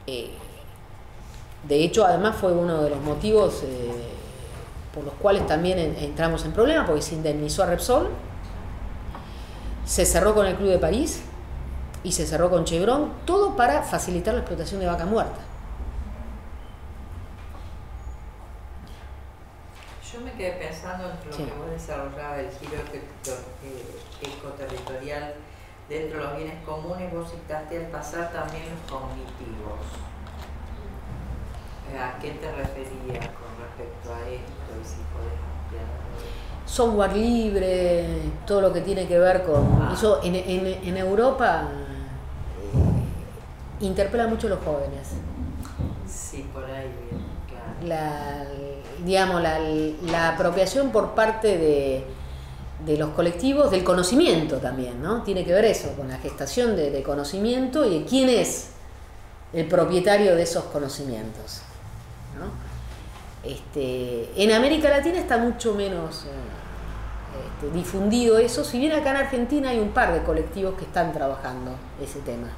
Eh, de hecho, además fue uno de los motivos eh, por los cuales también en, entramos en problemas, porque se indemnizó a Repsol, se cerró con el Club de París y se cerró con Chevron, todo para facilitar la explotación de Vaca Muerta. Yo me quedé pensando en lo sí. que vos desarrollabas, el giro ecoterritorial dentro de los bienes comunes, vos citaste al pasar también los cognitivos. ¿A qué te referías con respecto a esto y si podés ampliar? Software libre, todo lo que tiene que ver con... Eso en, en, en Europa eh, interpela mucho a los jóvenes. Sí, por ahí, claro. La, digamos, la, la apropiación por parte de, de los colectivos del conocimiento también, ¿no? Tiene que ver eso, con la gestación de, de conocimiento y de quién es el propietario de esos conocimientos, ¿no? Este, en América Latina está mucho menos eh, este, difundido eso, si bien acá en Argentina hay un par de colectivos que están trabajando ese tema.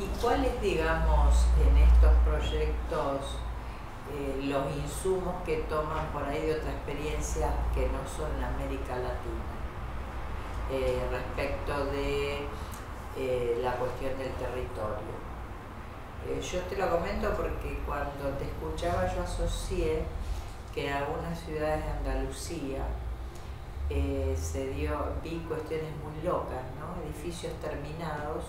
¿Y cuáles, digamos, en estos proyectos eh, los insumos que toman por ahí de otras experiencias que no son en América Latina? eh, respecto de eh, la cuestión del territorio. Eh, yo te lo comento porque cuando te escuchaba yo asocié que en algunas ciudades de Andalucía eh, se dio, vi cuestiones muy locas, ¿no? Edificios terminados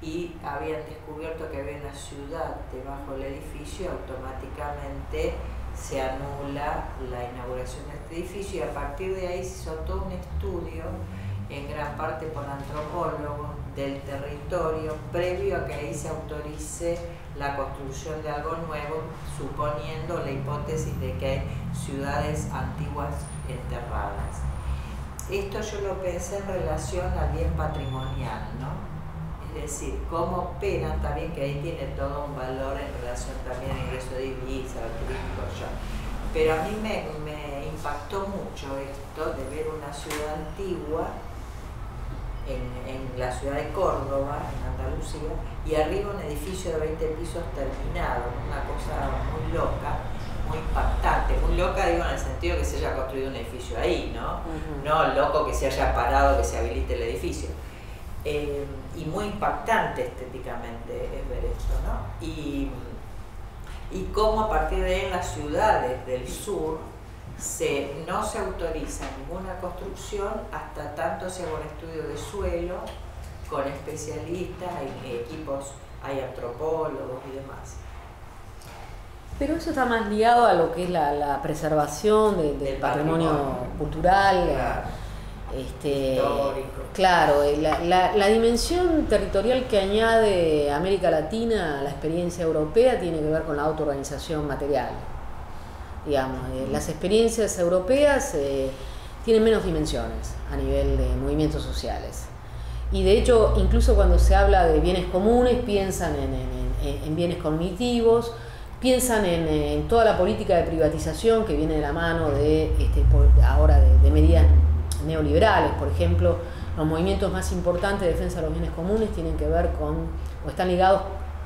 y habían descubierto que había una ciudad debajo del edificio, automáticamente se anula la inauguración de este edificio y a partir de ahí se hizo todo un estudio, en gran parte por antropólogos, del territorio previo a que ahí se autorice la construcción de algo nuevo, suponiendo la hipótesis de que hay ciudades antiguas enterradas. Esto yo lo pensé en relación al bien patrimonial, ¿no? Es decir, cómo operan también, que ahí tiene todo un valor en relación también al ingreso de divisas, al turismo, ya. Pero a mí me, me impactó mucho esto de ver una ciudad antigua en, en la ciudad de Córdoba, en Andalucía, y arriba un edificio de veinte pisos terminado, una cosa muy loca, muy impactante. Muy loca, digo, en el sentido que se haya construido un edificio ahí, ¿no? Uh-huh. No loco que se haya parado, que se habilite el edificio. Eh, y muy impactante estéticamente es ver esto, ¿no? Y, y cómo a partir de ahí en las ciudades del sur se, no se autoriza ninguna construcción hasta tanto se haga un estudio de suelo con especialistas, hay equipos, hay antropólogos y demás. Pero eso está más ligado a lo que es la, la preservación de, de del patrimonio, patrimonio cultural, claro. Este, claro, la, la, la dimensión territorial que añade América Latina a la experiencia europea tiene que ver con la autoorganización material. Digamos, eh, las experiencias europeas eh, tienen menos dimensiones a nivel de movimientos sociales. Y de hecho, incluso cuando se habla de bienes comunes, piensan en, en, en bienes cognitivos, piensan en, en toda la política de privatización que viene de la mano de este, por, ahora de, de medidas neoliberales. Por ejemplo, los movimientos más importantes de defensa de los bienes comunes tienen que ver con, o están ligados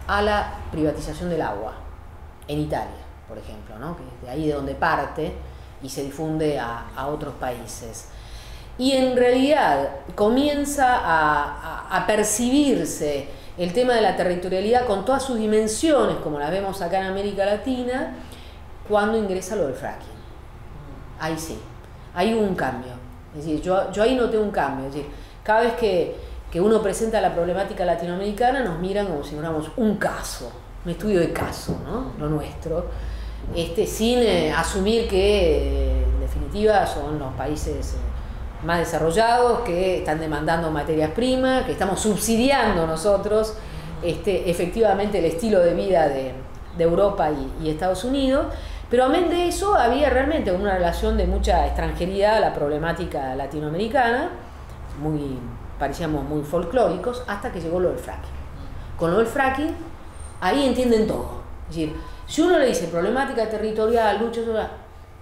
a la privatización del agua en Italia, por ejemplo, ¿no? Que es de ahí de donde parte y se difunde a, a otros países. Y en realidad comienza a, a, a percibirse el tema de la territorialidad con todas sus dimensiones, como las vemos acá en América Latina, cuando ingresa lo del fracking. Ahí sí, hay un cambio. Es decir, yo, yo ahí noté un cambio. Es decir, cada vez que, que uno presenta la problemática latinoamericana nos miran como si fuéramos un caso, un estudio de caso, ¿no? Lo nuestro, este, sin eh, asumir que eh, en definitiva son los países eh, más desarrollados que están demandando materias primas, que estamos subsidiando nosotros este, efectivamente el estilo de vida de, de Europa y, y Estados Unidos. Pero amén de eso, había realmente una relación de mucha extranjería a la problemática latinoamericana, muy, parecíamos muy folclóricos, hasta que llegó lo del fracking. Con lo del fracking, ahí entienden todo. Es decir, si uno le dice problemática territorial, lucha social,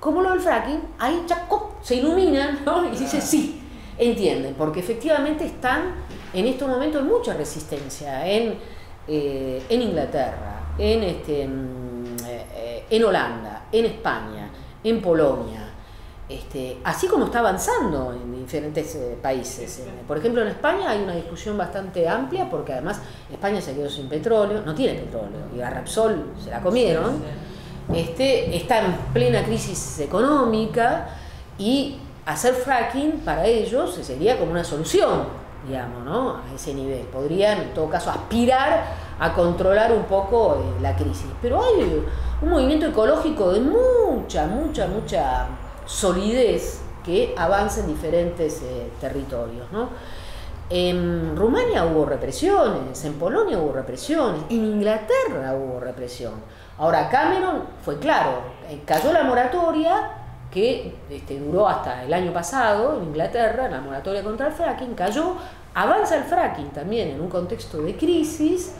como lo del fracking, ahí chaco, se iluminan, ¿no? Y dice sí, entienden, porque efectivamente están en estos momentos en mucha resistencia, en, eh, en Inglaterra, en este... en Holanda, en España, en Polonia, este, así como está avanzando en diferentes eh, países. Por ejemplo, en España hay una discusión bastante amplia porque además España se quedó sin petróleo, no tiene petróleo, y a Repsol se la comieron, este, está en plena crisis económica y hacer fracking para ellos sería como una solución, digamos, ¿no? A ese nivel. Podrían, en todo caso, aspirar a controlar un poco eh, la crisis. Pero hay un movimiento ecológico de mucha, mucha, mucha solidez que avanza en diferentes eh, territorios, ¿no? En Rumania hubo represiones, en Polonia hubo represiones, en Inglaterra hubo represión. Ahora, Cameron fue claro, cayó la moratoria que este, duró hasta el año pasado en Inglaterra, la moratoria contra el fracking, cayó, avanza el fracking también en un contexto de crisis,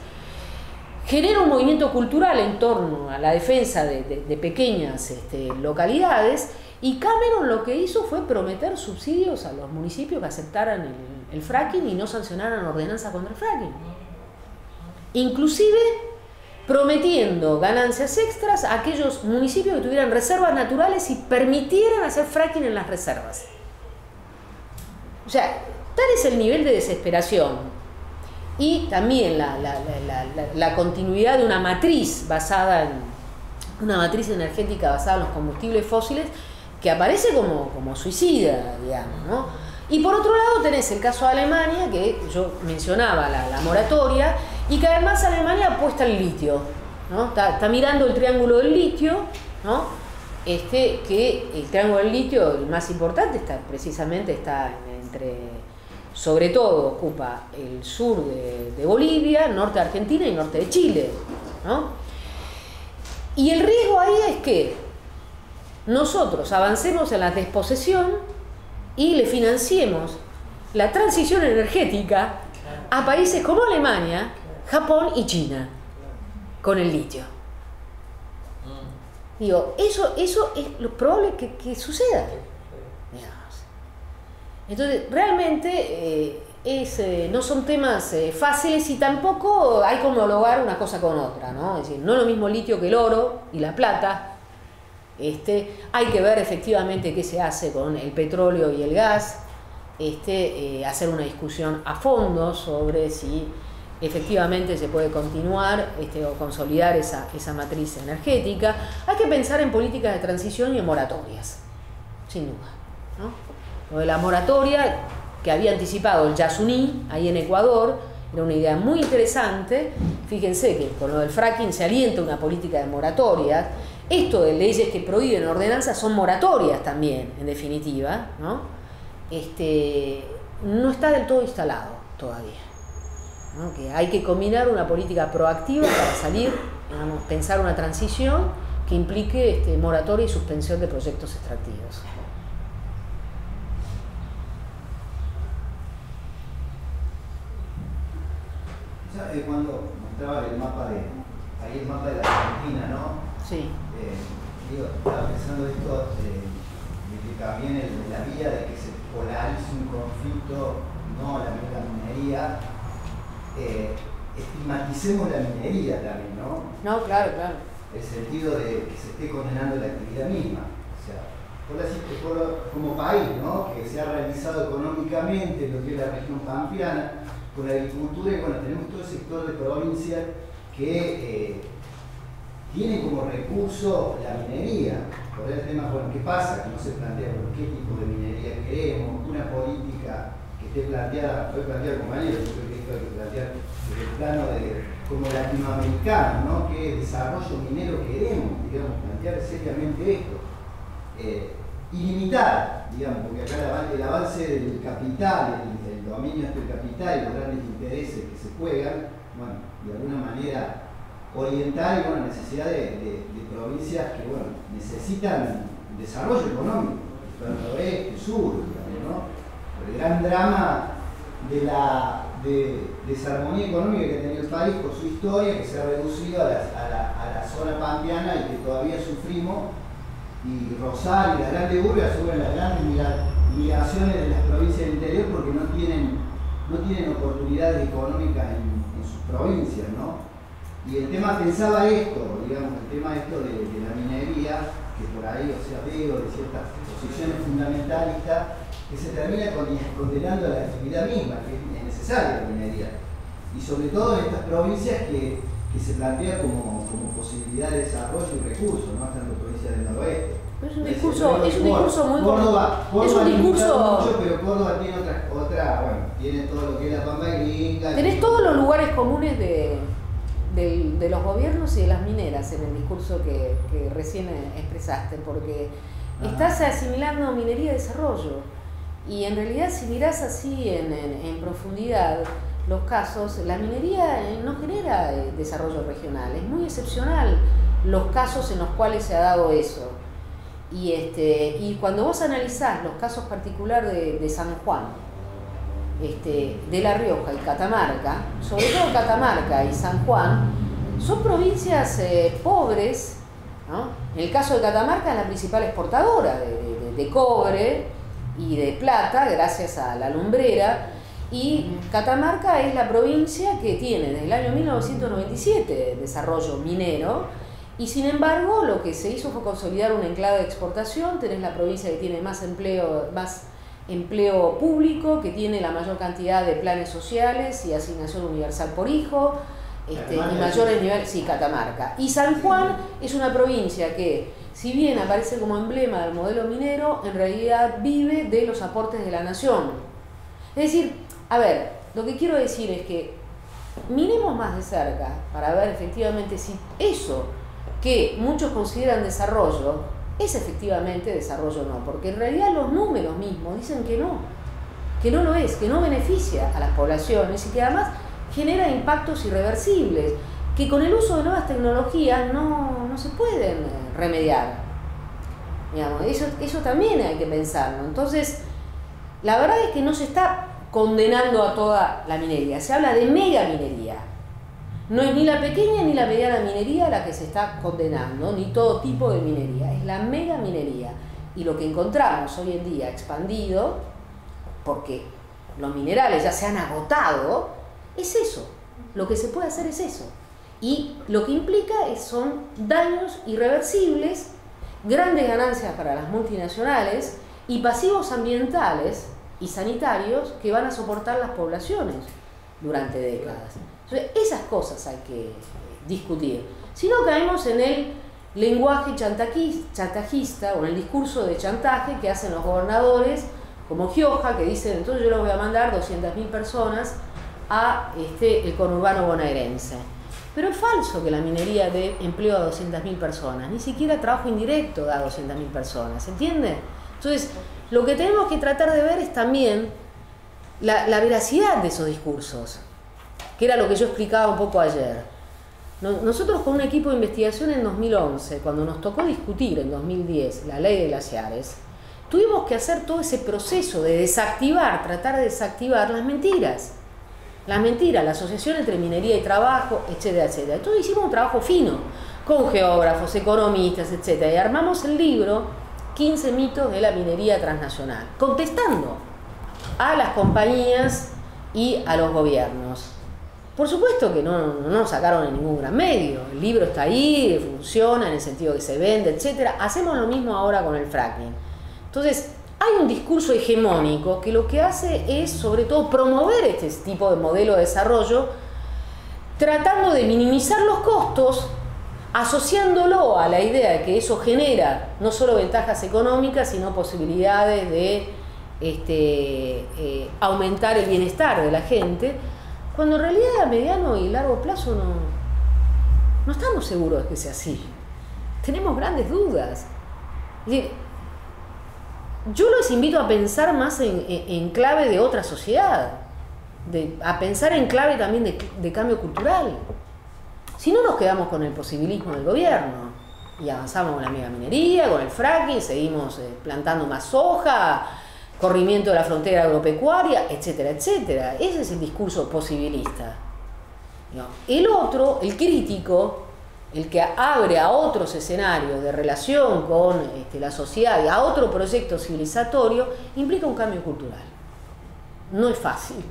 genera un movimiento cultural en torno a la defensa de, de, de pequeñas este, localidades, y Cameron lo que hizo fue prometer subsidios a los municipios que aceptaran el, el fracking y no sancionaran ordenanza contra el fracking. Inclusive prometiendo ganancias extras a aquellos municipios que tuvieran reservas naturales y permitieran hacer fracking en las reservas. O sea, tal es el nivel de desesperación y también la, la, la, la, la continuidad de una matriz basada en una matriz energética basada en los combustibles fósiles que aparece como, como suicida, digamos, ¿no? Y por otro lado tenés el caso de Alemania, que yo mencionaba la, la moratoria, y que además Alemania apuesta al litio, ¿no? Está, está mirando el triángulo del litio, ¿no? Este, que el triángulo del litio, el más importante, está precisamente está entre, sobre todo ocupa el sur de, de Bolivia, norte de Argentina y norte de Chile, ¿no? Y el riesgo ahí es que nosotros avancemos en la desposesión y le financiemos la transición energética a países como Alemania, Japón y China con el litio. Digo, eso, eso es lo probable que, que suceda. Entonces, realmente eh, es, eh, no son temas eh, fáciles y tampoco hay que homologar una cosa con otra, ¿no? Es decir, no es lo mismo el litio que el oro y la plata. Este, hay que ver efectivamente qué se hace con el petróleo y el gas, este, eh, hacer una discusión a fondo sobre si efectivamente se puede continuar este, o consolidar esa, esa matriz energética. Hay que pensar en políticas de transición y en moratorias, sin duda, ¿no? Lo de la moratoria que había anticipado el Yasuní, ahí en Ecuador, era una idea muy interesante. Fíjense que con lo del fracking se alienta una política de moratorias. Esto de leyes que prohíben ordenanzas son moratorias también, en definitiva, ¿no? Este, no está del todo instalado todavía, ¿no? Que hay que combinar una política proactiva para salir, digamos, pensar una transición que implique este, moratoria y suspensión de proyectos extractivos. ¿Sabes cuando mostraba el mapa de, ahí el mapa de la Argentina, ¿no? Sí. Eh, digo, estaba pensando esto de, de que también el, la vía de que se polarice un conflicto, no la, la minería, eh, estigmaticemos la minería también, ¿no? No, claro, claro. El sentido de que se esté condenando la actividad misma. O sea, por decir que por, como país, ¿no? Que se ha realizado económicamente lo que es la región pampeana, con la agricultura y bueno, tenemos todo el sector de provincia que... Eh, tiene como recurso la minería, por el tema, bueno, ¿qué pasa? Que no se plantea por qué tipo de minería queremos, una política que esté planteada, fue planteada como manera, yo creo que esto hay que plantear desde el plano de, como latinoamericano, ¿no? ¿Qué desarrollo minero queremos? Digamos, plantear seriamente esto. Eh, y limitar, digamos, porque acá el avance del capital, el, el dominio del capital, los grandes intereses que se juegan, bueno, de alguna manera orientar y bueno, necesidad de, de, de provincias que bueno, necesitan desarrollo económico, tanto este, sur, ¿no? El gran drama de la de, desarmonía económica que ha tenido el país por su historia, que se ha reducido a la, a la, a la zona pampeana y que todavía sufrimos, y Rosario y las grandes urbes sufren las grandes migraciones de las provincias del interior porque no tienen, no tienen oportunidades económicas en, en sus provincias, ¿no? Y el tema pensaba esto, digamos, el tema esto de, de la minería, que por ahí, o sea, veo de ciertas posiciones fundamentalistas, que se termina condenando a la actividad misma, que es necesaria la minería. Y sobre todo en estas provincias que, que se plantea como, como posibilidad de desarrollo y recursos, ¿no? Hasta en las provincias del noroeste. Pero es un discurso, es un discurso muy Córdoba, Córdoba es un discurso mucho, pero Córdoba tiene otra, otra, bueno, tiene todo lo que es la Pampa gringa. Tenés todos los lugares comunes de... De, de los gobiernos y de las mineras en el discurso que, que recién expresaste, porque ajá, estás asimilando minería y desarrollo y en realidad si mirás así en, en, en profundidad los casos, la minería no genera desarrollo regional, es muy excepcional los casos en los cuales se ha dado eso. Y, este, y cuando vos analizás los casos particulares de, de San Juan, Este, de La Rioja y Catamarca, sobre todo Catamarca y San Juan, son provincias eh, pobres, ¿no? En el caso de Catamarca es la principal exportadora de, de, de cobre y de plata, gracias a la lumbrera, y Catamarca es la provincia que tiene desde el año mil novecientos noventa y siete desarrollo minero, y sin embargo lo que se hizo fue consolidar un enclave de exportación. Tenés la provincia que tiene más empleo, más empleo público, que tiene la mayor cantidad de planes sociales y asignación universal por hijo, este, y mayores niveles, sí, Catamarca. Y San Juan es una provincia que, si bien aparece como emblema del modelo minero, en realidad vive de los aportes de la nación. Es decir, a ver, lo que quiero decir es que miremos más de cerca para ver efectivamente si eso que muchos consideran desarrollo es efectivamente desarrollo o no, porque en realidad los números mismos dicen que no, que no lo es, que no beneficia a las poblaciones y que además genera impactos irreversibles, que con el uso de nuevas tecnologías no, no se pueden remediar. Digamos, eso, eso también hay que pensarlo. Entonces, la verdad es que no se está condenando a toda la minería, se habla de mega minería. No es ni la pequeña ni la mediana minería la que se está condenando, ni todo tipo de minería, es la mega minería. Y lo que encontramos hoy en día expandido, porque los minerales ya se han agotado, es eso. Lo que se puede hacer es eso. Y lo que implica son daños irreversibles, grandes ganancias para las multinacionales y pasivos ambientales y sanitarios que van a soportar las poblaciones durante décadas. Entonces, esas cosas hay que discutir. Si no caemos en el lenguaje chantajista o en el discurso de chantaje que hacen los gobernadores, como Gioja, que dicen, entonces yo les voy a mandar doscientas mil personas a este, el conurbano bonaerense. Pero es falso que la minería dé empleo a doscientas mil personas, ni siquiera trabajo indirecto da a doscientas mil personas, ¿entiende? Entonces, lo que tenemos que tratar de ver es también la, la veracidad de esos discursos, que era lo que yo explicaba un poco ayer. Nosotros con un equipo de investigación en dos mil once, cuando nos tocó discutir en dos mil diez la ley de glaciares, tuvimos que hacer todo ese proceso de desactivar, tratar de desactivar las mentiras. Las mentiras, la asociación entre minería y trabajo, etcétera, etcétera. Entonces hicimos un trabajo fino, con geógrafos, economistas, etcétera. Y armamos el libro quince mitos de la minería transnacional, contestando a las compañías y a los gobiernos. Por supuesto que no, no nos sacaron en ningún gran medio. El libro está ahí, funciona en el sentido que se vende, etcétera. Hacemos lo mismo ahora con el fracking. Entonces, hay un discurso hegemónico que lo que hace es, sobre todo, promover este tipo de modelo de desarrollo, tratando de minimizar los costos, asociándolo a la idea de que eso genera no solo ventajas económicas, sino posibilidades de este, eh, aumentar el bienestar de la gente, cuando en realidad a mediano y largo plazo no, no estamos seguros de que sea así. Tenemos grandes dudas. Es decir, yo los invito a pensar más en, en, en clave de otra sociedad, de, a pensar en clave también de, de cambio cultural. Si no nos quedamos con el posibilismo del gobierno y avanzamos con la megaminería, con el fracking, seguimos plantando más soja, corrimiento de la frontera agropecuaria, etcétera, etcétera. Ese es el discurso posibilista. El otro, el crítico, el que abre a otros escenarios de relación con este, la sociedad y a otro proyecto civilizatorio, implica un cambio cultural. No es fácil.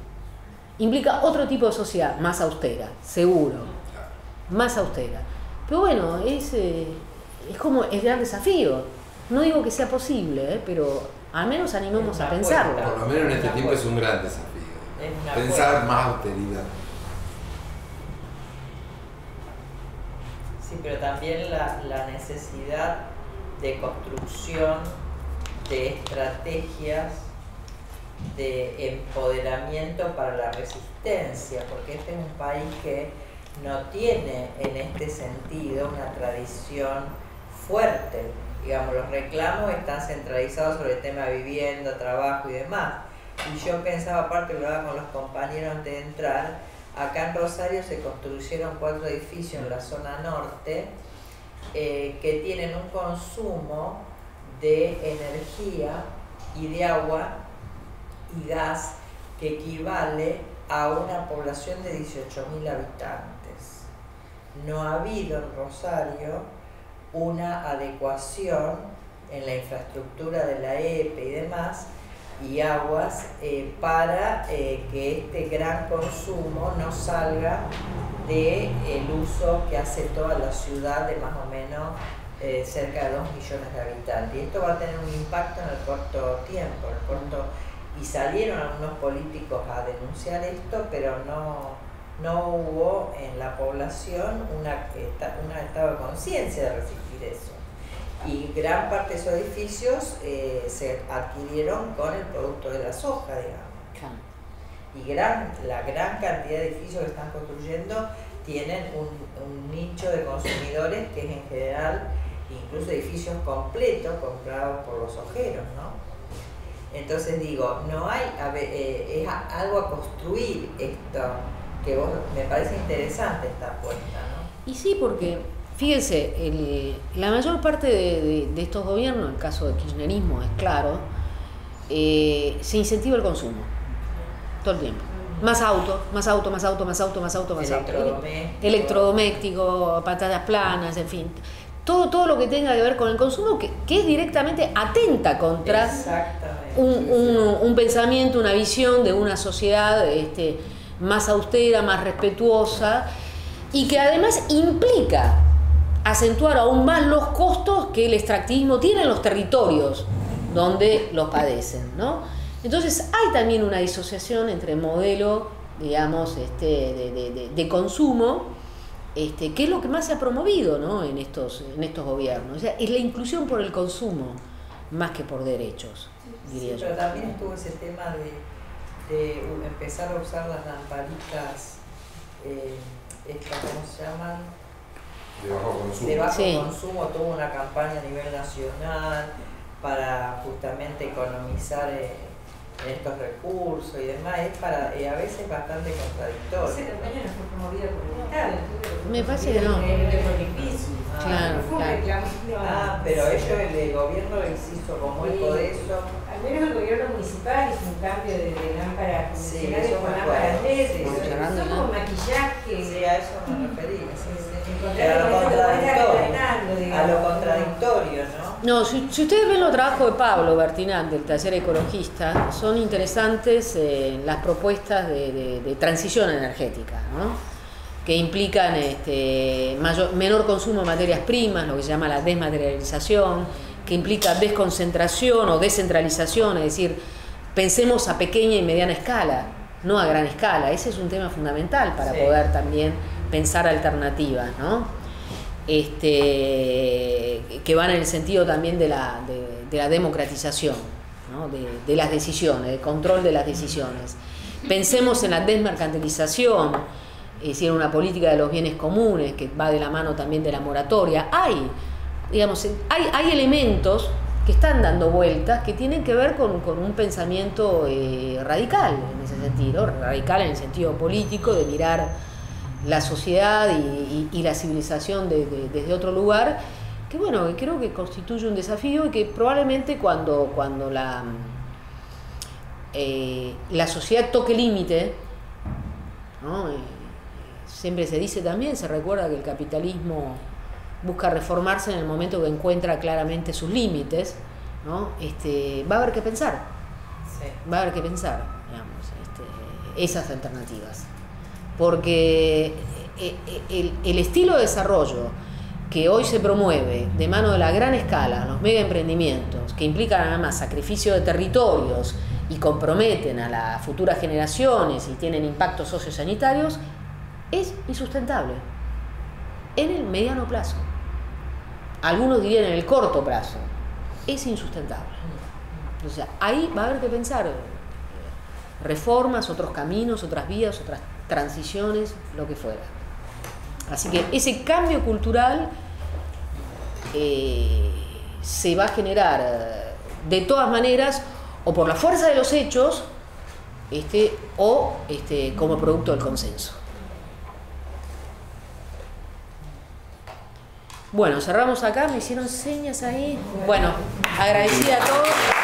Implica otro tipo de sociedad, más austera, seguro. Más austera. Pero bueno, es, eh, es como el gran desafío. No digo que sea posible, eh, pero... al menos animemos a pensarlo. Puerta, por lo menos en este tiempo puerta. Es un gran desafío. Pensar puerta. Más austeridad. Sí, pero también la, la necesidad de construcción de estrategias de empoderamiento para la resistencia, porque este es un país que no tiene en este sentido una tradición fuerte. Digamos, los reclamos están centralizados sobre el tema de vivienda, trabajo y demás. Y yo pensaba, aparte lo hablaba con los compañeros antes de entrar, acá en Rosario se construyeron cuatro edificios en la zona norte eh, que tienen un consumo de energía y de agua y gas que equivale a una población de dieciocho mil habitantes. No ha habido en Rosario una adecuación en la infraestructura de la E P E y demás, y aguas, eh, para eh, que este gran consumo no salga del uso que hace toda la ciudad de más o menos eh, cerca de dos millones de habitantes. Y esto va a tener un impacto en el corto tiempo, en el corto y salieron algunos políticos a denunciar esto, pero no, no hubo en la población una, una estado de conciencia de resistir eso. Y gran parte de esos edificios eh, se adquirieron con el producto de la soja, digamos. Y gran, la gran cantidad de edificios que están construyendo tienen un, un nicho de consumidores que es en general incluso edificios completos comprados por los ojeros, ¿no? Entonces digo, no hay, a ver, eh, es a, algo a construir esto, que vos, me parece interesante esta puesta, ¿no? Y sí, porque, fíjense, el, la mayor parte de, de, de estos gobiernos, en el caso del kirchnerismo es claro, eh, se incentiva el consumo, todo el tiempo. Más auto, más auto, más auto, más auto, más auto, más auto. Electrodoméstico. Electrodoméstico, pantallas planas, en fin. Todo, todo lo que tenga que ver con el consumo, que, que es directamente atenta contra un, un, un pensamiento, una visión de una sociedad este, más austera, más respetuosa, y que además implica acentuar aún más los costos que el extractivismo tiene en los territorios donde los padecen, ¿no? Entonces hay también una disociación entre el modelo, digamos, este, de, de, de, de consumo, Este, que es lo que más se ha promovido, ¿no?, en estos, en estos gobiernos. O sea, es la inclusión por el consumo, más que por derechos, sí, diría sí, yo. Pero también estuvo ese tema de, de empezar a usar las lamparitas, eh, estas, ¿cómo se llaman? De bajo consumo. De bajo sí. consumo, tuvo una campaña a nivel nacional para justamente economizar eh, estos recursos y demás. Es para eh, a veces bastante contradictorio. Esa campaña no fue promovida por el Estado. Me parece que no. Ah, claro, claro. Ah, pero ellos, el, el gobierno lo hizo como el Codeso. Al menos el gobierno municipal hizo un cambio de, de lámparas convencionales con lámparas L E D. Eso como maquillaje. Sí, a eso me refería. Sí, sí. A lo contradictorio, a lo contradictorio, ¿no? No, si, si ustedes ven los trabajos de Pablo Bertiná, del taller ecologista, son interesantes eh, las propuestas de, de, de transición energética, ¿no?, que implican este, mayor, menor consumo de materias primas, lo que se llama la desmaterialización, que implica desconcentración o descentralización, es decir, pensemos a pequeña y mediana escala, no a gran escala. Ese es un tema fundamental para sí. poder también pensar alternativas, ¿no?, este, que van en el sentido también de la, de, de la democratización, ¿no?, de, de las decisiones, del control de las decisiones. Pensemos en la desmercantilización, es decir, una política de los bienes comunes que va de la mano también de la moratoria. Hay, digamos, hay, hay elementos que están dando vueltas que tienen que ver con, con un pensamiento eh, radical en ese sentido, radical en el sentido político, de mirar la sociedad y, y, y la civilización de, de, desde otro lugar, que bueno, creo que constituye un desafío y que probablemente cuando, cuando la, eh, la sociedad toque límite, ¿no? Eh, siempre se dice también, se recuerda que el capitalismo busca reformarse en el momento que encuentra claramente sus límites, ¿no? Este, va a haber que pensar, sí. va a haber que pensar, digamos, este, esas alternativas. Porque el, el estilo de desarrollo que hoy se promueve de mano de la gran escala, los mega emprendimientos, que implican además sacrificio de territorios y comprometen a las futuras generaciones y tienen impactos sociosanitarios, es insustentable en el mediano plazo. Algunos dirían en el corto plazo. Es insustentable. O sea, ahí va a haber que pensar reformas, otros caminos, otras vías, otras transiciones, lo que fuera. Así que ese cambio cultural eh, se va a generar de todas maneras, o por la fuerza de los hechos, este, o este, como producto del consenso. Bueno, cerramos acá, me hicieron señas ahí. Bueno, agradecida a todos.